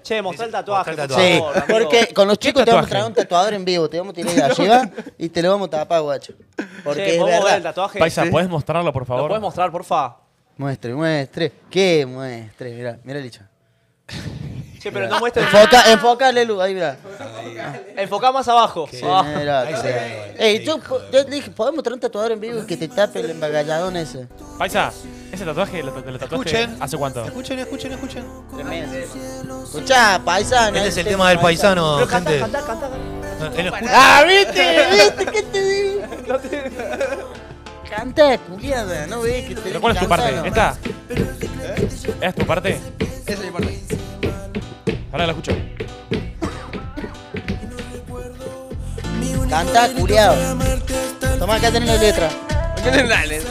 Che, mostrá el tatuaje, por favor. Sí, porque con los chicos te vamos a traer un tatuador en vivo. Te vamos a tirar arriba y te lo vamos a tapar, guacho. Porque es verdad. El tatuaje. Paisa, ¿podés mostrarlo, por favor? ¿Lo podés mostrar, porfa? Muestre. ¿Qué muestre? Mirá, Licha. Che, pero no muestres. Enfoca, Lelu, ahí mirá. Enfoca más abajo. Sí, mirá, yo dije, ¿podemos mostrar un tatuador en vivo que te tape el embagalladón ese? Paisa, ese tatuaje, lo tatuaje, ¿hace cuánto? Escuchen. 3 meses. Escuchá, paisano. Este es el tema del paisano, pero gente. Cantá. ¡Ah, viste! ¿Qué te digo? Cantá, culiada, no ves que te. ¿Pero cuál es tu parte? ¿Esta? ¿Es tu parte? Esa es mi parte. Ahora la escucho. Canta, culiao. Toma, acá tenés la letra. Dale.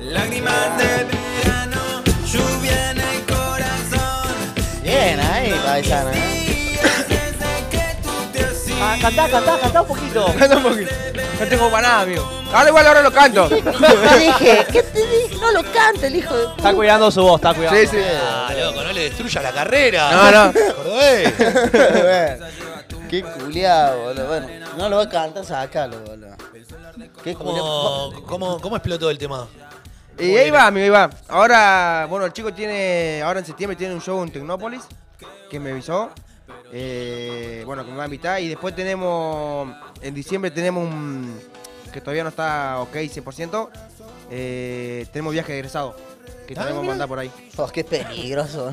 Lágrimas del verano, lluvia en el corazón. Bien, ahí, paisana. Cantá un poquito. Canta un poquito. No tengo para nada, amigo. Ahora igual ahora lo canto. ¿Qué te dije? No lo cante el hijo de puta. Está cuidando su voz, está cuidando. Sí, sí. Ah, loco, no le destruyas la carrera. No. ¿Acordás? Qué culiado, boludo. Bueno, no lo va a cantar, sacalo, boludo. Qué culiado. ¿Cómo explotó el tema? Y ahí va, amigo, ahí va. Ahora, bueno, el chico tiene, ahora en septiembre tiene un show en Tecnópolis, que me avisó. Bueno, que me va a invitar. Y después tenemos, en diciembre tenemos un, que todavía no está ok 100%, tenemos viaje de egresado, que tenemos que mandar por ahí. Oh, qué peligroso.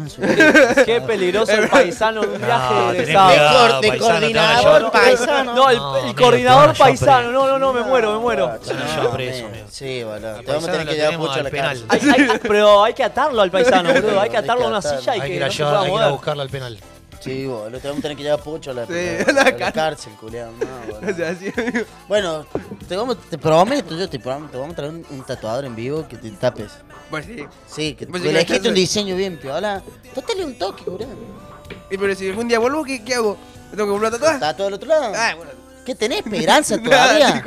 Qué peligroso el paisano de un viaje de egresado. El coordinador paisano. No, el coordinador paisano. No, me muero. Yo preso, amigo. Sí, boludo. Te vamos a tener que llevar mucho a la penal. Pero hay que atarlo al paisano, boludo. Hay que atarlo a una silla y que no se pueda mover. Hay que ir a buscarlo al penal. Sí, boludo, lo tenemos que tener que llevar Pocho a la cárcel, culiado. No sea así, amigo. Bueno, te prometo, te vamos a traer un tatuador en vivo que te tapes. Pues sí. Sí, que pues le quite un diseño bien piola. Tótale un toque, culiado. Y pero si algún día vuelvo, ¿qué hago? ¿Me tengo que volver a tatuar? ¿Tatuado al otro lado? Ah, bueno. ¿Qué tenés? ¿Esperanza todavía?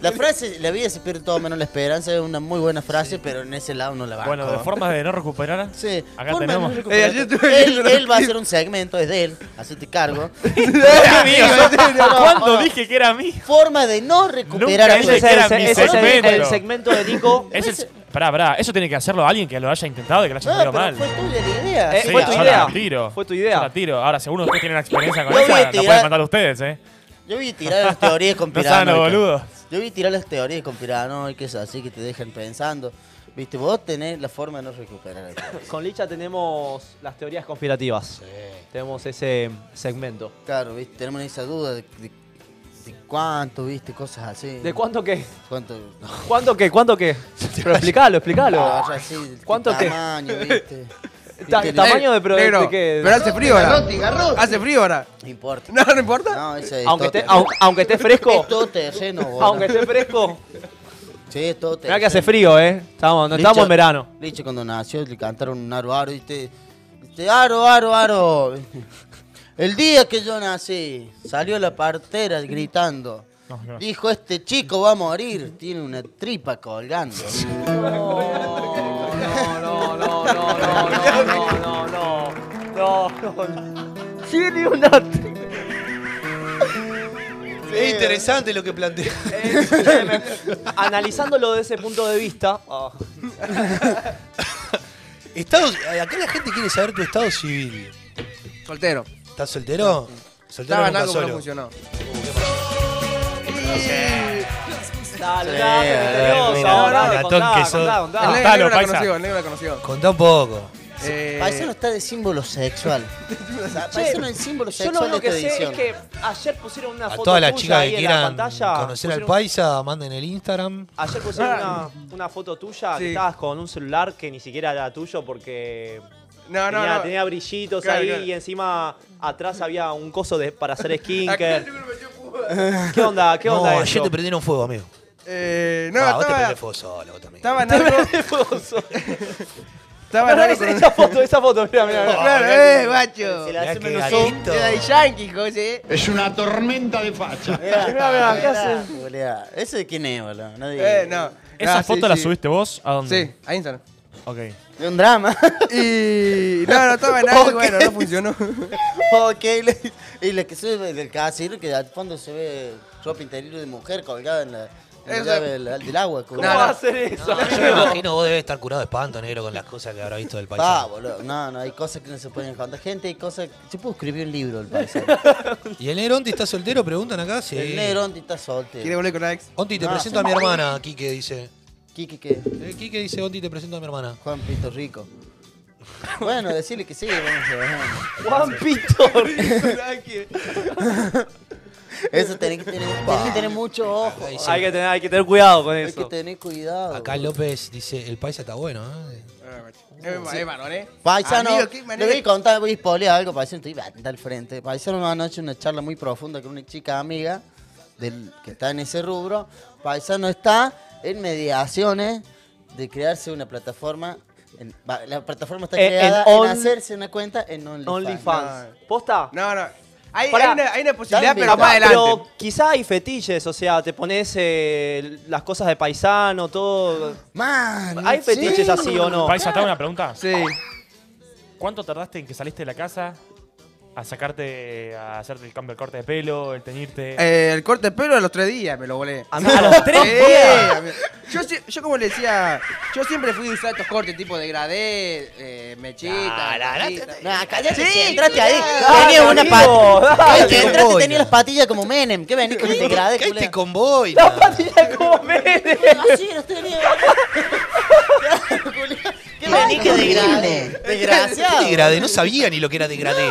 La frase, la vida se pierde todo menos la esperanza, es una muy buena frase, sí, pero en ese lado no la va. Bueno, de formas de no recuperar, sí, acá tenemos. No él va a hacer un segmento, es de él, así te cargo. ¿Cuándo dije que era mí? Forma de no recuperar. Ese es el segmento de Nico. Pará, eso tiene que hacerlo alguien que lo haya intentado y que lo haya entendido mal. Fue tuya la idea. Fue tu idea. Fue tu idea. Ahora, si alguno de ustedes tiene experiencia con eso, la pueden mandar ustedes, Yo vi tirar las teorías con piranoicas. Así que te dejan pensando. Viste, vos tenés la forma de no recuperar. Con Licha tenemos las teorías conspirativas. Sí. Tenemos ese segmento. Claro, viste, tenemos esa duda de cuánto, viste, cosas así. ¿De cuánto qué? ¿Cuánto qué? Pero explícalo. ¿Cuánto qué? Tamaño, viste. Tamaño de producto que... Pero hace frío ahora. Hace frío ahora. No importa. ¿No importa? No, ese es aunque esté fresco. Es todo terreno, boludo. Aunque esté fresco. Sí, es todo terreno. Mirá que hace frío, no estamos en verano. Licho cuando nació le cantaron un aro, viste. Aro. El día que yo nací, salió la partera gritando. Dijo, este chico va a morir. Tiene una tripa colgando. No. Tiene una... Es interesante lo que plantea. Analizándolo desde ese punto de vista... Oh. Acá la gente quiere saber tu estado civil. Soltero. ¿Estás soltero? Soltero nunca solo. No funcionó. Dale, contá un poco. Paisano está de símbolo sexual. Paisano es símbolo sexual. Yo lo que sé es que ayer pusieron una foto tuya ahí en la pantalla. A todas las chicas que quieran conocer al paisa, manden el Instagram. Ayer pusieron una foto tuya que estabas con un celular que ni siquiera era tuyo porque... No. Tenía brillitos ahí y encima atrás había un coso para hacer skinker. ¿Qué onda? No, ayer te prendieron fuego, amigo. Vos te prendés fuego solo, vos también. Esa foto, mira. Claro, guacho. Se la hace menos zoom. Yankee, José. Es una tormenta de facha. Mira, ¿qué haces? ¿Eso de quién es, boludo? No. ¿Esa foto la subiste vos? ¿A dónde? Sí, a Instagram. Ok. Es un drama. Y... No, estaba en algo, bueno, no funcionó. Ok, y la que sube del casero, que al fondo se ve ropa interior de mujer colgada en la... del agua. ¿Cómo va a hacer eso? Yo me imagino vos debes estar curado de espanto, negro, con las cosas que habrá visto del paisano. Boludo. No, hay cosas que no se pueden contar. Gente, hay cosas... Se puede escribir un libro del paisano. ¿Y el negro Onti está soltero? Preguntan acá. Sí. El negro Onti está soltero. ¿Quiere volver con la ex? Onti, te presento a mi hermana, Quique, dice. ¿Quique qué? Quique dice, Onti, te presento a mi hermana. Juan Pito Rico. Bueno, decirle que sí. Juan Pito Rico. Eso tenés que tener mucho ojo. Hay que tener cuidado con eso. Hay que tener cuidado. Acá López dice, el paisa está bueno, Paisano, le voy a contar, voy a spoilear algo, paisano, te voy a estar al frente. Paisano anoche una charla muy profunda con una chica amiga que está en ese rubro. Paisano está en mediaciones de crearse una plataforma. La plataforma está creada en hacerse una cuenta en OnlyFans. ¿Posta? No. Hay una posibilidad, pero más adelante. Pero quizá hay fetiches, o sea, te pones las cosas de paisano, todo. Man, ¿hay fetiches así o no? Paisa, ¿te hago una pregunta? Sí. ¿Cuánto tardaste en que saliste de la casa a sacarte, a hacerte el corte de pelo, el teñirte? El corte de pelo a los 3 días me lo volé. ¿A los 3 días? Yo como le decía, yo siempre fui a usar estos cortes tipo degradé, mechita. Cállate, si entraste ahí, tenías una patilla. Que entraste y tenías las patillas como Menem. ¿Qué venís con el degradé? ¿Qué este convoy? Las patillas como Menem. Así las tenías. ¿Qué venís que degradé? Desgraciado. Degradé, no sabía ni lo que era degradé.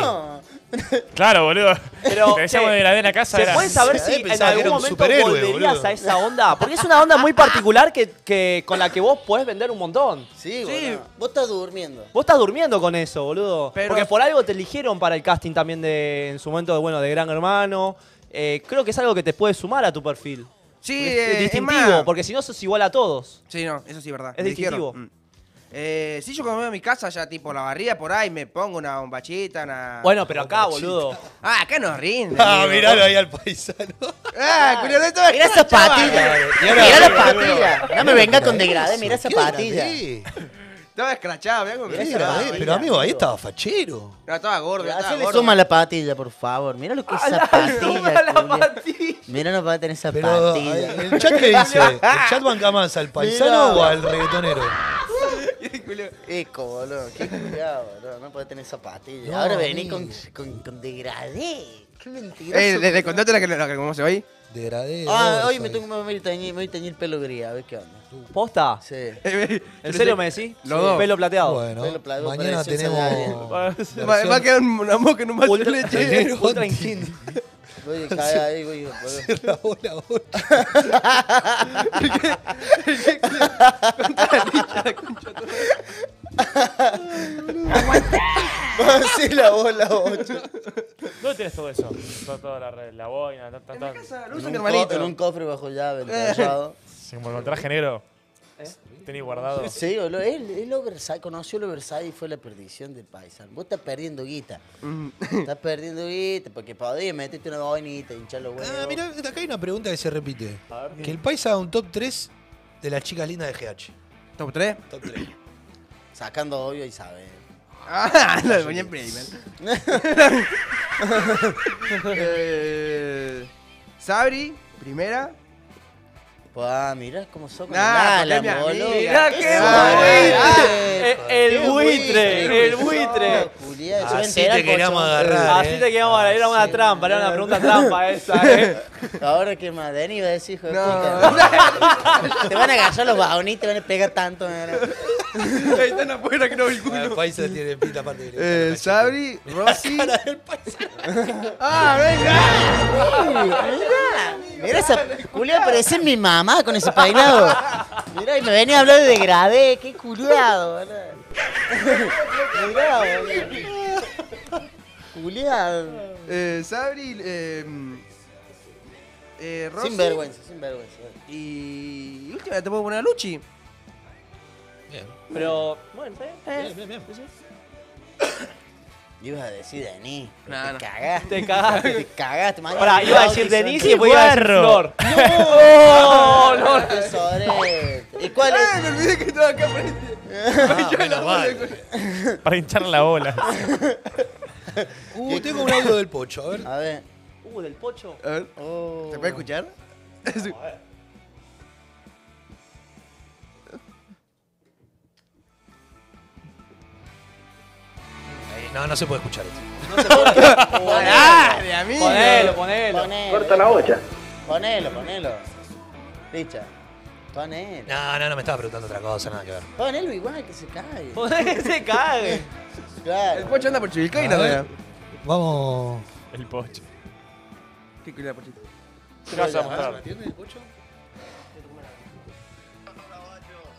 Claro, boludo. Pero te decíamos de la en la casa. ¿Se puede saber si en algún momento volverías a esa onda? Porque es una onda muy particular que con la que vos podés vender un montón. Sí, sí. Vos estás durmiendo. Vos estás durmiendo con eso, boludo. Pero porque por algo te eligieron para el casting también de, en su momento, bueno, de Gran Hermano. Creo que es algo que te puede sumar a tu perfil. Sí, porque es distintivo, es más, porque si no sos igual a todos. Sí, no, eso sí es verdad. Es distintivo. Sí, yo cuando voy a mi casa ya tipo la barriga por ahí me pongo una bombachita, una... Bueno, pero acá, boludo. Ah, acá nos rinde. Ah, miralo ahí al paisano. Ah, mirá esa patilla. Mirá la patilla. No me venga con degradé, mirá esa patilla. Estaba escrachado, mirá con degradé. Pero amigo, ahí estaba fachero. No, estaba gordo, estaba gordo. Suma la patilla, por favor. Mirá lo que es esa patilla. Mirá lo que va a tener esa patilla. ¿El chat qué dice? ¿El chat banca más al paisano o al reggaetonero? Eco, boludo, qué cuidado, boludo. No podés tener zapatillas. No, ahora venís con degradé. Qué mentiroso. ¿Le contaste la que cómo se va ahí? Degradé. Ah, hoy me voy a teñir el pelo gris, a ver qué onda. ¿Posta? Sí. ¿En serio me decís? Sí. Pelo plateado. Bueno, pelo plateado, mañana tenemos... Va a quedar una mosca en un vaso de leche. Ultra instinto. Voy a caer ahí, voy a... Cierra la bola. Cierra la bola, bocho. ¿Dónde tenés todo eso? Toda la boina, En casa, lo uso mi hermanito. En un cofre bajo llave, encallado. Como el traje negro. ¿Tenés guardado? Sí, boludo. Él conoció el Oversize y fue la perdición del paisano. Vos estás perdiendo guita. Estás perdiendo guita porque podés meterte una boinita, hinchar los huevos. Ah, mirá, acá hay una pregunta que se repite. A ver. Que el paisa da un top 3 de las chicas lindas de GH. ¿Top 3? Top 3. Sacando obvio Isabel. Ah, lo ponía en primer. Sabri, primera. Pua, mirá cómo son con mirá qué el buitre, el buitre. Así te queríamos agarrar. Así te queríamos agarrar. Era una trampa, era una pregunta trampa esa, Ahora que más Dani iba a decir, hijo de puta. Te van a agachar los bajones, te van a pegar tanto. Ahí están afuera que no vi el culo. El paisa tiene pinta parte de... Sabri, Rossi. ¡Ah, venga! Mirá esa culiada, parece mi mamá con ese peinado. Mirá, y me venía a hablar de degradé, qué culiado, ¿verdad? Mirá, boludo. Culiado. Sabri, Rossi. Sin vergüenza, sin vergüenza. Y última, te puedo poner a Luchi. Bien. Pero, bueno, bien. Ibas a decir Denis. No. Te cagaste. Pará, iba a decir Denis y después iba a decir Flor. No. Tesorete. ¿Y cuál es? Me olvidé que estaba acá para hinchar la bola. Tengo un audio del Pocho, a ver. A ver. ¿Del Pocho? A ver. ¿Te puede escuchar? A ver. No, no se puede escuchar esto. No se puede. Ponelo. Corta la olla. Ponelo. Licha. Ponelo. No, me estaba preguntando otra cosa, nada que ver. Ponelo igual, que se cague. Claro. El Pocho anda por Chivilcay, la verdad. Vamos. El Pocho. ¿Qué cuida el Pochito? ¿Qué vas a mostrar? ¿Entiendes el Pocho?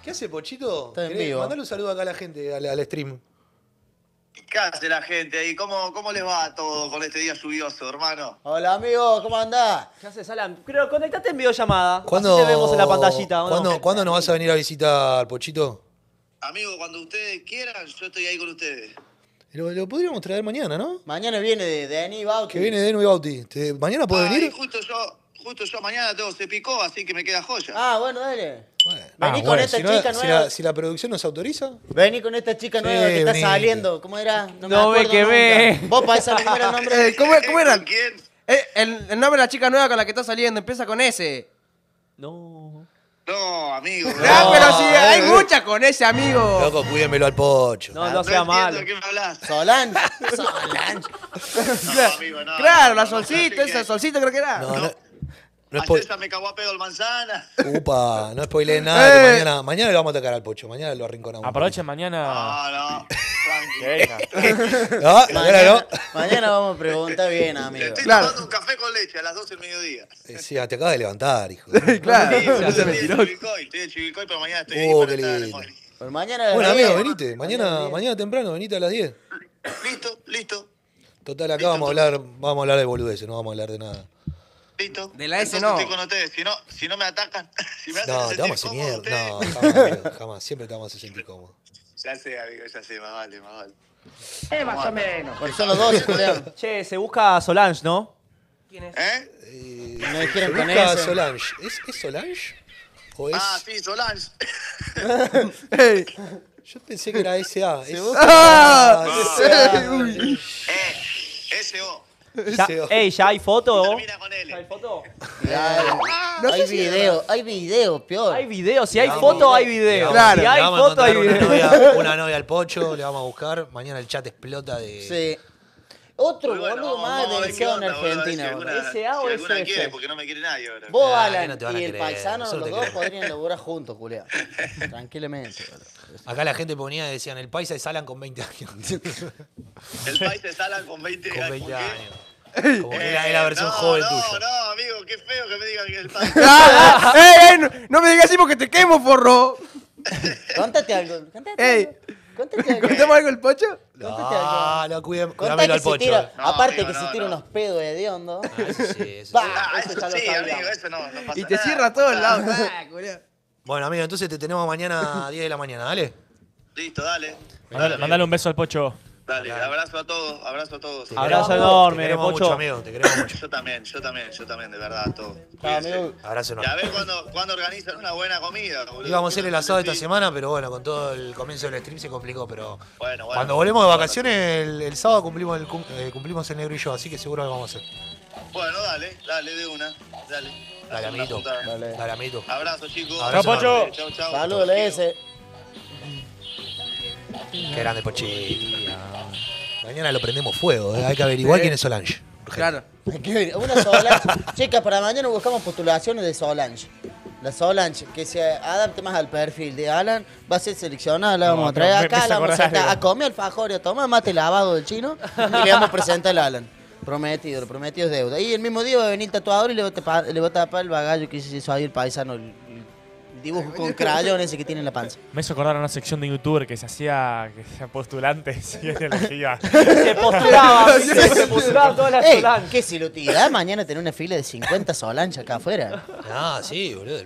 ¿Qué hace Pochito? Está en vivo. Mandale un saludo acá a la gente, al stream. ¿Qué hace la gente ahí? ¿Cómo les va todo con este día lluvioso, hermano? Hola, amigo, ¿cómo andás? ¿Qué haces, Alan? Pero conectate en videollamada. ¿Cuándo te vemos en la pantallita? ¿Cuándo nos vas a venir a visitar, Pochito? Amigo, cuando ustedes quieran, yo estoy ahí con ustedes. Lo podríamos traer mañana, ¿no? Mañana viene Dani Bauti. Que viene Dani Bauti. ¿Mañana puede venir? Justo yo mañana tengo Cepicó, así que me queda joya. Ah, bueno, dale. Bueno. Vení con esta chica nueva. Si la producción nos autoriza. Vení con esta chica nueva que está saliendo. ¿Cómo era? No me quemé. Vos para esa primera nombre. ¿Cómo era? ¿Quién? El nombre de la chica nueva con la que está saliendo empieza con S. No. No, amigo. No, pero sí, hay muchas con ese, amigo. Loco, cuídenmelo al pocho. No sea malo. Solange. Solange. No, amigo, no. Claro, la solcita, esa solcita creo que era. No esa me cagó a pedo el manzana. Upa, no spoileé nada. Mañana lo vamos a atacar al pocho. Mañana lo arrinconamos. Aprovechen mañana. No. Mañana vamos a preguntar bien, amigo. Estoy tomando un café con leche a las 12 del mediodía. Sí, te acabas de levantar, hijo. Claro. Estoy de Chivilcoy, pero mañana estoy ahí para mañana. Bueno, amigo, venite. Mañana temprano, venite a las 10. Listo. Total, acá vamos a hablar de boludeces, no vamos a hablar de nada. Listo. De la S no. Estoy con ustedes. Si no me atacan, si me hacen sentir cómodo. No, jamás. Siempre te vamos a sentir cómodo. Ya sé, amigo, ya sé, más vale. Más o menos. Porque son los dos, Julián. Che, se busca Solange, ¿no? ¿Quién es? No me quieren con eso. Solange. ¿Es Solange? ¿O es...? Ah, sí, Solange. Hey. Yo pensé que era S.A. S.O. Ey, ¿ya hay foto? Termina con L. ¿Hay foto? No hay video, peor. Hay video, si hay foto, hay video. Claro, si hay foto, hay video. Una novia al pocho, le vamos a buscar. Mañana el chat explota de... Sí. Otro boludo más deseado en Argentina. S.A. o S.F. Porque no me quiere nadie. Vos, Alan, y el paisano, los dos podrían laburar juntos, culiao. Tranquilamente. Acá la gente ponía y decían, el paisa es Alan con 20 años. El paisa es Alan con 20 años. Como era la versión joven tuya. No, amigo, qué feo que me digan que el paisa. No me digas así porque te quemo, forro. Cóntate algo. ¿Contamos algo el pocho? No, cuídamelo al pocho. Aparte que se tira unos pedos hediondo. Sí, amigo, eso no pasa nada. Y te cierra a todos lados. Bueno, amigo, entonces te tenemos mañana a 10 de la mañana, ¿dale? Listo, dale. Mandale un beso al pocho. Dale, abrazo a todos. Abrazo enorme, te queremos mucho, amigo, te queremos mucho. Yo también, de verdad, a todos. Abrazo enorme. Y a ver cuándo organizan una buena comida. Íbamos a hacer el asado esta semana, pero bueno, con todo el comienzo del stream se complicó, pero cuando volvemos de vacaciones, el sábado cumplimos el negro y yo, así que seguro lo vamos a hacer. Bueno, dale de una, dale. Dale, amiguito. Dale, amiguito. Abrazo, chicos. Chao, Pocho. Chau. Saludos, LS. Qué grande, Pochito. Mañana lo prendemos fuego, hay que averiguar quién es Solange. Claro. Una Solange. Chicas, para mañana buscamos postulaciones de Solange. La Solange, que se adapte más al perfil de Alan, va a ser seleccionada, la vamos a traer acá, la vamos a sentar a comer alfajor y a tomar mate lavado del chino y le vamos a presentar al Alan. Prometido, lo prometido es deuda. Y el mismo día va a venir el tatuador y le va a tapar el bagallo que se hizo ahí el paisano, dibujo con crayón ese que tiene en la panza. Me hizo acordar a una sección de youtuber que se hacía postulantes y se postulaba todas las Solange. ¿Qué si lo tirás mañana tener una fila de 50 Solange acá afuera? No, sí, boludo.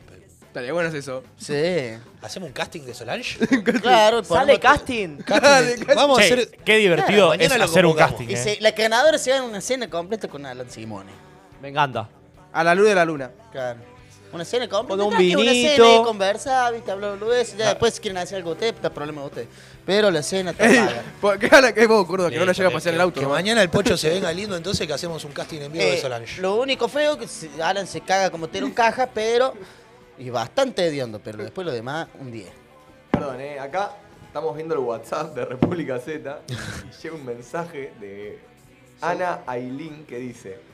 Estaría bueno eso. Sí. ¿Hacemos un casting de Solange? Claro. ¿Sale casting? Vamos a hacer... Qué divertido es hacer un casting. La ganadora se va en una cena completa con Alan Simone. Me encanta. A la luz de la luna. Claro. Una cena completa, un vinito. Una cena y conversa, viste, hablar boludeces, ya después quieren hacer algo ustedes, está problema de ustedes. Pero la cena te paga. ¿Por qué habla que es vos, Curdo, que no le llega a pasar el auto? Que mañana el pocho se venga lindo, entonces que hacemos un casting en vivo de Solange. Lo único feo es que Alan se caga como tiene un caja, pero... Y bastante hediondo, pero después lo demás, un 10. Perdón, acá estamos viendo el WhatsApp de República Z y llega un mensaje de Ana Ailín que dice...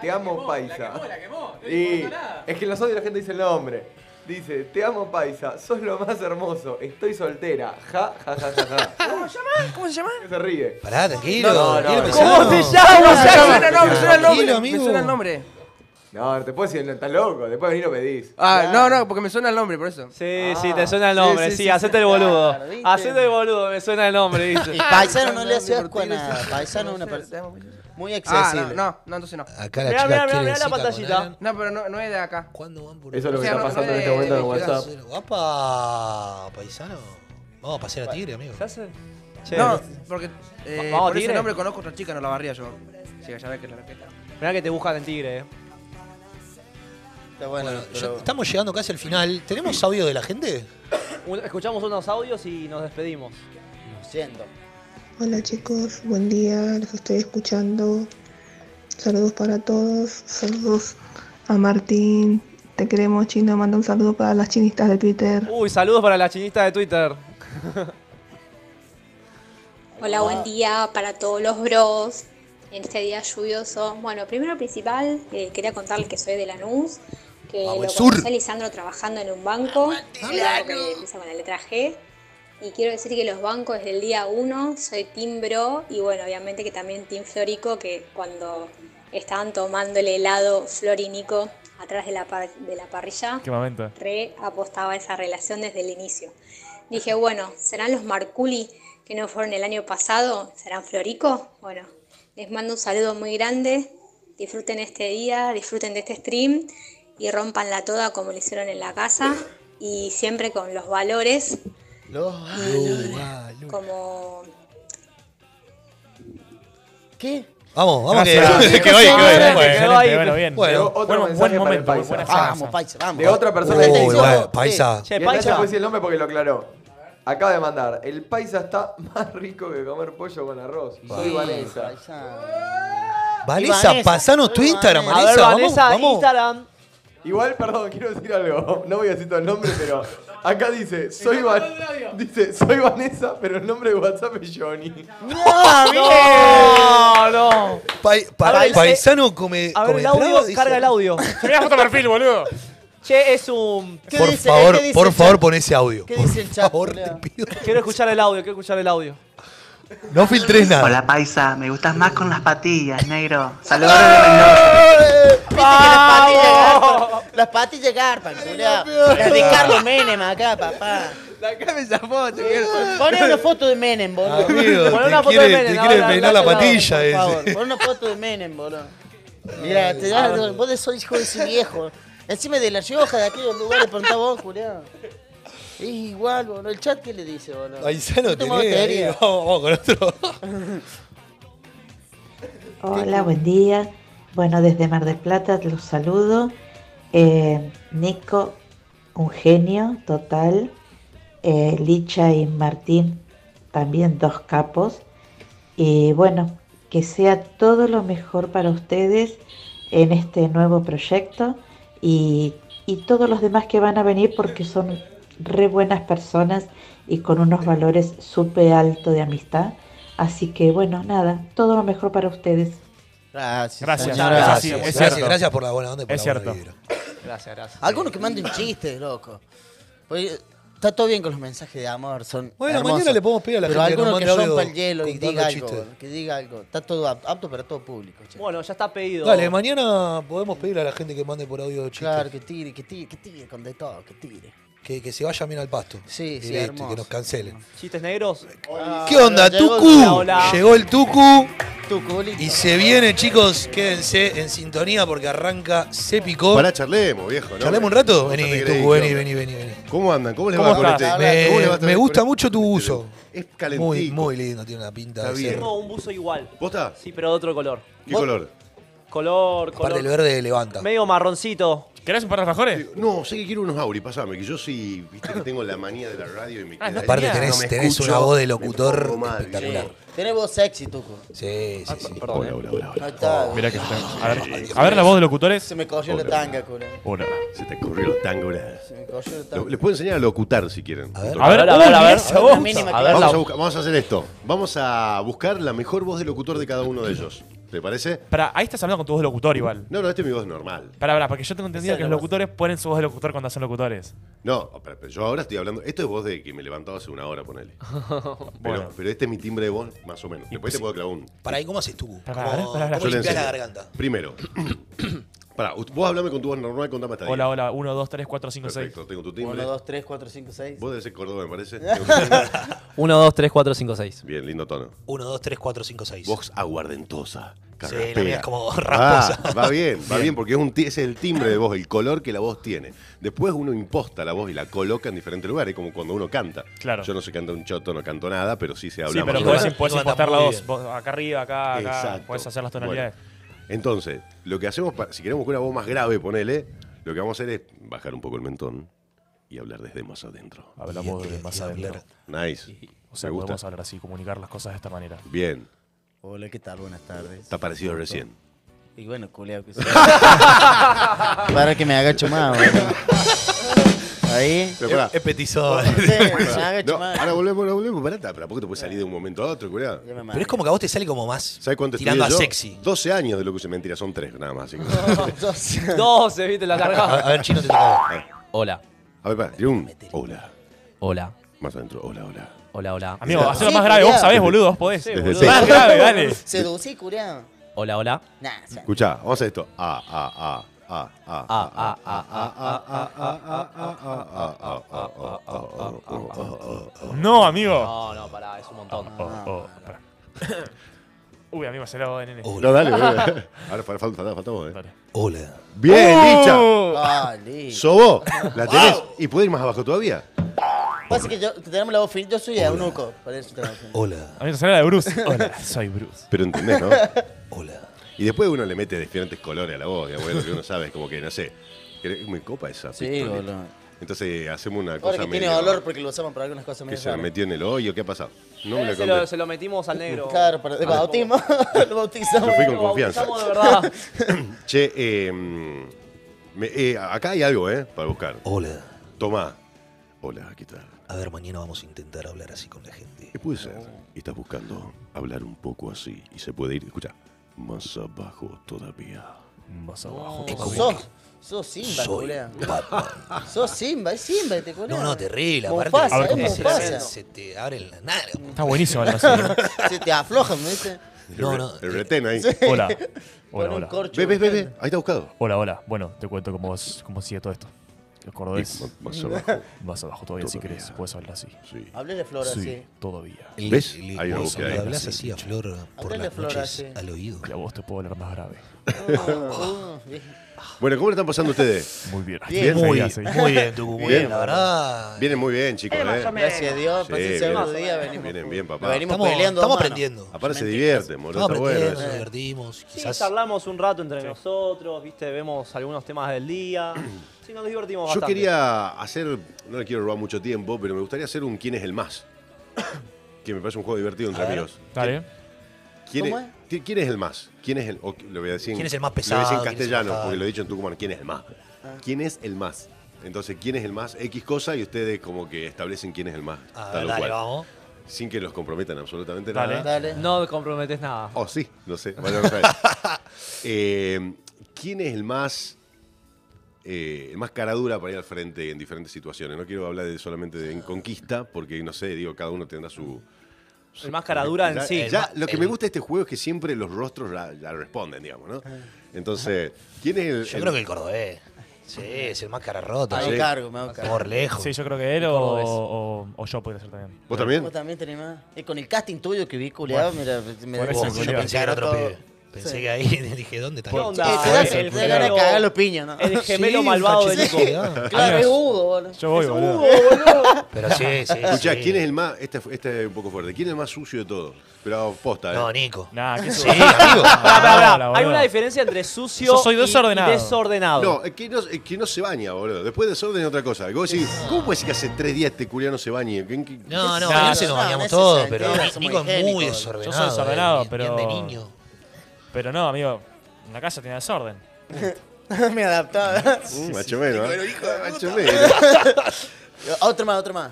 Te amo, paisa. La quemó, no le importa nada. Es que en los audios la gente dice el nombre. Dice, te amo, paisa, sos lo más hermoso, estoy soltera, ja, ja, ja, ja, ja. ¿Cómo se llama? Se ríe. Pará, tranquilo. No. ¿Cómo se llama? Me suena el nombre. No, te puedo decir, está loco, después venir lo pedís. No, porque me suena el nombre, por eso. Sí, te suena el nombre, sí, hacete el boludo. Hacete el boludo, me suena el nombre, dice. Y paisano no le hace asco a nada, paisano es una persona... Muy accesible. No, entonces no. Acá la chica mirá la pantallita. No, pero no es de acá. ¿Cuándo van por eso es lo que está pasando en este momento en WhatsApp? Guapa, paisano. Vamos a pasear a Tigre, amigo. ¿Qué hace? No, porque por ese nombre conozco a otra chica, no la barría yo. Así que ya ves que la respeta. Mirá que te buscan en Tigre, Está bueno, pero... Estamos llegando casi al final. ¿Tenemos audio de la gente? Escuchamos unos audios y nos despedimos. Lo siento. Hola chicos, buen día, los estoy escuchando. Saludos para todos, saludos a Martín. Te queremos, Chino, manda un saludo para las chinistas de Twitter. Uy, saludos para las chinistas de Twitter. Hola, buen día para todos los bros. En este día lluvioso. Bueno, primero principal, quería contarles que soy de Lanús, que lo conocí a Lisandro trabajando en un banco, que empieza con la letra G. Y quiero decir que los bancos desde el día 1, soy team bro, y bueno, obviamente que también team Florico, que cuando estaban tomando el helado Florinico atrás de la parrilla, re apostaba a esa relación desde el inicio. Dije, bueno, ¿serán los Marculi que no fueron el año pasado? ¿Serán Florico? Bueno, les mando un saludo muy grande, disfruten este día, disfruten de este stream y rompanla toda como lo hicieron en la casa y siempre con los valores. Como... ¿Qué? Vamos, que bueno, otro buen momento, Paisa. Vamos, Paisa, vamos. De otra persona que dijo, Paisa. Che, Paisa puede decir el nombre porque lo aclaró. Acaba de mandar, el Paisa está más rico que comer pollo con arroz. Soy Vanessa. Vanessa, pasanos tu Instagram, Vanessa. Vanessa, Instagram. Igual, perdón, quiero decir algo. No voy a decir todo el nombre, pero... Acá dice, soy Vanessa, pero el nombre de WhatsApp es Johnny. ¡No! ¡No! Paisano come... A ver, el audio, carga el audio. Se me da foto perfil, boludo. Che, es un... por favor, pon ese audio. ¿Qué dice el chat? Por favor, te pido. Quiero escuchar el audio, No filtres nada. Hola, Paisa, me gustas más con las patillas, negro. Saludos de Mendoza. ¿Viste que las patillas... Las patillas garpan, culiao. Las de Carlos Menem acá, papá. La acá me llamó, te quiero. Poné una foto de Menem, boludo. Poné una foto de Menem. Te quiere peinar la patilla, por favor. Poné una foto de Menem, boludo. Mirá, vos sos hijo de ese viejo. Encima de la Rioja, de aquellos lugares, preguntá vos, culiao. Es igual, boludo. ¿El chat qué le dice, boludo? Paisano tenés. Vamos con otro. Hola, buen día. Bueno, desde Mar del Plata los saludo. Nico, un genio total. Licha y Martín, también dos capos. Y bueno, que sea todo lo mejor para ustedes en este nuevo proyecto y todos los demás que van a venir, porque son re buenas personas y con unos valores súper altos de amistad. Así que bueno, nada, todo lo mejor para ustedes. Gracias por la buena onda y por la buena vibra. Gracias. Algunos que manden chistes, loco. Porque está todo bien con los mensajes de amor, son hermosos. Mañana le podemos pedir a la gente que rompa el hielo y diga algo, Está todo apto para todo público. Che. Bueno, ya está pedido. Dale, mañana podemos pedir a la gente que mande por audio chistes. Claro, que tire con de todo, que tire. Que se vaya bien al pasto. Sí, sí, hermoso. Que nos cancelen. ¿Chistes negros? ¿Qué onda, Tucu? Llegó el Tucu. Y se viene, chicos, quédense en sintonía porque arranca, se picó. Pará, charlemos, viejo, ¿no? ¿Charlemos un rato? Vení, Tucu. ¿Cómo andan? ¿Cómo les va con este? Me gusta mucho tu buzo. Es calentito. Muy, muy lindo, tiene una pinta. Tengo un buzo igual. ¿Posta? Sí, pero de otro color. ¿Qué color? Color. Aparte el verde levanta. Medio marroncito. ¿Querés un par de alfajores? No, sé que quiero unos auris, pasame, que yo sí, viste que tengo la manía de la radio y me quedo. Aparte tenés una voz de locutor espectacular. Tenés voz sexy, Tuco. Sí. Hola. Mirá que está. A ver la voz de locutores. Se me cogió la tanga, cura. Hola. Se te corrió la tanga. Les puedo enseñar a locutar si quieren. A ver. Vamos a hacer esto. Vamos a buscar la mejor voz de locutor de cada uno de ellos. ¿Te parece? Pará, ahí estás hablando con tu voz de locutor igual. No, este es mi voz normal. Pará, porque yo tengo entendido que los locutores ponen su voz de locutor cuando hacen locutores. No, pero yo ahora estoy hablando. Esto es voz de que me levantaba hace una hora, ponele. Pero este es mi timbre de voz, más o menos. Después te puedo clavar un. Pará, ¿y cómo haces tú? ¿Cómo limpias la garganta? Primero. Pará, vos hablame con tu voz normal, contame hasta ahí. Hola, 1, 2, 3, 4, 5, 6. Perfecto, tengo tu timbre. 1, 2, 3, 4, 5, 6. Vos debes ser Córdoba, me parece. 1, 2, 3, 4, 5, 6. Bien, lindo tono. 1, 2, 3, 4, 5, 6. Voz aguardentosa. Carraspera. Sí, la mía es como rasposa. Ah, va bien, porque es, ese es el timbre de voz, el color que la voz tiene. Después uno imposta la voz y la coloca en diferentes lugares, como cuando uno canta. Claro. Yo no sé cantar un choto, no canto nada, pero sí se habla. Sí, pero puedes impostar la voz. Vos, acá arriba, acá, acá, puedes hacer las tonalidades. Bueno, entonces, lo que hacemos, si queremos que una voz más grave, ponele, lo que vamos a hacer es bajar un poco el mentón y hablar desde más adentro. Hablamos desde más adentro. Nice. O sea, podemos hablar así, comunicar las cosas de esta manera. Bien. Hola, ¿qué tal? Buenas tardes. ¿Te ha parecido recién? Y bueno, culeado que sea. Para que me haga chumado. Ahí. Es petizo. Ahora volvemos. Barata, pero ¿por qué te puedes salir de un momento a otro, culeado? Pero es como que a vos te sale como más. ¿Sabes cuánto estudié yo? Tirando a sexy. 12 años de lo que se mentira, son 3 nada más. 12, viste, la cargada. A ver, chino, te toca. Hola. A ver, para, un... Hola. Hola. Más adentro, hola. Hola, hola. Amigo, hazlo más grave, vos sabés, boludo, vos podés. Más grave, dale. Seducí, curiado. Hola, hola. Escuchá, vamos a hacer esto. No, amigo. No, pará, es un montón. Uy, amigo, se lo hago, nene. No, dale, dale. Ahora falta vos, eh. Hola. Bien, dicha. Sobó, la tenés. Y podés ir más abajo todavía. Pasa que tenemos la voz finita, yo soy eunuco. Hola. A mí me sale la de Bruce. Hola, soy Bruce. Pero entendés, ¿no? Hola. Y después uno le mete diferentes colores a la voz, digamos, lo que uno sabe, es como que, no sé, me copa esa. Sí, hola. Entonces hacemos una cosa medio... tiene dolor porque lo usamos para algunas cosas medio... ¿Que se metió en el hoyo? ¿Qué ha pasado? No me lo conté. Se lo metimos al negro. Claro, pero de bautismo. Lo bautizamos. Lo fui con confianza. Lo bautizamos de verdad. Che, acá hay algo, para buscar. Hola. Tomá. Hola, ¿qué tal? A ver, mañana vamos a intentar hablar así con la gente. ¿Qué puede ser? Estás buscando hablar un poco así y se puede ir, escucha, más abajo todavía. Más abajo. Sos Simba, culea. Sos Simba, es Simba, te culea. No, terrible. Aparte, pasa, se te abren la nalga. Está buenísimo. Se te aflojan, me dice. El retén ahí. Hola. Hola. Ve. Ahí está buscado. Hola. Bueno, te cuento cómo sigue todo esto. Los cordones. Más abajo todavía, si querés, puedes hablar así. Sí. Hablé de flor así. Sí, todavía. ¿Ves? Ahí no busqué. Hablas así a flor por las noches al oído. Y a vos te puedo hablar más grave. Bueno, ¿cómo le están pasando ustedes? Muy bien. Muy bien, la verdad. Vienen muy bien, chicos. Gracias a Dios. Pásense unos días. Vienen bien, papá. Estamos aprendiendo. Aparte se divierten, boludo. Nos divertimos. Quizás hablamos un rato entre nosotros, viste, vemos algunos temas del día. Sí, nos divertimos bastante. Yo quería hacer, no le quiero robar mucho tiempo, pero me gustaría hacer un ¿Quién es el más? Que me parece un juego divertido entre amigos. Está bien. ¿Quién es el más? ¿Quién es el, o lo voy a decir, ¿quién es el más pesado? Lo voy a decir en castellano, porque lo he dicho en tucumano. ¿Quién es el más? ¿Quién es el más? Entonces, ¿quién es el más? X cosa y ustedes como que establecen quién es el más. A ver, dale, vamos. Sin que los comprometan absolutamente nada. Dale. No me comprometes nada. Oh, sí, no sé. Vale, ¿quién es el más... cara dura para ir al frente en diferentes situaciones? No quiero hablar solamente de en conquista, porque no sé, digo, cada uno tendrá su... El más cara dura en sí. Lo que me gusta de este juego es que siempre los rostros la responden, digamos, ¿no? Entonces, ¿quién es el...? Yo creo que el cordobés. Sí, es el más cara rota. Me cargo, me hago cargo. Por lejos. Sí, yo creo que él o yo podría ser también. ¿Vos también? Vos también tenés más. Con el casting tuyo que vi, culiado, mira, yo pensé que era otro pibe. Pensé que ahí dije, ¿dónde está? ¿Qué onda? El cagar los piños, ¿no? El gemelo malvado de Nico. Claro, es Hugo, boludo. Yo voy, boludo. Pero sí. Escuchá, ¿quién es el más... Este es un poco fuerte. ¿Quién es el más sucio de todos? Pero posta, No, Nico. Nah, ¿qué sucio? Sí, amigo. Hay una diferencia entre sucio y desordenado. No, es que no se baña, boludo. Después desorden es otra cosa. ¿Cómo puede decir que hace 3 días este culiao no se bañe? No, a veces nos bañamos todos, pero Nico es muy desordenado. Yo soy desordenado, pero... Pero no, amigo, en la casa tiene desorden. Me adaptaba. Macho menos, hijo de macho menos. Otro más.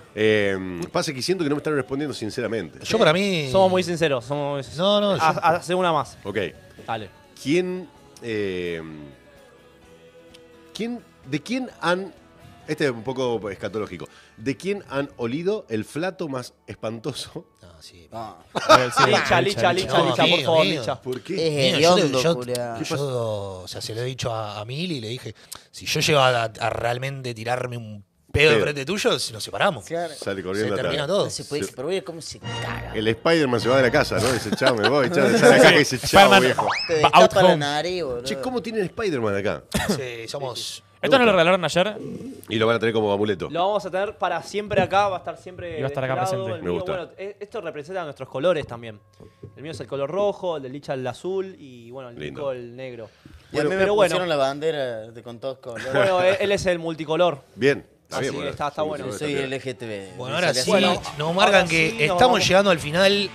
Pasa que siento que no me están respondiendo sinceramente. Yo para mí... Somos muy sinceros. No. Hace una más. Ok. Dale. ¿De quién han... Este es un poco escatológico. ¿De quién han olido el flato más espantoso? No, sí. Licha, por favor, Licha. ¿Por qué? Es hediondo, yo, se lo he dicho a Mili y le dije, si yo llego a realmente tirarme un pedo enfrente tuyo, si nos separamos. Claro. Sale corriendo. Se termina todo. No se puede expropiar, ¿cómo se caga? El Spider-Man se va de la casa, ¿no? Dice, chao, me voy, chao. Sale acá y dice, chao, viejo. Te destapa la nariz, boludo. Che, ¿cómo tiene el Spider-Man acá? Sí, somos... ¿Esto no lo regalaron ayer? Y lo van a tener como amuleto. Lo vamos a tener para siempre acá, va a estar siempre. Y va a estar acá presente. El mío, me gusta. Bueno, esto representa nuestros colores también. El mío es el color rojo, el del Licha el azul y bueno, el Nico el negro. Y bueno, a mí me pusieron la bandera con todos colores. Bueno, él es el multicolor. Bien. Así bien, está bueno. Yo soy LGTB. Bueno, ahora sí, nos marcan que estamos llegando al final.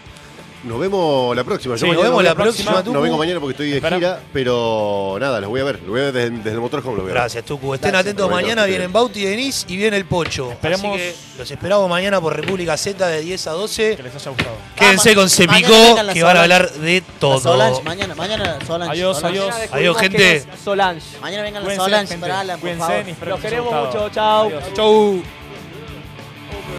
Nos vemos la próxima. Sí, nos vemos la próxima. Tucu. No vengo mañana porque estoy de gira, pero nada, los voy a ver. Los voy a ver desde el motorhome. Los voy a ver. Gracias, Tucu. Estén atentos mañana. Vienen Bauti, Denis y viene el Pocho. Esperemos. Así que los esperamos mañana por República Z de 10 a 12. Que les haya gustado. Quédense con Cepicó, que van a hablar de todo. Solange, mañana Solange. Adiós, adiós. Adiós, gente. Solange. Mañana vengan las Solange para Alan, por favor. Los queremos mucho. Chau. Chau.